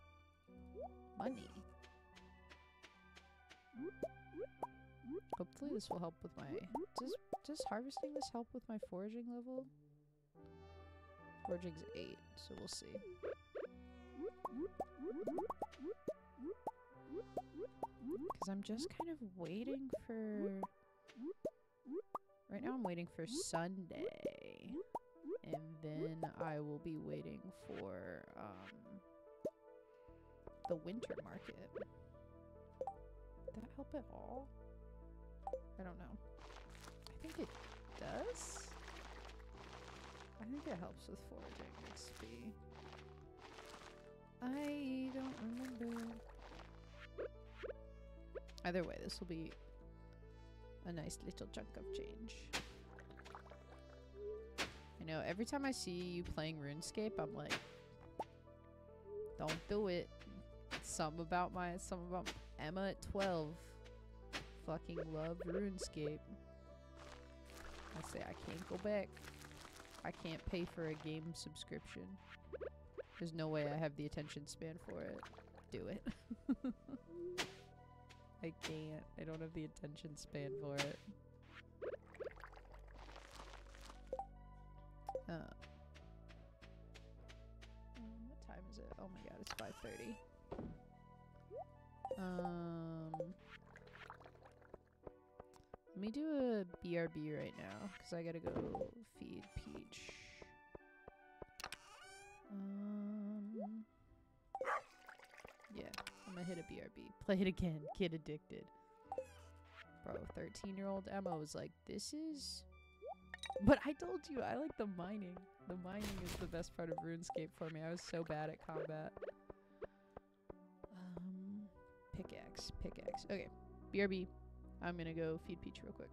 money. Hopefully this will help with my... Does harvesting this help with my foraging level? Foraging's 8, so we'll see. Because I'm just kind of waiting for... Right now I'm waiting for Sunday. And then I will be waiting for the winter market. Did that help at all? I don't know. I think it does? I think it helps with foraging XP. I don't remember. Either way, this will be a nice little chunk of change. I know, every time I see you playing RuneScape, I'm like, don't do it. Something about Emma at 12. Fucking love RuneScape. I say I can't go back. I can't pay for a game subscription. There's no way I have the attention span for it. Do it. I can't. I don't have the attention span for it. What time is it? Oh my god, it's 5:30. Let me do a BRB right now, because I gotta go feed Peach. Yeah, I'm gonna hit a BRB. Play it again, get addicted. Bro, 13-year-old Emma was like, this is... But I told you, I like the mining. The mining is the best part of RuneScape for me. I was so bad at combat. Pickaxe. Okay. BRB. I'm gonna go feed Peach real quick.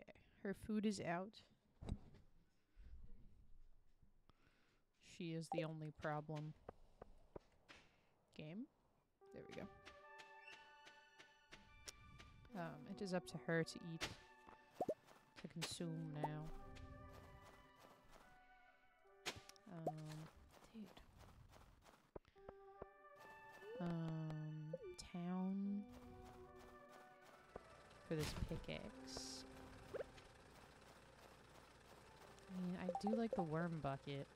Okay, her food is out. She is the only problem. Game? There we go. It is up to her to eat, to consume now. Dude. Town. For this pickaxe. I mean, I do like the worm bucket.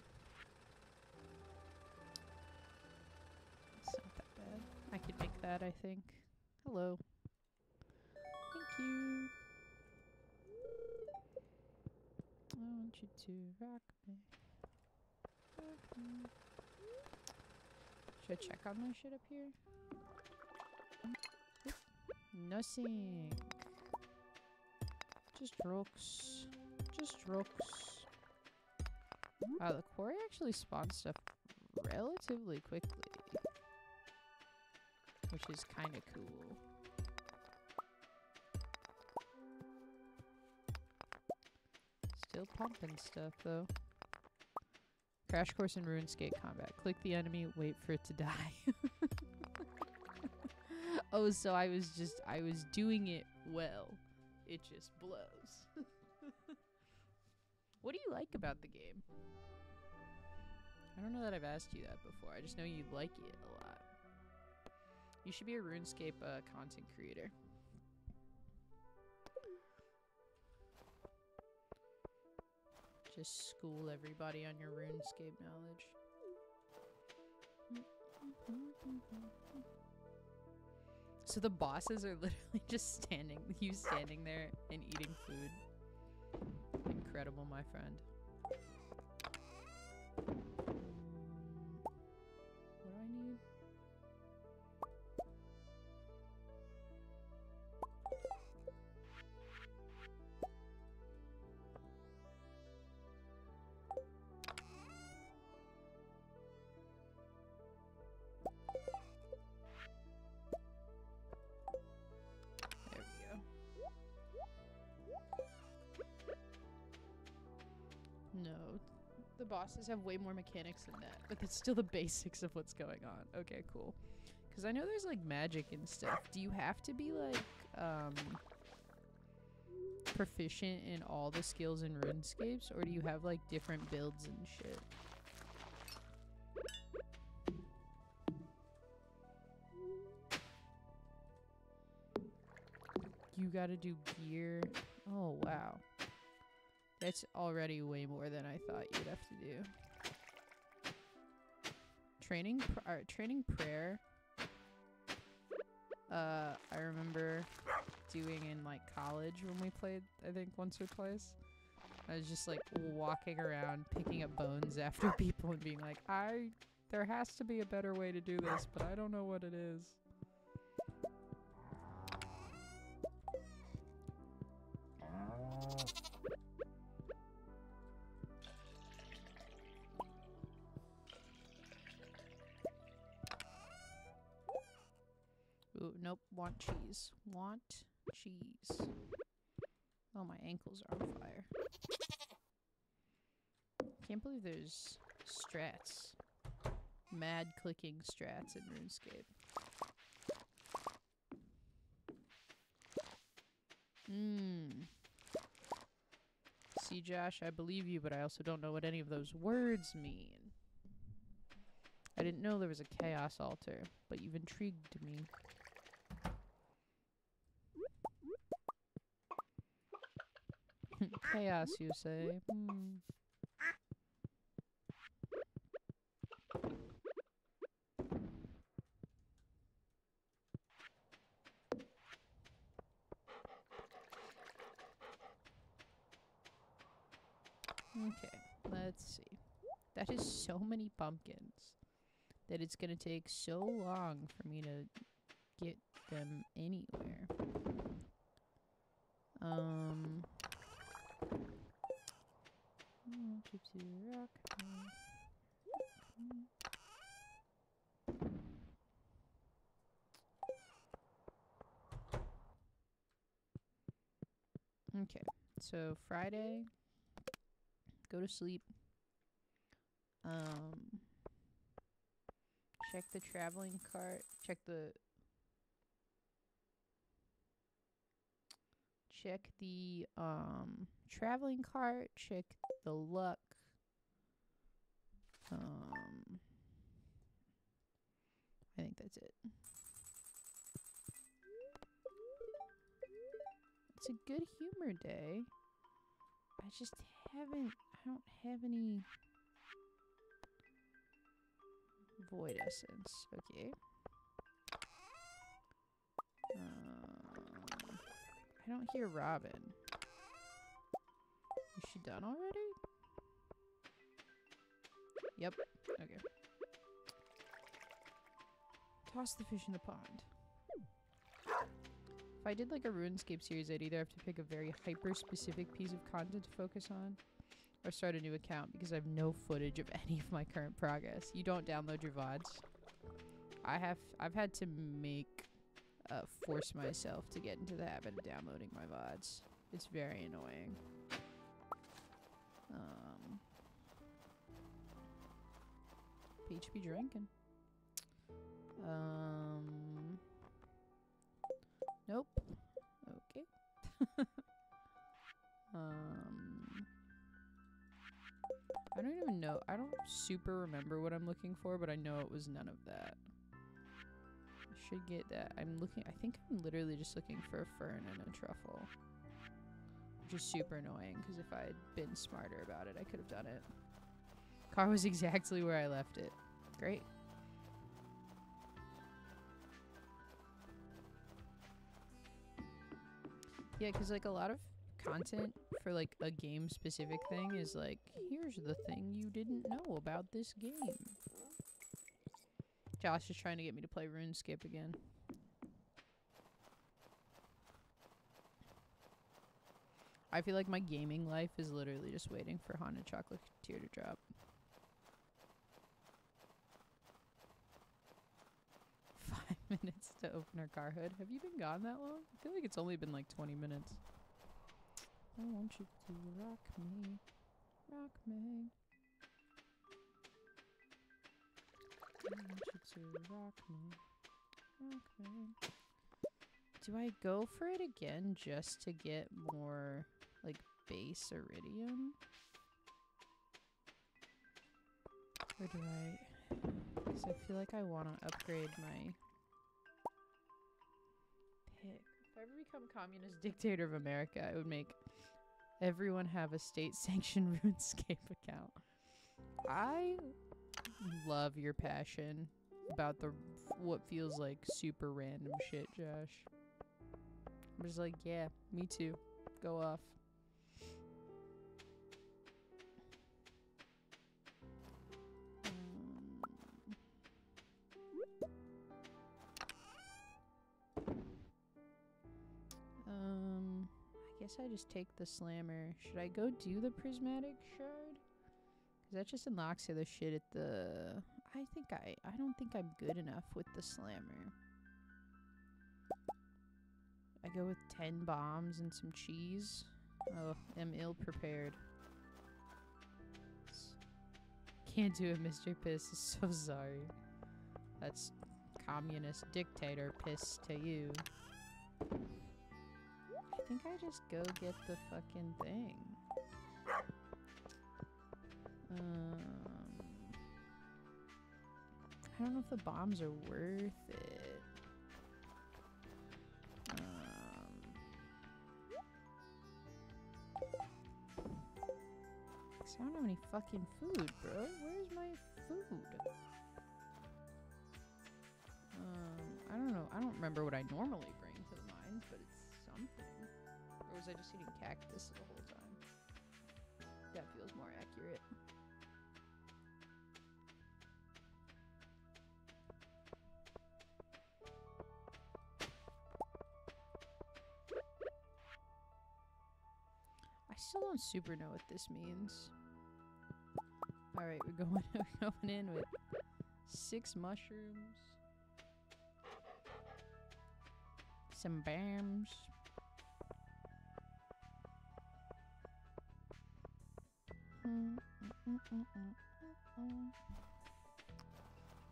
It's not that bad. I could make that, I think. Hello. Thank you. I want you to rock me. Rock me. Should I check on my shit up here? Oop. Nothing. Just rocks. Just rocks. Wow, the quarry actually spawns stuff relatively quickly, which is kind of cool. Still pumping stuff, though. Crash course in RuneScape combat. Click the enemy, wait for it to die. Oh, so I was doing it well. It just blows. What do you like about the game? I don't know that I've asked you that before. I just know you like it a lot. You should be a RuneScape content creator. Just school everybody on your RuneScape knowledge. So the bosses are literally just you standing there and eating food. Incredible, my friend. What do I need? There we go. No, the bosses have way more mechanics than that, but that's still the basics of what's going on. Okay, cool. Because I know there's, like, magic and stuff. Do you have to be, like, proficient in all the skills in RuneScapes, or do you have, like, different builds and shit? You gotta do gear. Oh, wow. That's already way more than I thought you'd have to do. Training, training prayer. I remember doing in like college when we played. I think once or twice. I was just like walking around picking up bones after people and being like, there has to be a better way to do this, but I don't know what it is. Nope, want cheese. Want cheese. Oh, my ankles are on fire. Can't believe there's strats. Mad clicking strats in RuneScape. Mmm. See, Josh, I believe you, but I also don't know what any of those words mean. I didn't know there was a chaos altar, but you've intrigued me. Chaos, you say? Mm. Okay, let's see. That is so many pumpkins that it's gonna take so long for me to get them anywhere. Keep to the rock. Okay, so Friday, go to sleep. Check the traveling cart. Check the traveling cart. Check the luck. I think that's it. It's a good humor day. I don't have any void essence. Okay. I don't hear Robin. Is she done already? Yep. Okay. Toss the fish in the pond. If I did like a RuneScape series, I'd either have to pick a very hyper-specific piece of content to focus on or start a new account because I have no footage of any of my current progress. You don't download your VODs. I've had to force myself to get into the habit of downloading my VODs. It's very annoying. Peach be drinking. Nope. Okay. I don't even know. I don't super remember what I'm looking for, but I know it was none of that. I should get that. I think I'm literally just looking for a fern and a truffle. Which is super annoying, because if I had been smarter about it, I could have done it. Car was exactly where I left it. Great. Yeah, because like a lot of content for like a game specific thing is like, here's the thing you didn't know about this game. Josh is trying to get me to play RuneScape again. I feel like my gaming life is literally just waiting for Haunted Chocolatier to drop. Minutes to open our car hood. Have you been gone that long? I feel like it's only been like 20 minutes. I want you to rock me. Rock me. I want you to rock me. Rock me. Do I go for it again just to get more, like, base iridium? Or do I... Because I feel like I want to upgrade my... If I ever become communist dictator of America, I would make everyone have a state-sanctioned RuneScape account. I love your passion about what feels like super random shit, Josh. I'm just like, yeah, me too. Go off. I guess I just take the slammer. Should I go do the prismatic shard? Because that just unlocks the other shit at the... I don't think I'm good enough with the slammer. I go with 10 bombs and some cheese. Oh, I'm ill-prepared. Can't do it, Mr. Piss. So sorry. That's communist dictator piss to you. I think I just go get the fucking thing. I don't know if the bombs are worth it. I don't have any fucking food, bro. Where's my food? I don't know. I don't remember what I normally bring to the mines, but it's something. Or was I just eating cactus the whole time? That feels more accurate. I still don't super know what this means. Alright, we're going in with 6 mushrooms. Some bams.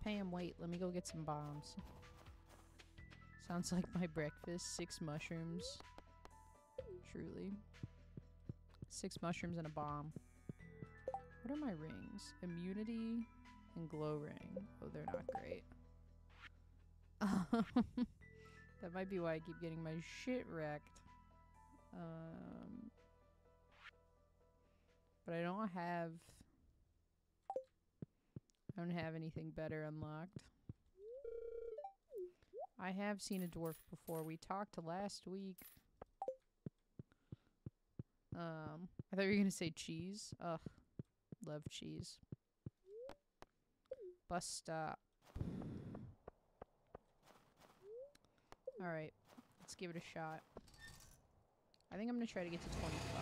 Pam, wait, let me go get some bombs. Sounds like my breakfast. 6 mushrooms. Truly. 6 mushrooms and a bomb. What are my rings? Immunity and glow ring. Oh, they're not great. That might be why I keep getting my shit wrecked. But I don't have anything better unlocked. I have seen a dwarf before. We talked last week. I thought you were gonna say cheese. Ugh. Love cheese. Bus stop. Alright. Let's give it a shot. I think I'm gonna try to get to 25.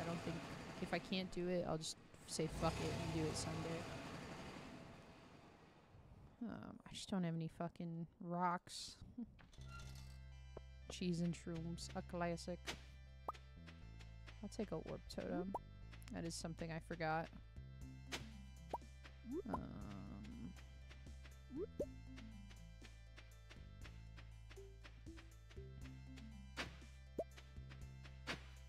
I don't think... If I can't do it, I'll just say fuck it and do it someday. I just don't have any fucking rocks. Cheese and shrooms. A classic. I'll take a warp totem. That is something I forgot.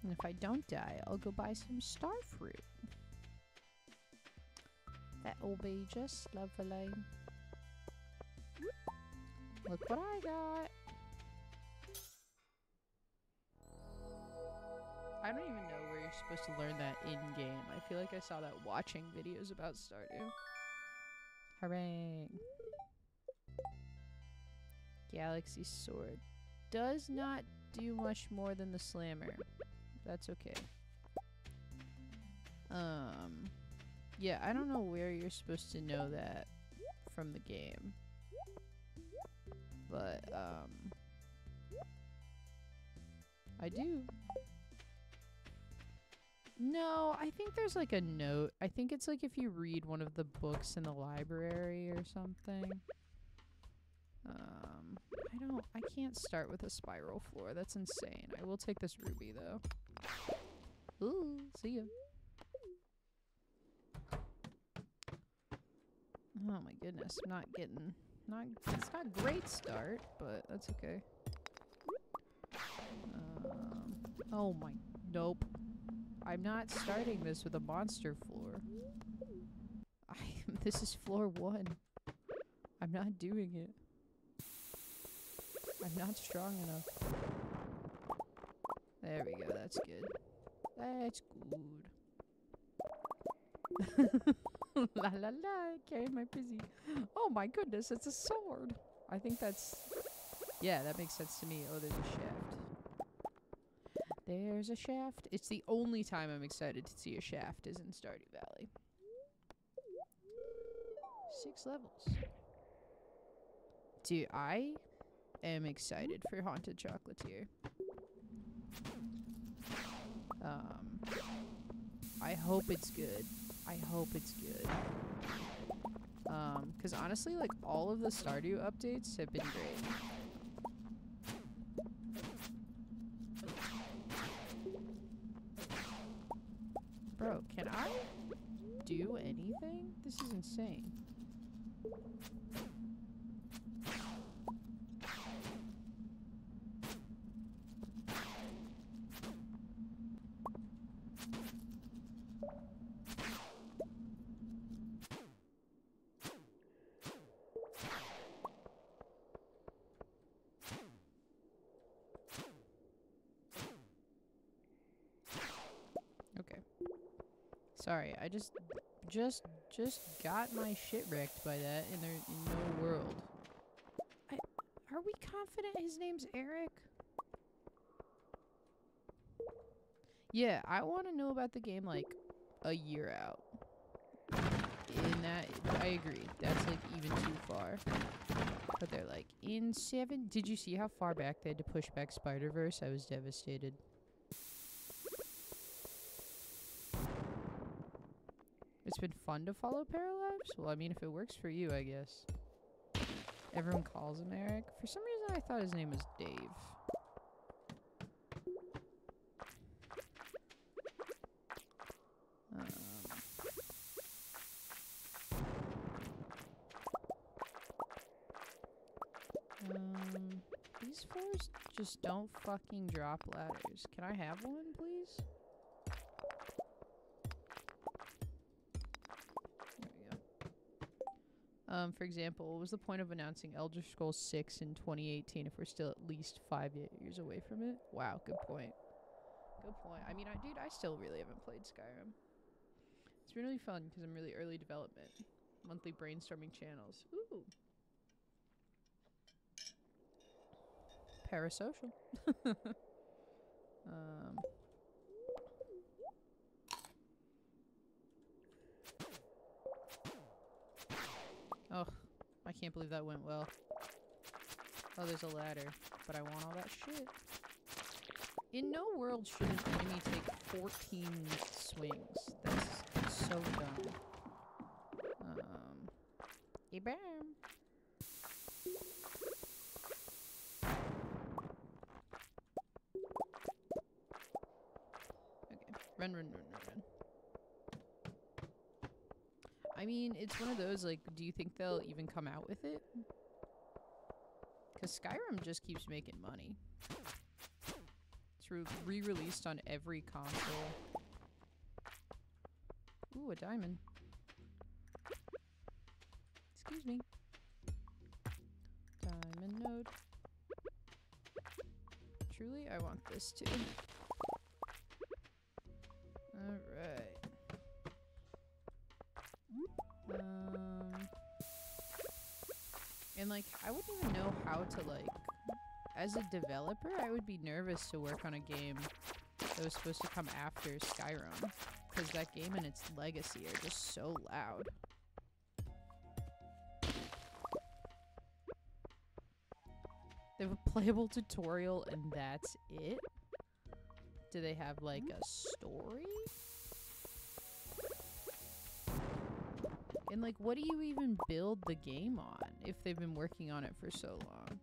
And if I don't die, I'll go buy some star fruit. That'll be just lovely. Look what I got! I don't even know where you're supposed to learn that in-game. I feel like I saw that watching videos about Stardew. Hooray. Galaxy Sword. Does not do much more than the Slammer. That's okay. Yeah, I don't know where you're supposed to know that from the game. But, I do. No, I think there's like a note. I think it's like if you read one of the books in the library or something. I can't start with a spiral floor. That's insane. I will take this ruby though. Ooh, see ya. Oh my goodness, I'm not getting... It's not a great start, but that's okay. Oh my... Nope. I'm not starting this with a monster floor. This is floor 1. I'm not doing it. I'm not strong enough. There we go, that's good. That's good. La la la, carry my pizzy. Oh my goodness, it's a sword. I think that's... Yeah, that makes sense to me. Oh, there's a shaft. There's a shaft. It's the only time I'm excited to see a shaft is in Stardew Valley. 6 levels. Dude, I am excited for Haunted Chocolatier. I hope it's good. I hope it's good. Because honestly, like, all of the Stardew updates have been great. do anything? This is insane. Sorry, I just got my shit wrecked by that in their no world. Are we confident his name's Eric? Yeah, I want to know about the game like a year out. In that, I agree. That's like even too far. But they're like in 7. Did you see how far back they had to push back Spider-Verse? I was devastated. It's been fun to follow Paralives? Well, I mean, if it works for you, I guess. Everyone calls him Eric. For some reason, I thought his name was Dave. These fours just don't fucking drop ladders. Can I have one, please? For example, what was the point of announcing Elder Scrolls 6 in 2018 if we're still at least 5 years away from it? Wow, good point. Good point. I mean, dude, I still really haven't played Skyrim. It's been really fun because I'm really early development. Monthly brainstorming channels. Ooh. Parasocial. Oh, I can't believe that went well. Oh, there's a ladder, but I want all that shit. In no world should an enemy take 14 swings. That's so dumb. Hey, bam. Okay, run. I mean, it's one of those, like, do you think they'll even come out with it? Because Skyrim just keeps making money. It's re-released on every console. Ooh, a diamond. Excuse me. Diamond node. Truly, I want this too. Alright. And like, I wouldn't even know how to like, as a developer, I would be nervous to work on a game that was supposed to come after Skyrim, because that game and its legacy are just so loud. They have a playable tutorial and that's it? Do they have like a story? And like, what do you even build the game on if they've been working on it for so long?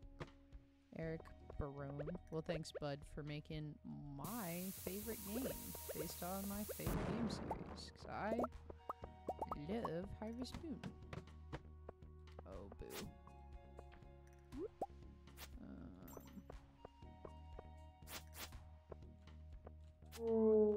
Eric Barone. Well, thanks, bud, for making my favorite game based on my favorite game series. Because I love Harvest Moon. Oh, boo. Oops.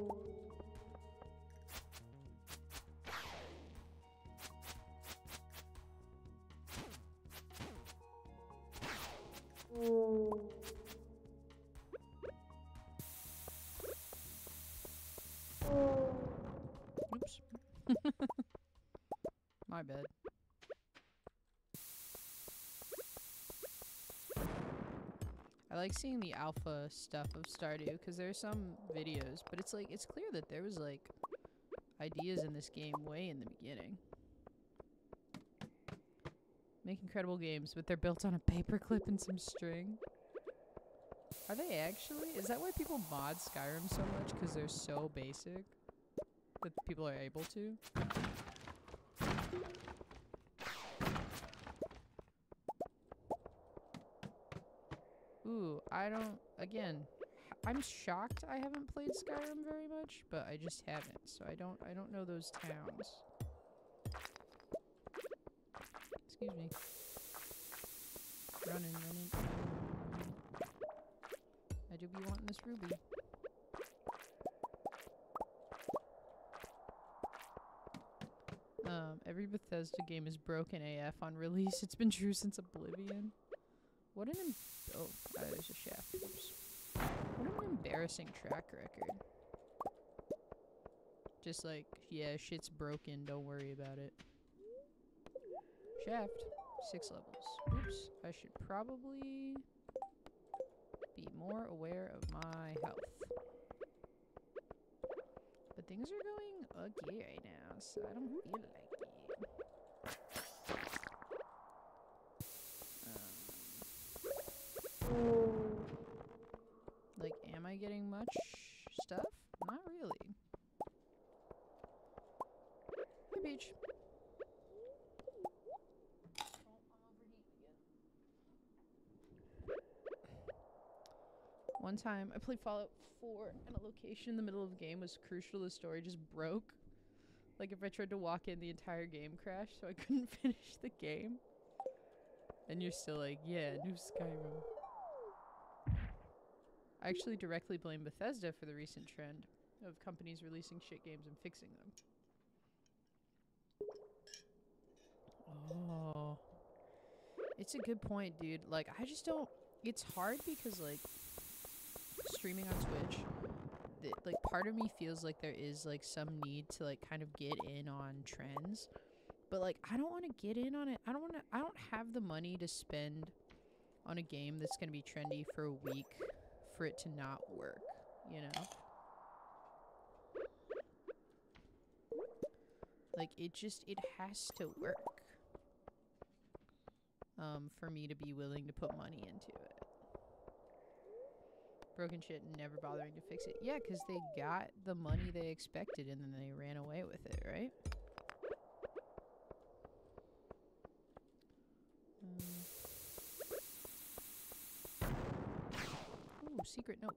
My bad. I like seeing the alpha stuff of Stardew because there are some videos, but it's like, it's clear that there was like ideas in this game way in the beginning. Make incredible games, but they're built on a paperclip and some string. Are they actually? Is that why people mod Skyrim so much? Because they're so basic that people are able to? Ooh, I don't, again, I'm shocked I haven't played Skyrim very much, but I just haven't, so I don't know those towns. Excuse me. Running. I do be wanting this ruby. Every Bethesda game is broken AF on release. It's been true since Oblivion. What an oh, there's a shaft. Oops. What an embarrassing track record. Just like, yeah, shit's broken, don't worry about it. Shaft. 6 levels. Oops. I should probably be more aware of my health. But things are going okay right now, so I don't feel like it. Like, am I getting much stuff? Not really. Hey, Beach. One time, I played Fallout 4 and a location in the middle of the game was crucial. The story just broke. Like, if I tried to walk in, the entire game crashed, so I couldn't finish the game. And you're still like, yeah, new Skyrim. I actually directly blame Bethesda for the recent trend of companies releasing shit games and fixing them. Oh. It's a good point, dude. Like, I just don't... It's hard because, like... streaming on Twitch, like, part of me feels like there is, like, some need to, like, kind of get in on trends, but, like, I don't want to get in on it. I don't have the money to spend on a game that's going to be trendy for a week for it to not work, you know? Like, it just, it has to work, for me to be willing to put money into it. Broken shit and never bothering to fix it. Yeah, because they got the money they expected and then they ran away with it, right? Ooh, secret note.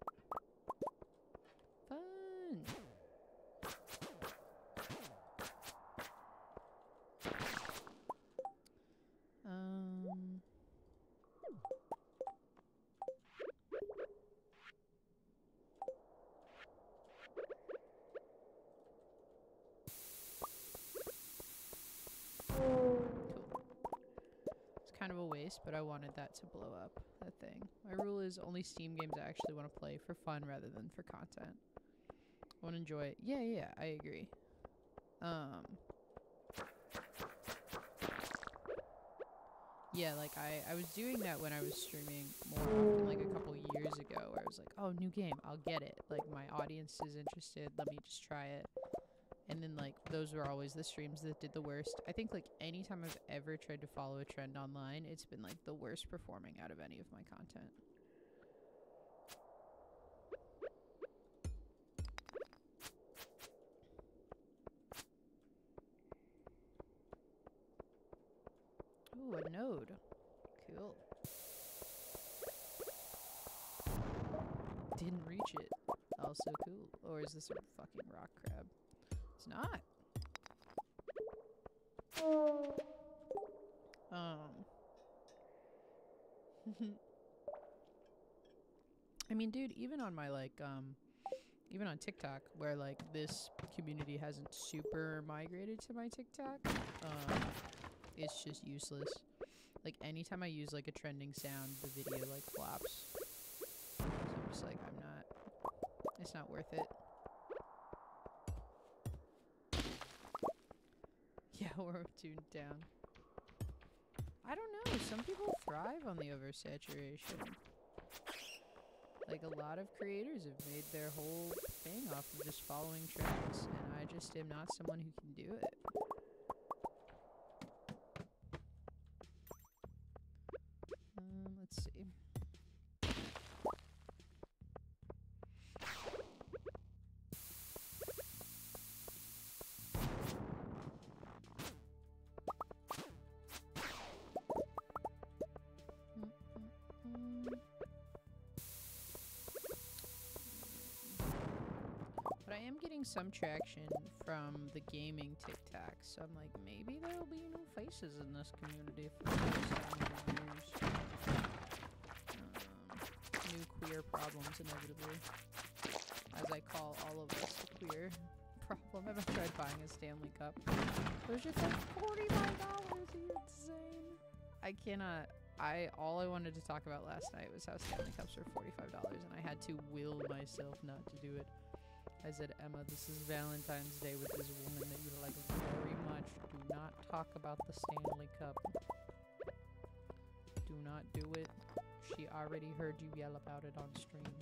Fun! Kind of a waste, but I wanted that to blow up, that thing. My rule is only Steam games I actually want to play for fun rather than for content. I want to enjoy it. Yeah, yeah, I agree. Yeah, like, I was doing that when I was streaming more often, like, a couple years ago, where I was like, oh, new game, I'll get it. Like, my audience is interested, let me just try it. And then, like, those were always the streams that did the worst. I think, like, anytime I've ever tried to follow a trend online, it's been, like, the worst performing out of any of my content. Ooh, a node. Cool. Didn't reach it. Also cool. Or is this a fucking rock crab? It's not. I mean, dude, even on my, like, even on TikTok, where, like, this community hasn't super migrated to my TikTok, it's just useless. Like, anytime I use, like, a trending sound, the video, like, flops. So I'm just like, I'm not, it's not worth it. Yeah, we're tuned down. I don't know. Some people thrive on the oversaturation. Like, a lot of creators have made their whole thing off of just following trends, and I just am not someone who can do it. Let's see. getting some traction from the gaming TikTok, so I'm like, maybe there'll be new faces in this community for the next 7 years. New queer problems, inevitably. As I call all of us the queer problem. I've tried buying a Stanley Cup. It was just like $45, are you insane? I cannot. All I wanted to talk about last night was how Stanley Cups are $45, and I had to will myself not to do it. I said, Emma, this is Valentine's Day with this woman that you like very much. Do not talk about the Stanley Cup. Do not do it. She already heard you yell about it on stream.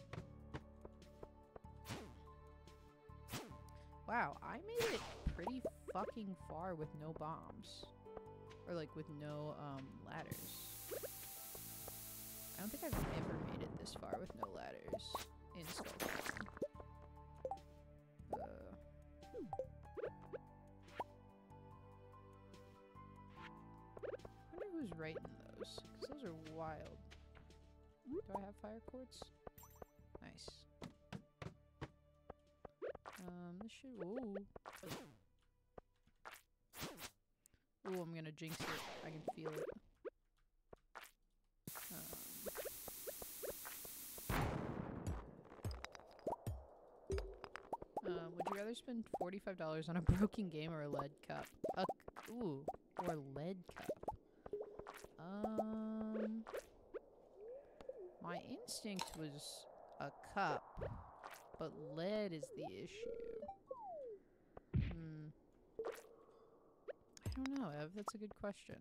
Wow, I made it pretty fucking far with no bombs. Or like with no ladders. I don't think I've ever made it this far with no ladders in Skulltown. I wonder who's writing those, because those are wild. Do I have fire quartz? Nice. This should- ooh. Ooh, I'm gonna jinx it. I can feel it. Would you rather spend $45 on a broken game or a lead cup? Ooh. Or lead cup. My instinct was a cup, but lead is the issue. I don't know, Ev. That's a good question.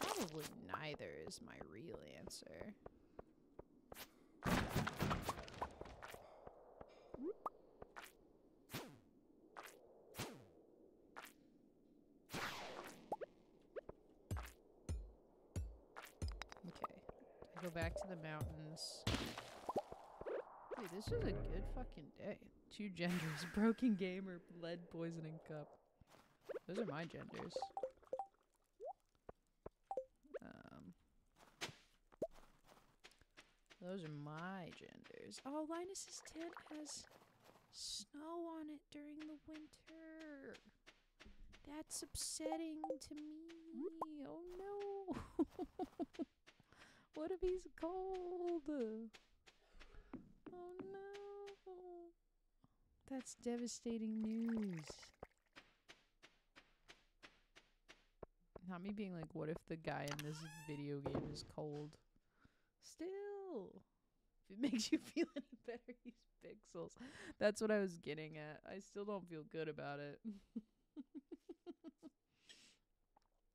Probably neither is my real answer. Back to the mountains. Dude, this is a good fucking day. Two genders, broken game or lead poisoning cup. Those are my genders. Those are my genders. Oh, Linus's tent has snow on it during the winter. That's upsetting to me. Oh no. What if he's cold? Oh no. That's devastating news. Not me being like, what if the guy in this video game is cold? Still. If it makes you feel any better, he's pixels. That's what I was getting at. I still don't feel good about it.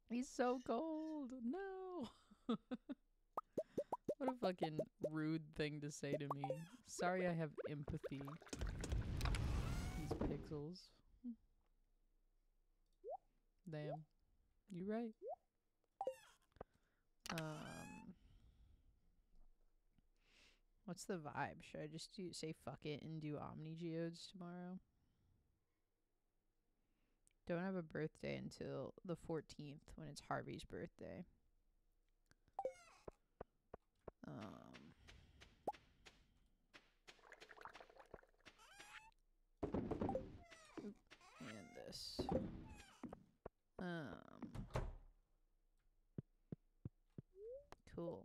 He's so cold. No. What a fucking rude thing to say to me. Sorry I have empathy. These pixels. Damn. You're right. What's the vibe? Should I just say fuck it and do Omni-Geodes tomorrow? Don't have a birthday until the 14th when it's Harvey's birthday. Oop, and this. Cool.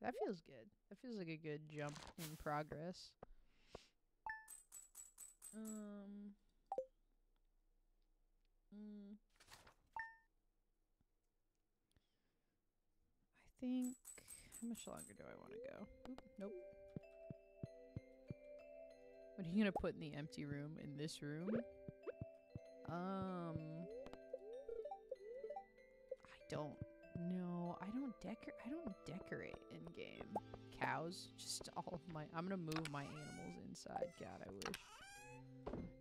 That feels good. That feels like a good jump in progress. I think. How much longer do I want to go? Oop, nope. What are you gonna put in the empty room in this room? I don't know. I don't decorate in game. Cows, just all of my. I'm gonna move my animals inside. God, I wish.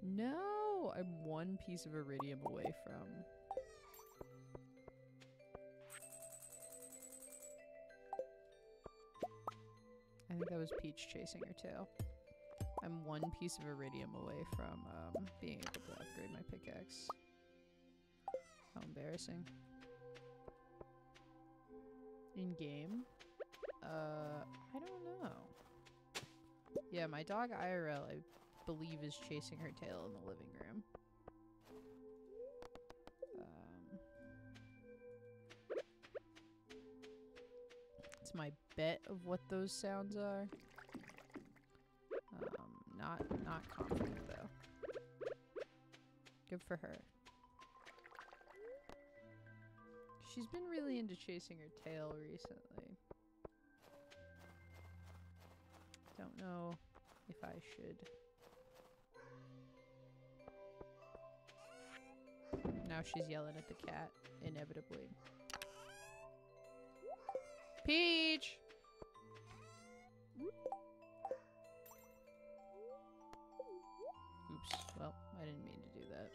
No, I'm one piece of iridium away from. I think that was Peach chasing her tail. I'm one piece of iridium away from being able to upgrade my pickaxe. How embarrassing. In game? I don't know. Yeah, my dog IRL, I believe, is chasing her tail in the living room. It's my bet of what those sounds are. Not confident though. Good for her. She's been really into chasing her tail recently. Don't know if I should. Now she's yelling at the cat, inevitably. Peach! Oops. Well, I didn't mean to do that.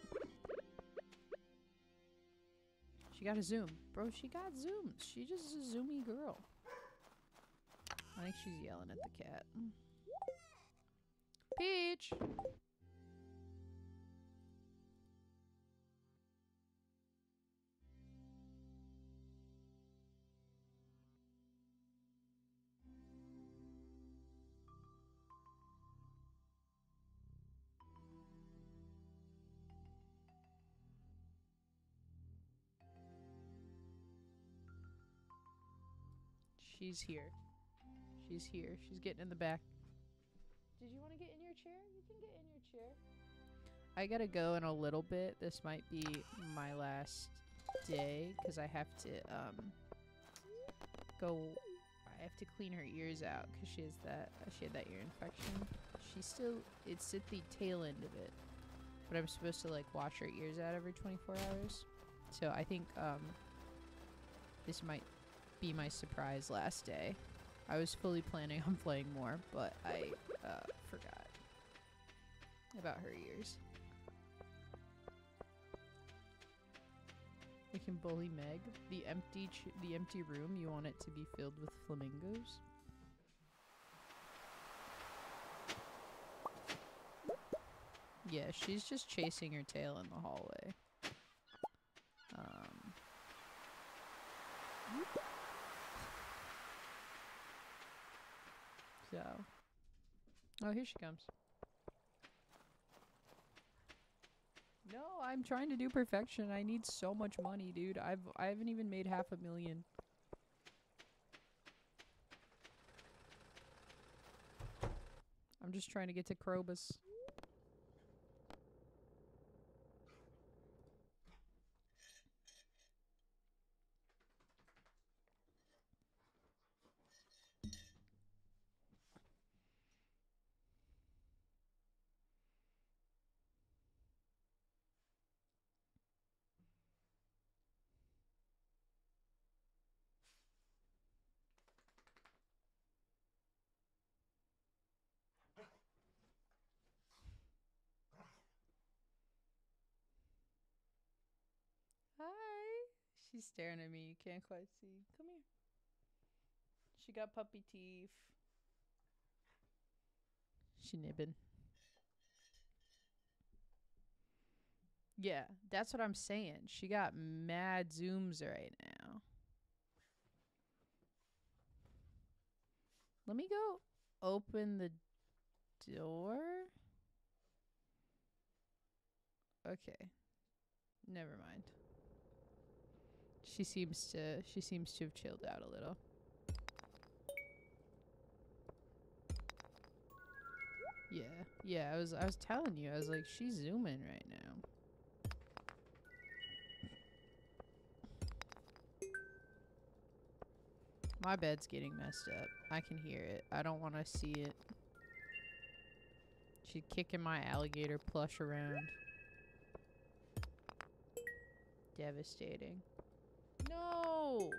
She got a zoom. Bro, she got zooms. She's just a zoomy girl. I think she's yelling at the cat. Peach! She's here. She's here. She's getting in the back. Did you want to get in your chair? You can get in your chair. I gotta go in a little bit. This might be my last day because I have to I have to clean her ears out because she has that. She had that ear infection. She's still. It's at the tail end of it, but I'm supposed to like wash her ears out every 24 hours. So I think this might be my surprise last day. I was fully planning on playing more, but I forgot about her ears. We can bully Meg. The empty room. You want it to be filled with flamingos. Yeah, she's just chasing her tail in the hallway. So. Oh, here she comes. No, I'm trying to do perfection. I need so much money, dude. I haven't even made $500,000. I'm just trying to get to Krobus. She's staring at me. You can't quite see. Come here. She got puppy teeth. She nibbing. Yeah, that's what I'm saying. She got mad zooms right now. Let me go open the door. Okay. Never mind. She seems to have chilled out a little. Yeah. Yeah, I was telling you. I was like, she's zooming right now. My bed's getting messed up. I can hear it. I don't want to see it. She's kicking my alligator plush around. Devastating. No!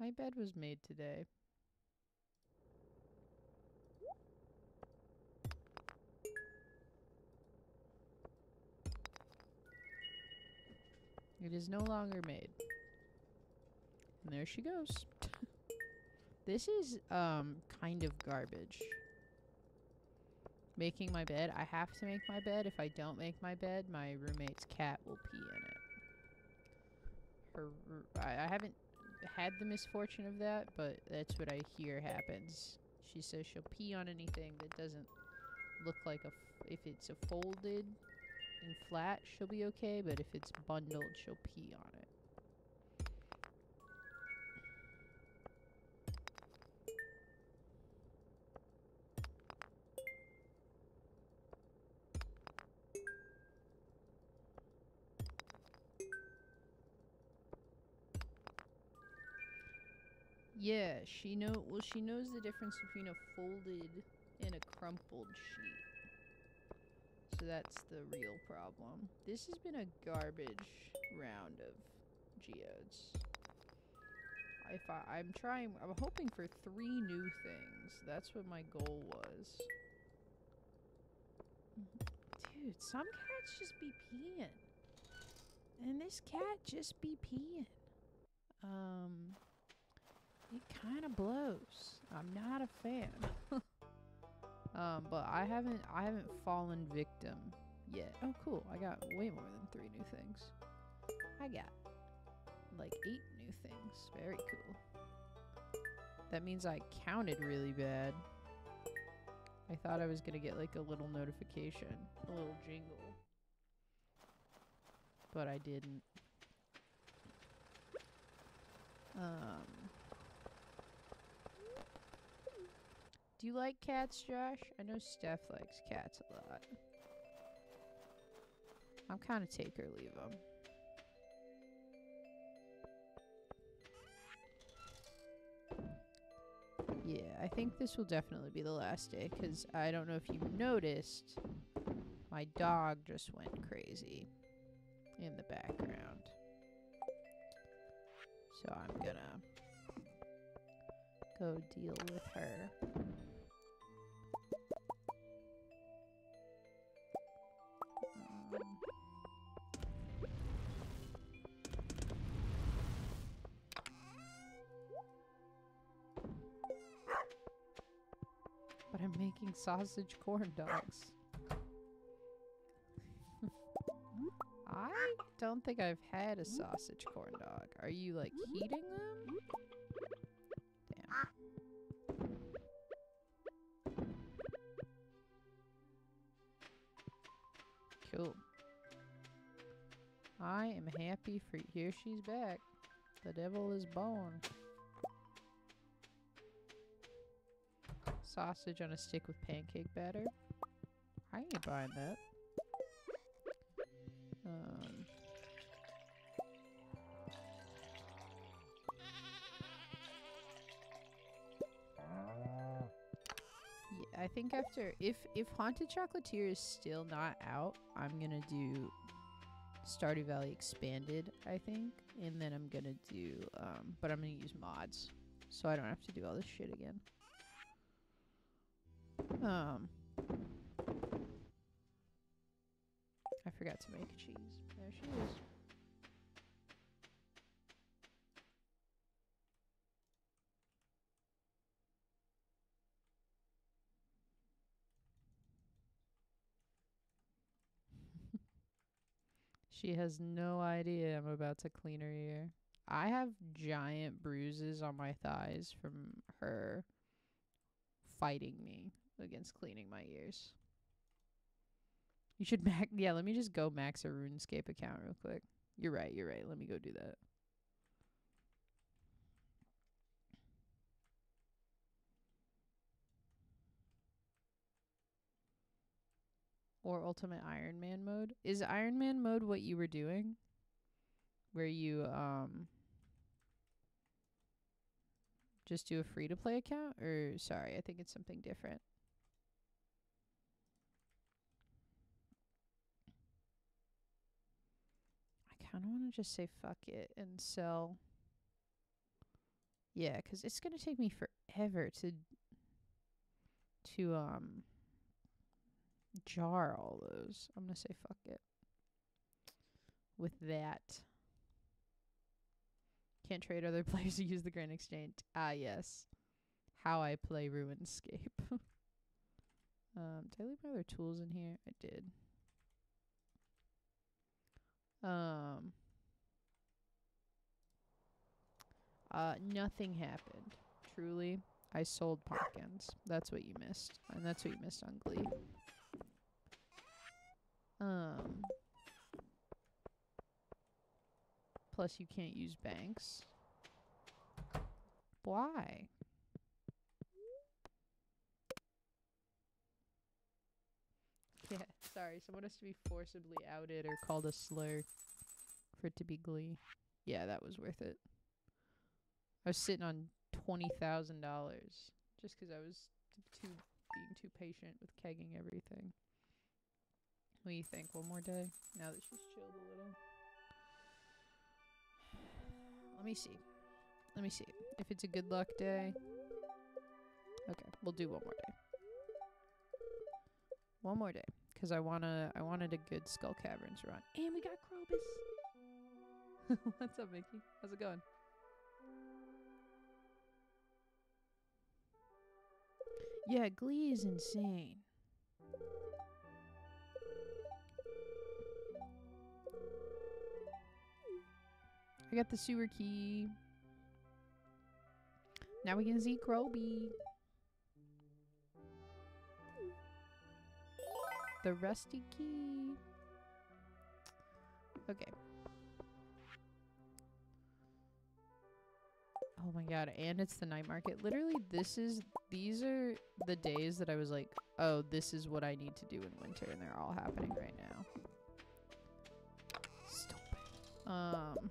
My bed was made today. It is no longer made. And there she goes. This is, kind of garbage. Making my bed. I have to make my bed. If I don't make my bed, my roommate's cat will pee in it. I haven't had the misfortune of that, but that's what I hear happens. She says she'll pee on anything that doesn't look like a... if it's a folded and flat, she'll be okay, but if it's bundled, she'll pee on it. Yeah, she know. Well, she knows the difference between a folded and a crumpled sheet. So that's the real problem. This has been a garbage round of geodes. I'm trying. I'm hoping for 3 new things. That's what my goal was. Dude, some cats just be peeing, and this cat just be peeing. It kind of blows. I'm not a fan. But I haven't fallen victim yet. Oh, cool. I got way more than 3 new things. I got like 8 new things. Very cool. That means I counted really bad. I thought I was gonna get like a little notification, a little jingle. But I didn't. Do you like cats, Josh? I know Steph likes cats a lot. I'm kind of take or leave them. Yeah, I think this will definitely be the last day, because I don't know if you noticed, my dog just went crazy in the background. So I'm gonna go deal with her. But I'm making sausage corn dogs. I don't think I've had a sausage corn dog. Are you like heating them? Cool. I am happy for here she's back. The devil is born. Sausage on a stick with pancake batter. I ain't buying that. I think after if Haunted Chocolatier is still not out, I'm gonna do Stardew Valley Expanded, I think, and then I'm gonna do but I'm gonna use mods so I don't have to do all this shit again. I forgot to make a cheese. There she is. She has no idea I'm about to clean her ear. I have giant bruises on my thighs from her fighting me against cleaning my ears. You should max. Yeah, let me just go max a RuneScape account real quick. You're right, you're right. Let me go do that. Or ultimate Iron Man mode. Is Iron Man mode what you were doing? Where you just do a free-to-play account? Or sorry, I think it's something different. I kind of want to just say fuck it and sell. Yeah, because it's going to take me forever to jar all those. I'm gonna say fuck it with that. Can't trade other players who use the Grand Exchange. Ah yes, how I play RuneScape. Did I leave my other tools in here? I did. Nothing happened. Truly, I sold pumpkins. That's what you missed. And that's what you missed on Glee. Plus you can't use banks. Why? Yeah, sorry, someone has to be forcibly outed or called a slur for it to be Glee. Yeah, that was worth it. I was sitting on $20,000 just because I was being too patient with kegging everything. What do you think? One more day? Now that she's chilled a little. Let me see. Let me see. If it's a good luck day. Okay, we'll do one more day. One more day. Because I wanted a good Skull Caverns run. And we got Krobus! What's up, Mickey? How's it going? Yeah, Glee is insane. I got the sewer key. Now we can see Kroby. The rusty key. Okay. Oh my god, and it's the night market. Literally, these are the days that I was like, oh, this is what I need to do in winter, and they're all happening right now. Stupid.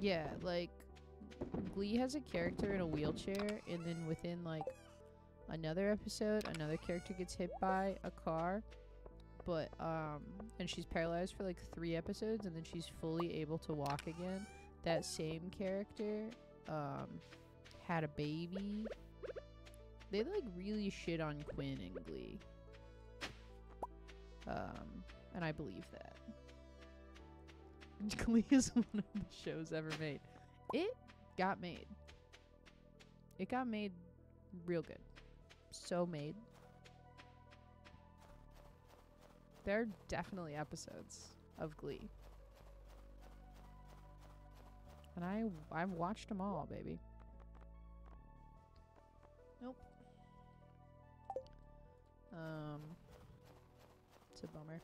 Yeah, like, Glee has a character in a wheelchair, and then within, like, another episode, another character gets hit by a car, but, and she's paralyzed for, like, 3 episodes, and then she's fully able to walk again. That same character, had a baby. They, like, really shit on Quinn and Glee. And I believe that. Glee is one of the shows ever made. It got made. It got made real good. So made. There are definitely episodes of Glee. And I've watched them all, baby. Nope. It's a bummer.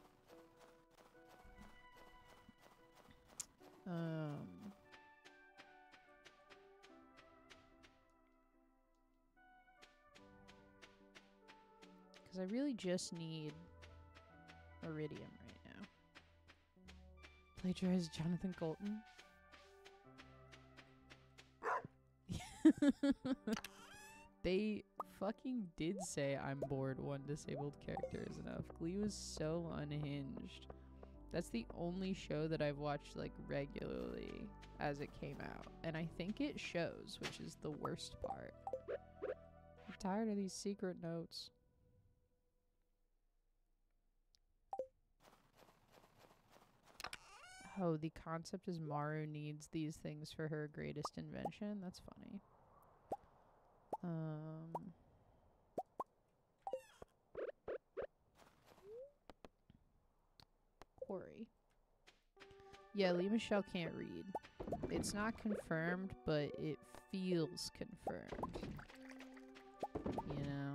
Because I really just need Iridium right now. Plagiarized Jonathan Colton. They fucking did say I'm bored, one disabled character is enough. Glee was so unhinged. That's the only show that I've watched, like, regularly as it came out. And I think it shows, which is the worst part. I'm tired of these secret notes. Oh, the concept is Maru needs these things for her greatest invention. That's funny. Quarry. Yeah, Lee Michelle can't read. It's not confirmed, but it feels confirmed. You know?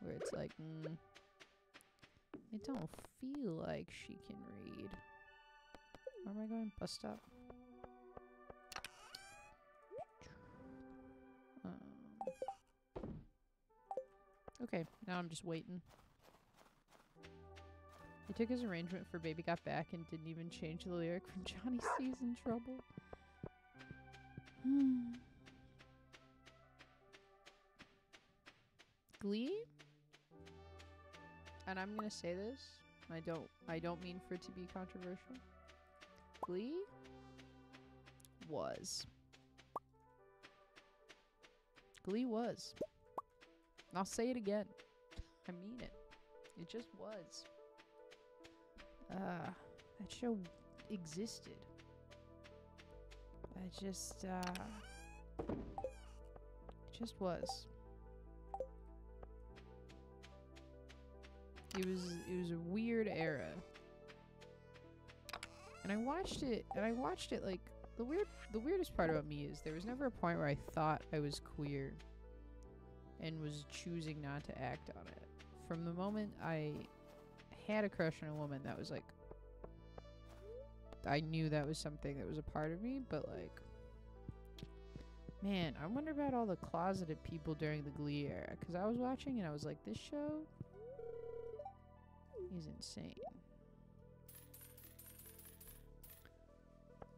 Where it's like, I don't feel like she can read. Where am I going? Bus stop? Okay, now I'm just waiting. He took his arrangement for Baby Got Back and didn't even change the lyric from Johnny C's in Trouble. Glee? And I'm gonna say this. I don't mean for it to be controversial. Glee was. Glee was. I'll say it again. I mean it. It just was. That show existed. I just was. It was a weird era. And I watched it like the weirdest part about me is there was never a point where I thought I was queer and was choosing not to act on it. From the moment I had a crush on a woman, that was like, I knew that was something that was a part of me, but like, man, I wonder about all the closeted people during the Glee era, because I was watching and I was like, this show is insane.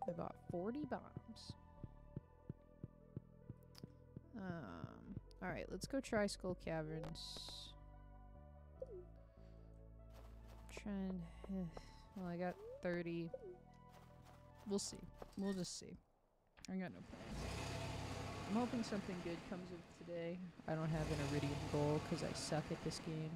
I bought 40 bombs. Alright, let's go try Skull Caverns. Trying. Well, I got 30. We'll see. We'll just see. I got no plans. I'm hoping something good comes of today. I don't have an Iridium goal because I suck at this game.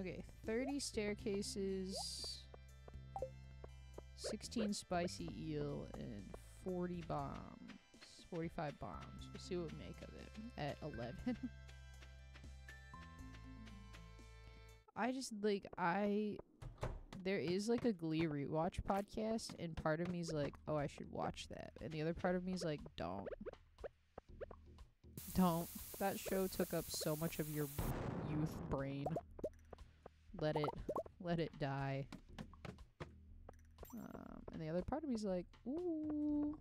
Okay, 30 staircases, 16 spicy eel, and 40 bombs, 45 bombs. We'll see what we make of it at 11. I just, like, there is, like, a Glee rewatch podcast, and part of me's like, oh, I should watch that. And the other part of me's like, don't. Don't. That show took up so much of your youth brain. Let it die. And the other part of me's like, ooh.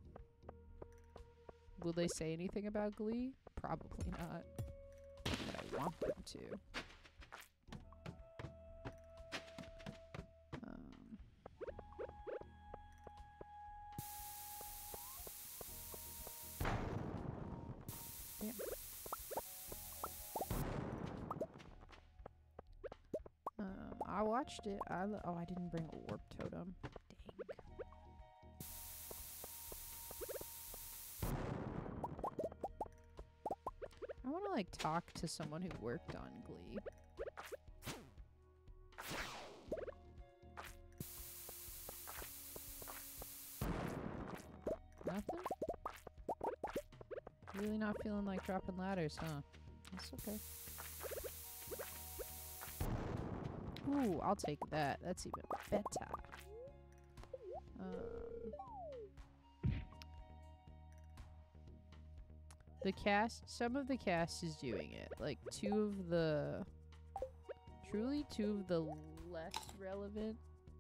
Will they say anything about Glee? Probably not. But I want them to. Yeah. I watched it. Oh, I didn't bring a warp totem. Dang. I want to, like, talk to someone who worked on Glee. Nothing? Really not feeling like dropping ladders, huh? That's okay. Ooh, I'll take that. That's even better. The cast, some of the cast is doing it. Like, two of the less relevant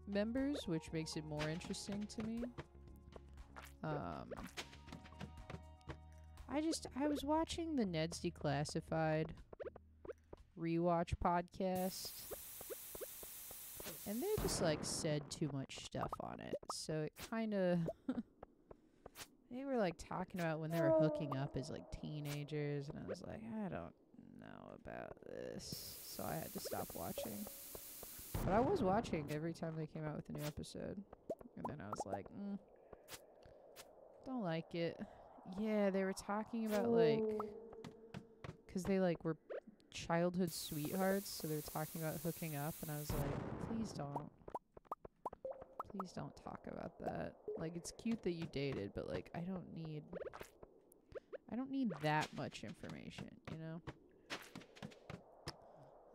members, which makes it more interesting to me. I was watching the Ned's Declassified rewatch podcast. And they just, like, said too much stuff on it, so it kind of... They were, like, talking about when they were hooking up as, like, teenagers, and I was like, I don't know about this, so I had to stop watching. But I was watching every time they came out with a new episode, and then I was like, don't like it. Yeah, they were talking about, like... Because they, like, were childhood sweethearts, so they were talking about hooking up, and I was like... Please don't talk about that. Like, it's cute that you dated, but like, I don't need that much information, you know?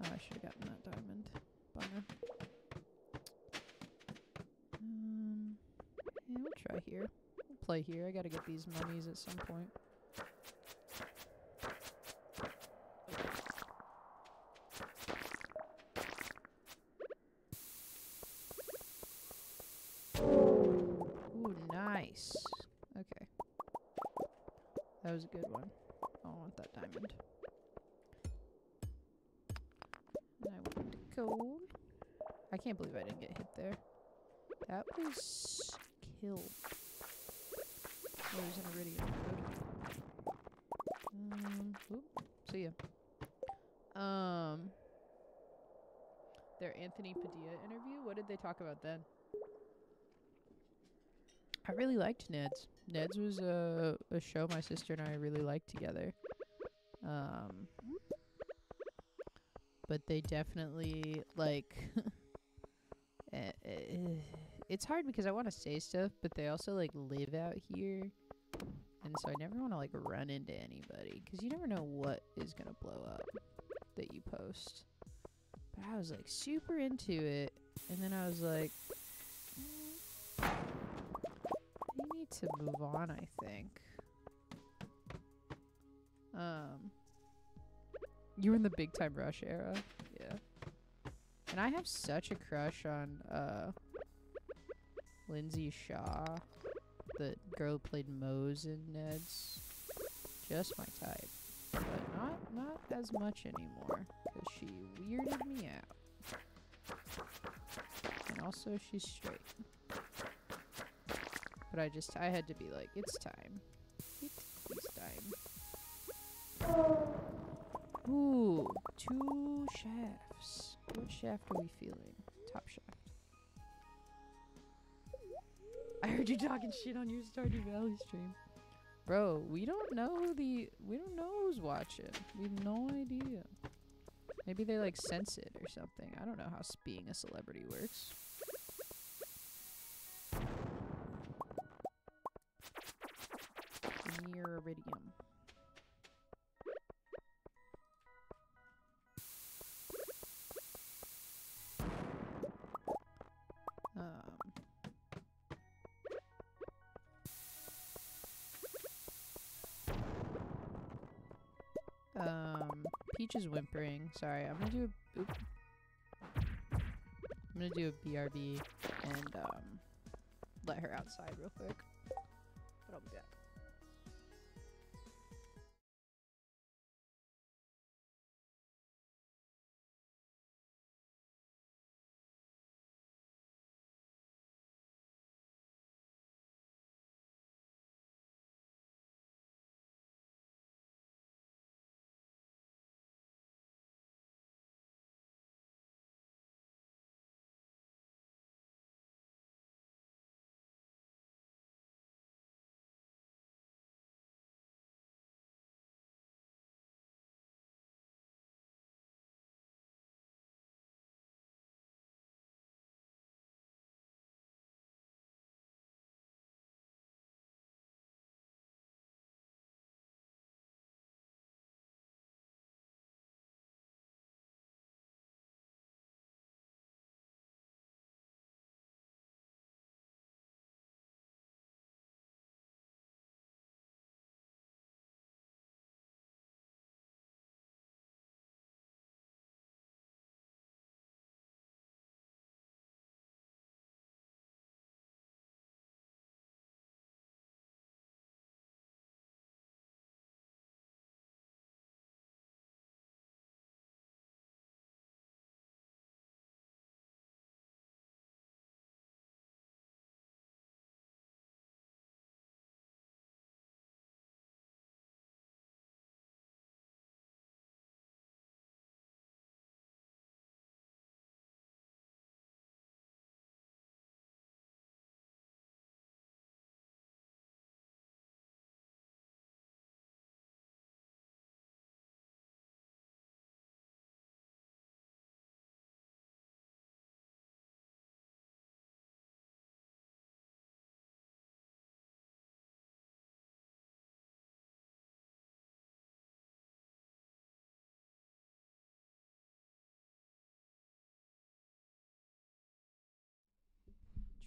Oh, I should have gotten that diamond. Bummer. Yeah, we'll try here. We'll play here. I gotta get these mummies at some point. Okay. That was a good one. I don't want that diamond. And I want the gold. I can't believe I didn't get hit there. That was kill. Oh, there's an Iridium mode. See ya. Their Anthony Padilla interview? What did they talk about then? I really liked Ned's. Ned's was a show my sister and I really liked together. But they definitely, like... it's hard because I want to say stuff, but they also, like, live out here. And so I never want to, like, run into anybody. Because you never know what is going to blow up that you post. But I was, like, super into it. And then I was like... I need to move on, I think. You were in the Big Time Rush era? Yeah. And I have such a crush on, Lindsay Shaw. The girl who played Mose in Ned's. Just my type. But not as much anymore. Because she weirded me out. And also, she's straight. But I had to be like, it's time. It's time. Ooh, 2 shafts. What shaft are we feeling? Top shaft. I heard you talking shit on your Stardew Valley stream. Bro, we don't know who's watching. We have no idea. Maybe they like sense it or something. I don't know how being a celebrity works. Near iridium. Peach is whimpering. Sorry, I'm gonna do a BRB and let her outside real quick. But I'll be back.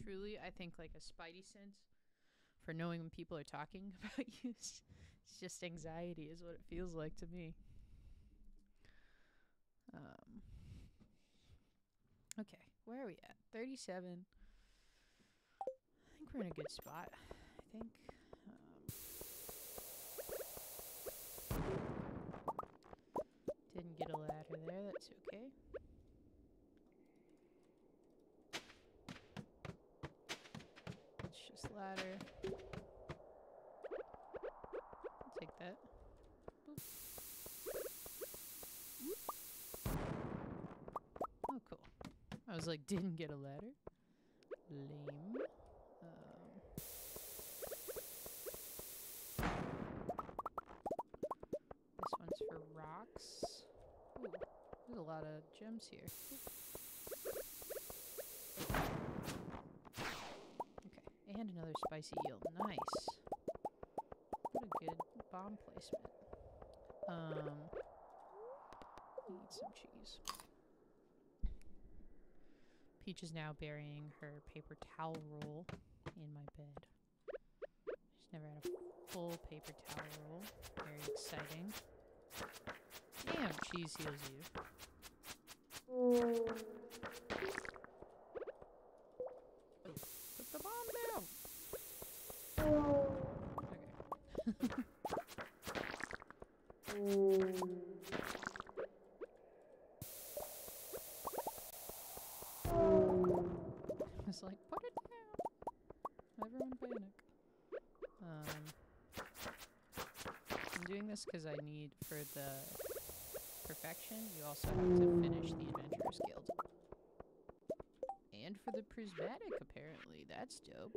Truly, I think like a spidey sense for knowing when people are talking about you. It's just anxiety is what it feels like to me. Okay, where are we at? 37. I think we're in a good spot. I think. Didn't get a ladder there. That's okay. Ladder. Take that. Boop. Oh, cool. I was like, didn't get a ladder. Lame. box. Ooh, there's a lot of gems here. Okay, and another spicy yield. Nice. What a good bomb placement. Need some cheese. Peach is now burying her paper towel roll in my bed. She's never had a full paper towel roll. Very exciting. Damn, cheese heals you. Put the bomb down! Okay. I was like, put it down! Everyone panic. I'm doing this because I need for the perfection. You also have to finish the Adventurer's Guild. And for the prismatic, apparently. That's dope.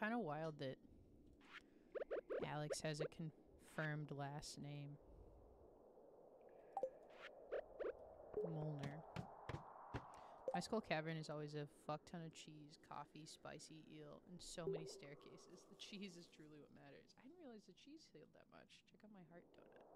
Kind of wild that Alex has a confirmed last name. Molnar. My Skull Cavern is always a fuck ton of cheese, coffee, spicy eel, and so many staircases. The cheese is truly what matters. I didn't realize the cheese healed that much. Check out my heart donut.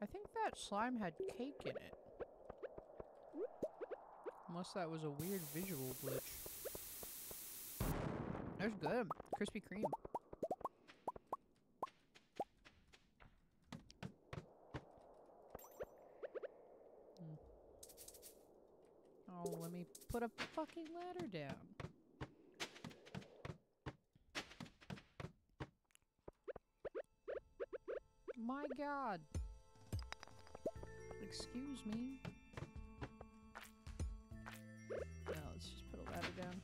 I think that slime had cake in it. Unless that was a weird visual glitch. That's good. Krispy Kreme. Mm. Oh, let me put a fucking ladder down. My God. Excuse me. Now let's just put a ladder down.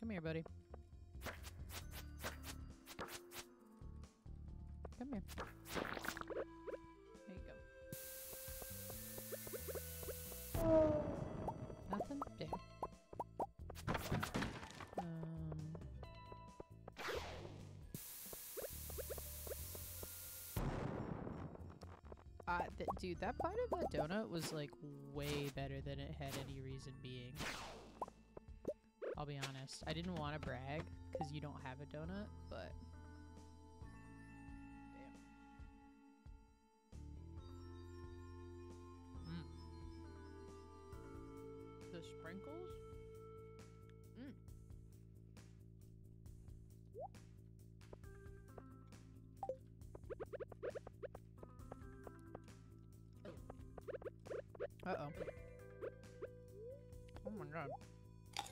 Come here, buddy. Come here. There you go. Oh. Nothing? Damn. Dude, that bite of that donut was like way better than it had any reason being. I'll be honest. I didn't want to brag because you don't have a donut, but... Damn. Mm. The sprinkles? Mm. Uh-oh. Oh my God. I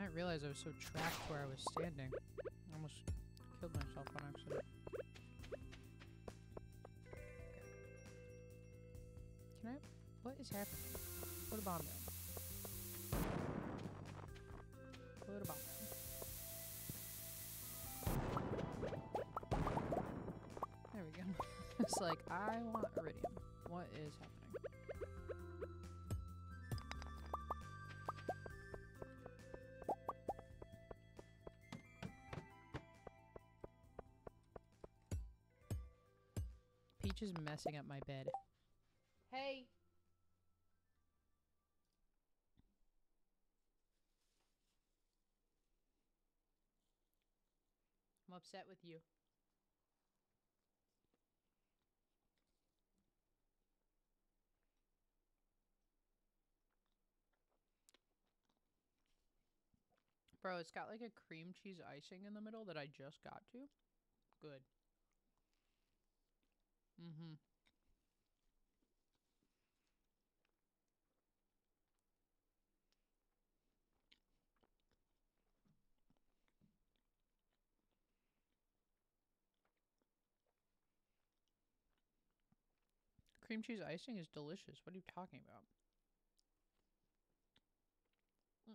didn't realize I was so trapped where I was standing. I almost killed myself on accident. Okay. Can I? What is happening? Put a bomb down. Put a bomb down. There we go. It's like, I want iridium. What is happening? Peach is messing up my bed. Hey! I'm upset with you. Bro, it's got like a cream cheese icing in the middle that I just got to. Good. Mm-hmm. Cream cheese icing is delicious. What are you talking about? Mm.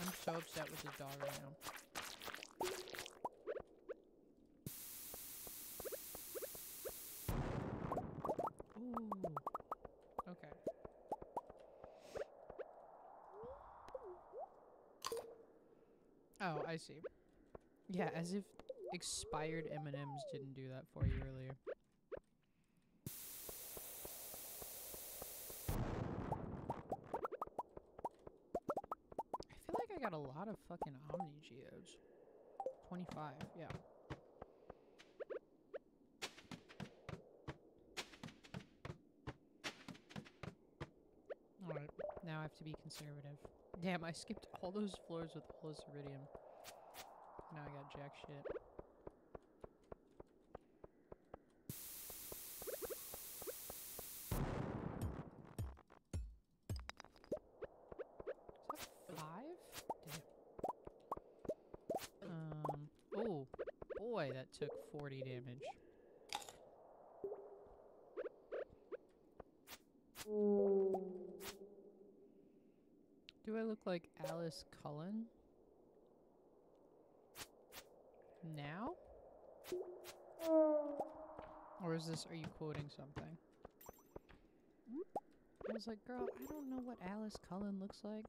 I'm so upset with this dog right now. Oh, I see. Yeah, as if expired M&Ms didn't do that for you earlier. I feel like I got a lot of fucking Omni Geos. 25, yeah. Alright, now I have to be conservative. Damn, I skipped all those floors with all this iridium. Now I got jack shit. Is that 5? Damn. Oh, boy, that took 40 damage. Do I look like Alice Cullen? Now? Or is this, are you quoting something? I was like, girl, I don't know what Alice Cullen looks like.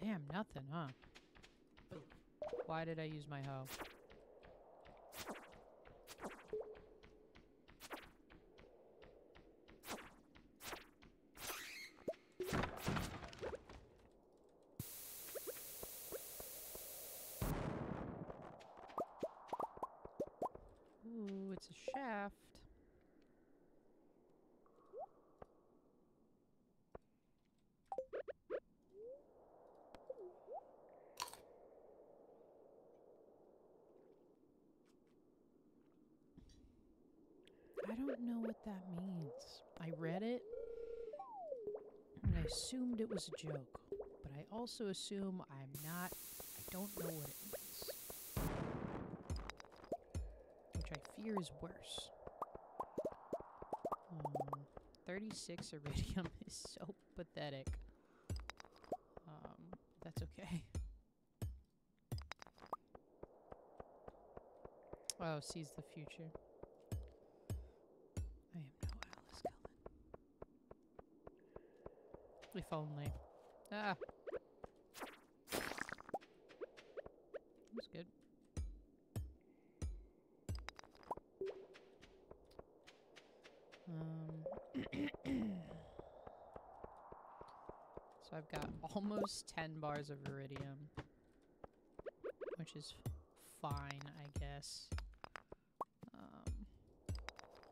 Damn, nothing, huh? Why did I use my hoe? I don't know what that means. I read it, and I assumed it was a joke, but I also assume I'm not, I don't know what it means. Which I fear is worse. 36 iridium is so pathetic. That's okay. Oh, sees the future. I am no Alice Cullen. If only. Ah! That's good. So I've got almost 10 bars of iridium, which is fine, I guess.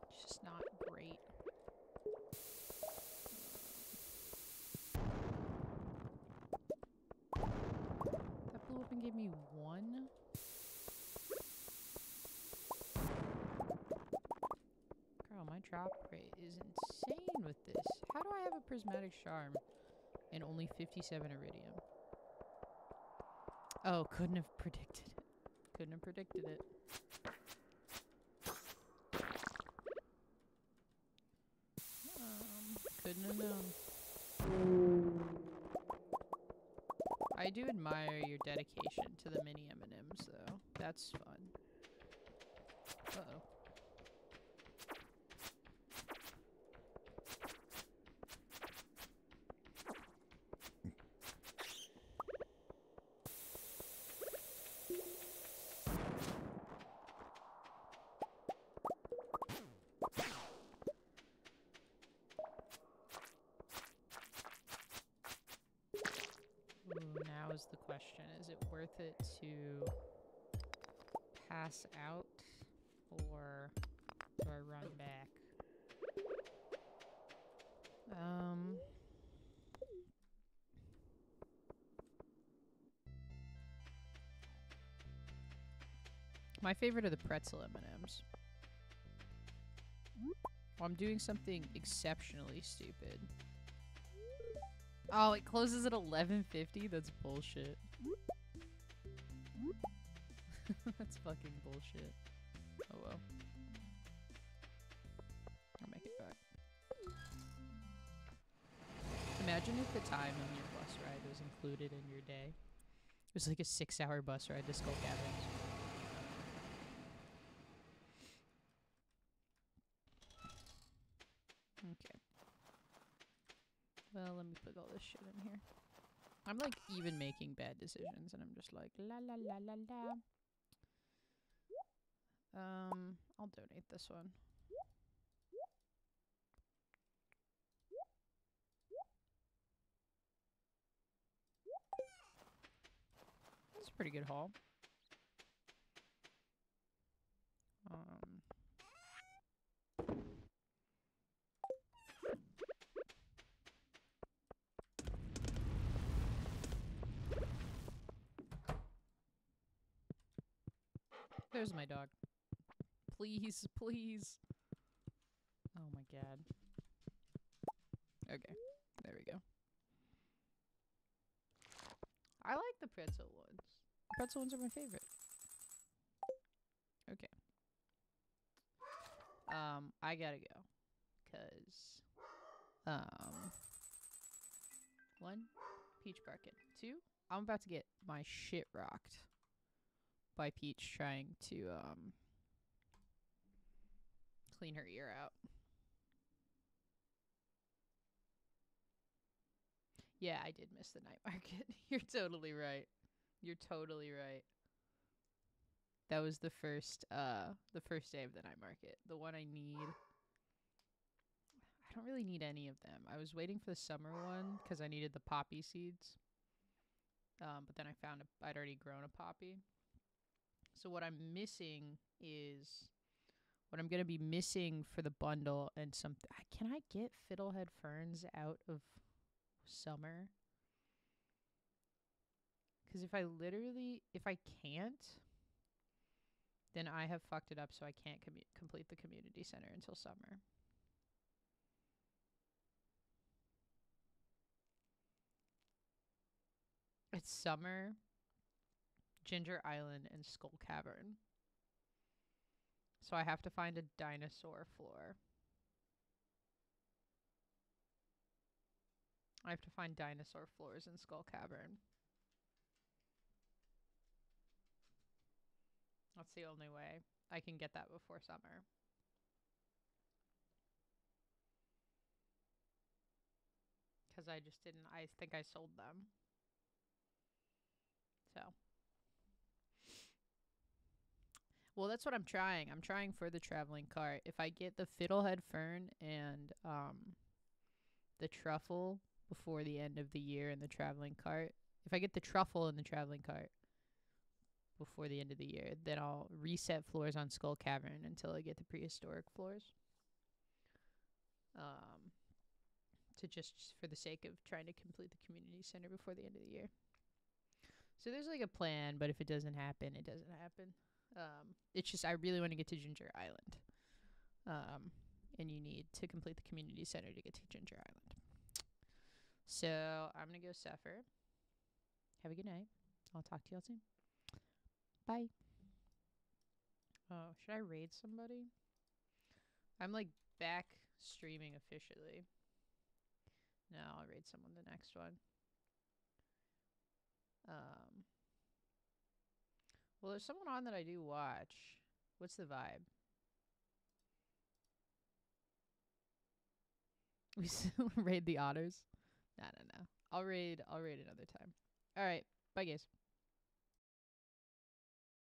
It's just not great. That blew up and gave me 1. Girl, my drop rate is insane with this. How do I have a prismatic charm and only 57 iridium? Oh, couldn't have predicted it. Couldn't have predicted it. Couldn't have known. I do admire your dedication to the mini M&Ms, though. That's fun. Uh-oh. The question is, it worth it to pass out or do I run back? My favorite are the pretzel M&Ms. I'm doing something exceptionally stupid. Oh, it closes at 11:50? That's bullshit. That's fucking bullshit. Oh well. I'll make it back. Imagine if the time on your bus ride was included in your day. It was like a 6-hour bus ride to Skull Caverns. Okay. Well, let me put all this shit in here. I'm like even making bad decisions and I'm just like la la la la la. I'll donate this one. That's a pretty good haul. There's my dog. Please, please. Oh my god. Okay, there we go. I like the pretzel ones. Pretzel ones are my favorite. Okay. I gotta go. 'Cause, one, Peach Barkin. Two, I'm about to get my shit rocked by Peach trying to, clean her ear out. Yeah, I did miss the night market. You're totally right. You're totally right. That was the first day of the night market. The one I need. I don't really need any of them. I was waiting for the summer one because I needed the poppy seeds. But then I found I'd already grown a poppy. So what I'm missing is what I'm gonna be missing for the bundle and something. Can I get Fiddlehead Ferns out of summer? Because if I can't, then I have fucked it up. So I can't complete the community center until summer. It's summer, Ginger Island, and Skull Cavern. So I have to find a dinosaur floor. I have to find dinosaur floors in Skull Cavern. That's the only way I can get that before summer. Because I just didn't, I think I sold them. So. Well, that's what I'm trying. I'm trying for the traveling cart. If I get the Fiddlehead Fern and the truffle before the end of the year in the traveling cart, if I get the truffle in the traveling cart before the end of the year, then I'll reset floors on Skull Cavern until I get the prehistoric floors. To just for the sake of trying to complete the community center before the end of the year. So there's like a plan, but if it doesn't happen, it doesn't happen. It's just I really want to get to Ginger Island. And you need to complete the community center to get to Ginger Island. So I'm gonna go suffer. Have a good night. I'll talk to y'all soon. Bye. Oh, should I raid somebody? I'm like back streaming officially. No, I'll raid someone the next one. Well, there's someone on that I do watch. What's the vibe? We still raid the otters? No. I'll raid another time. All right. Bye, guys.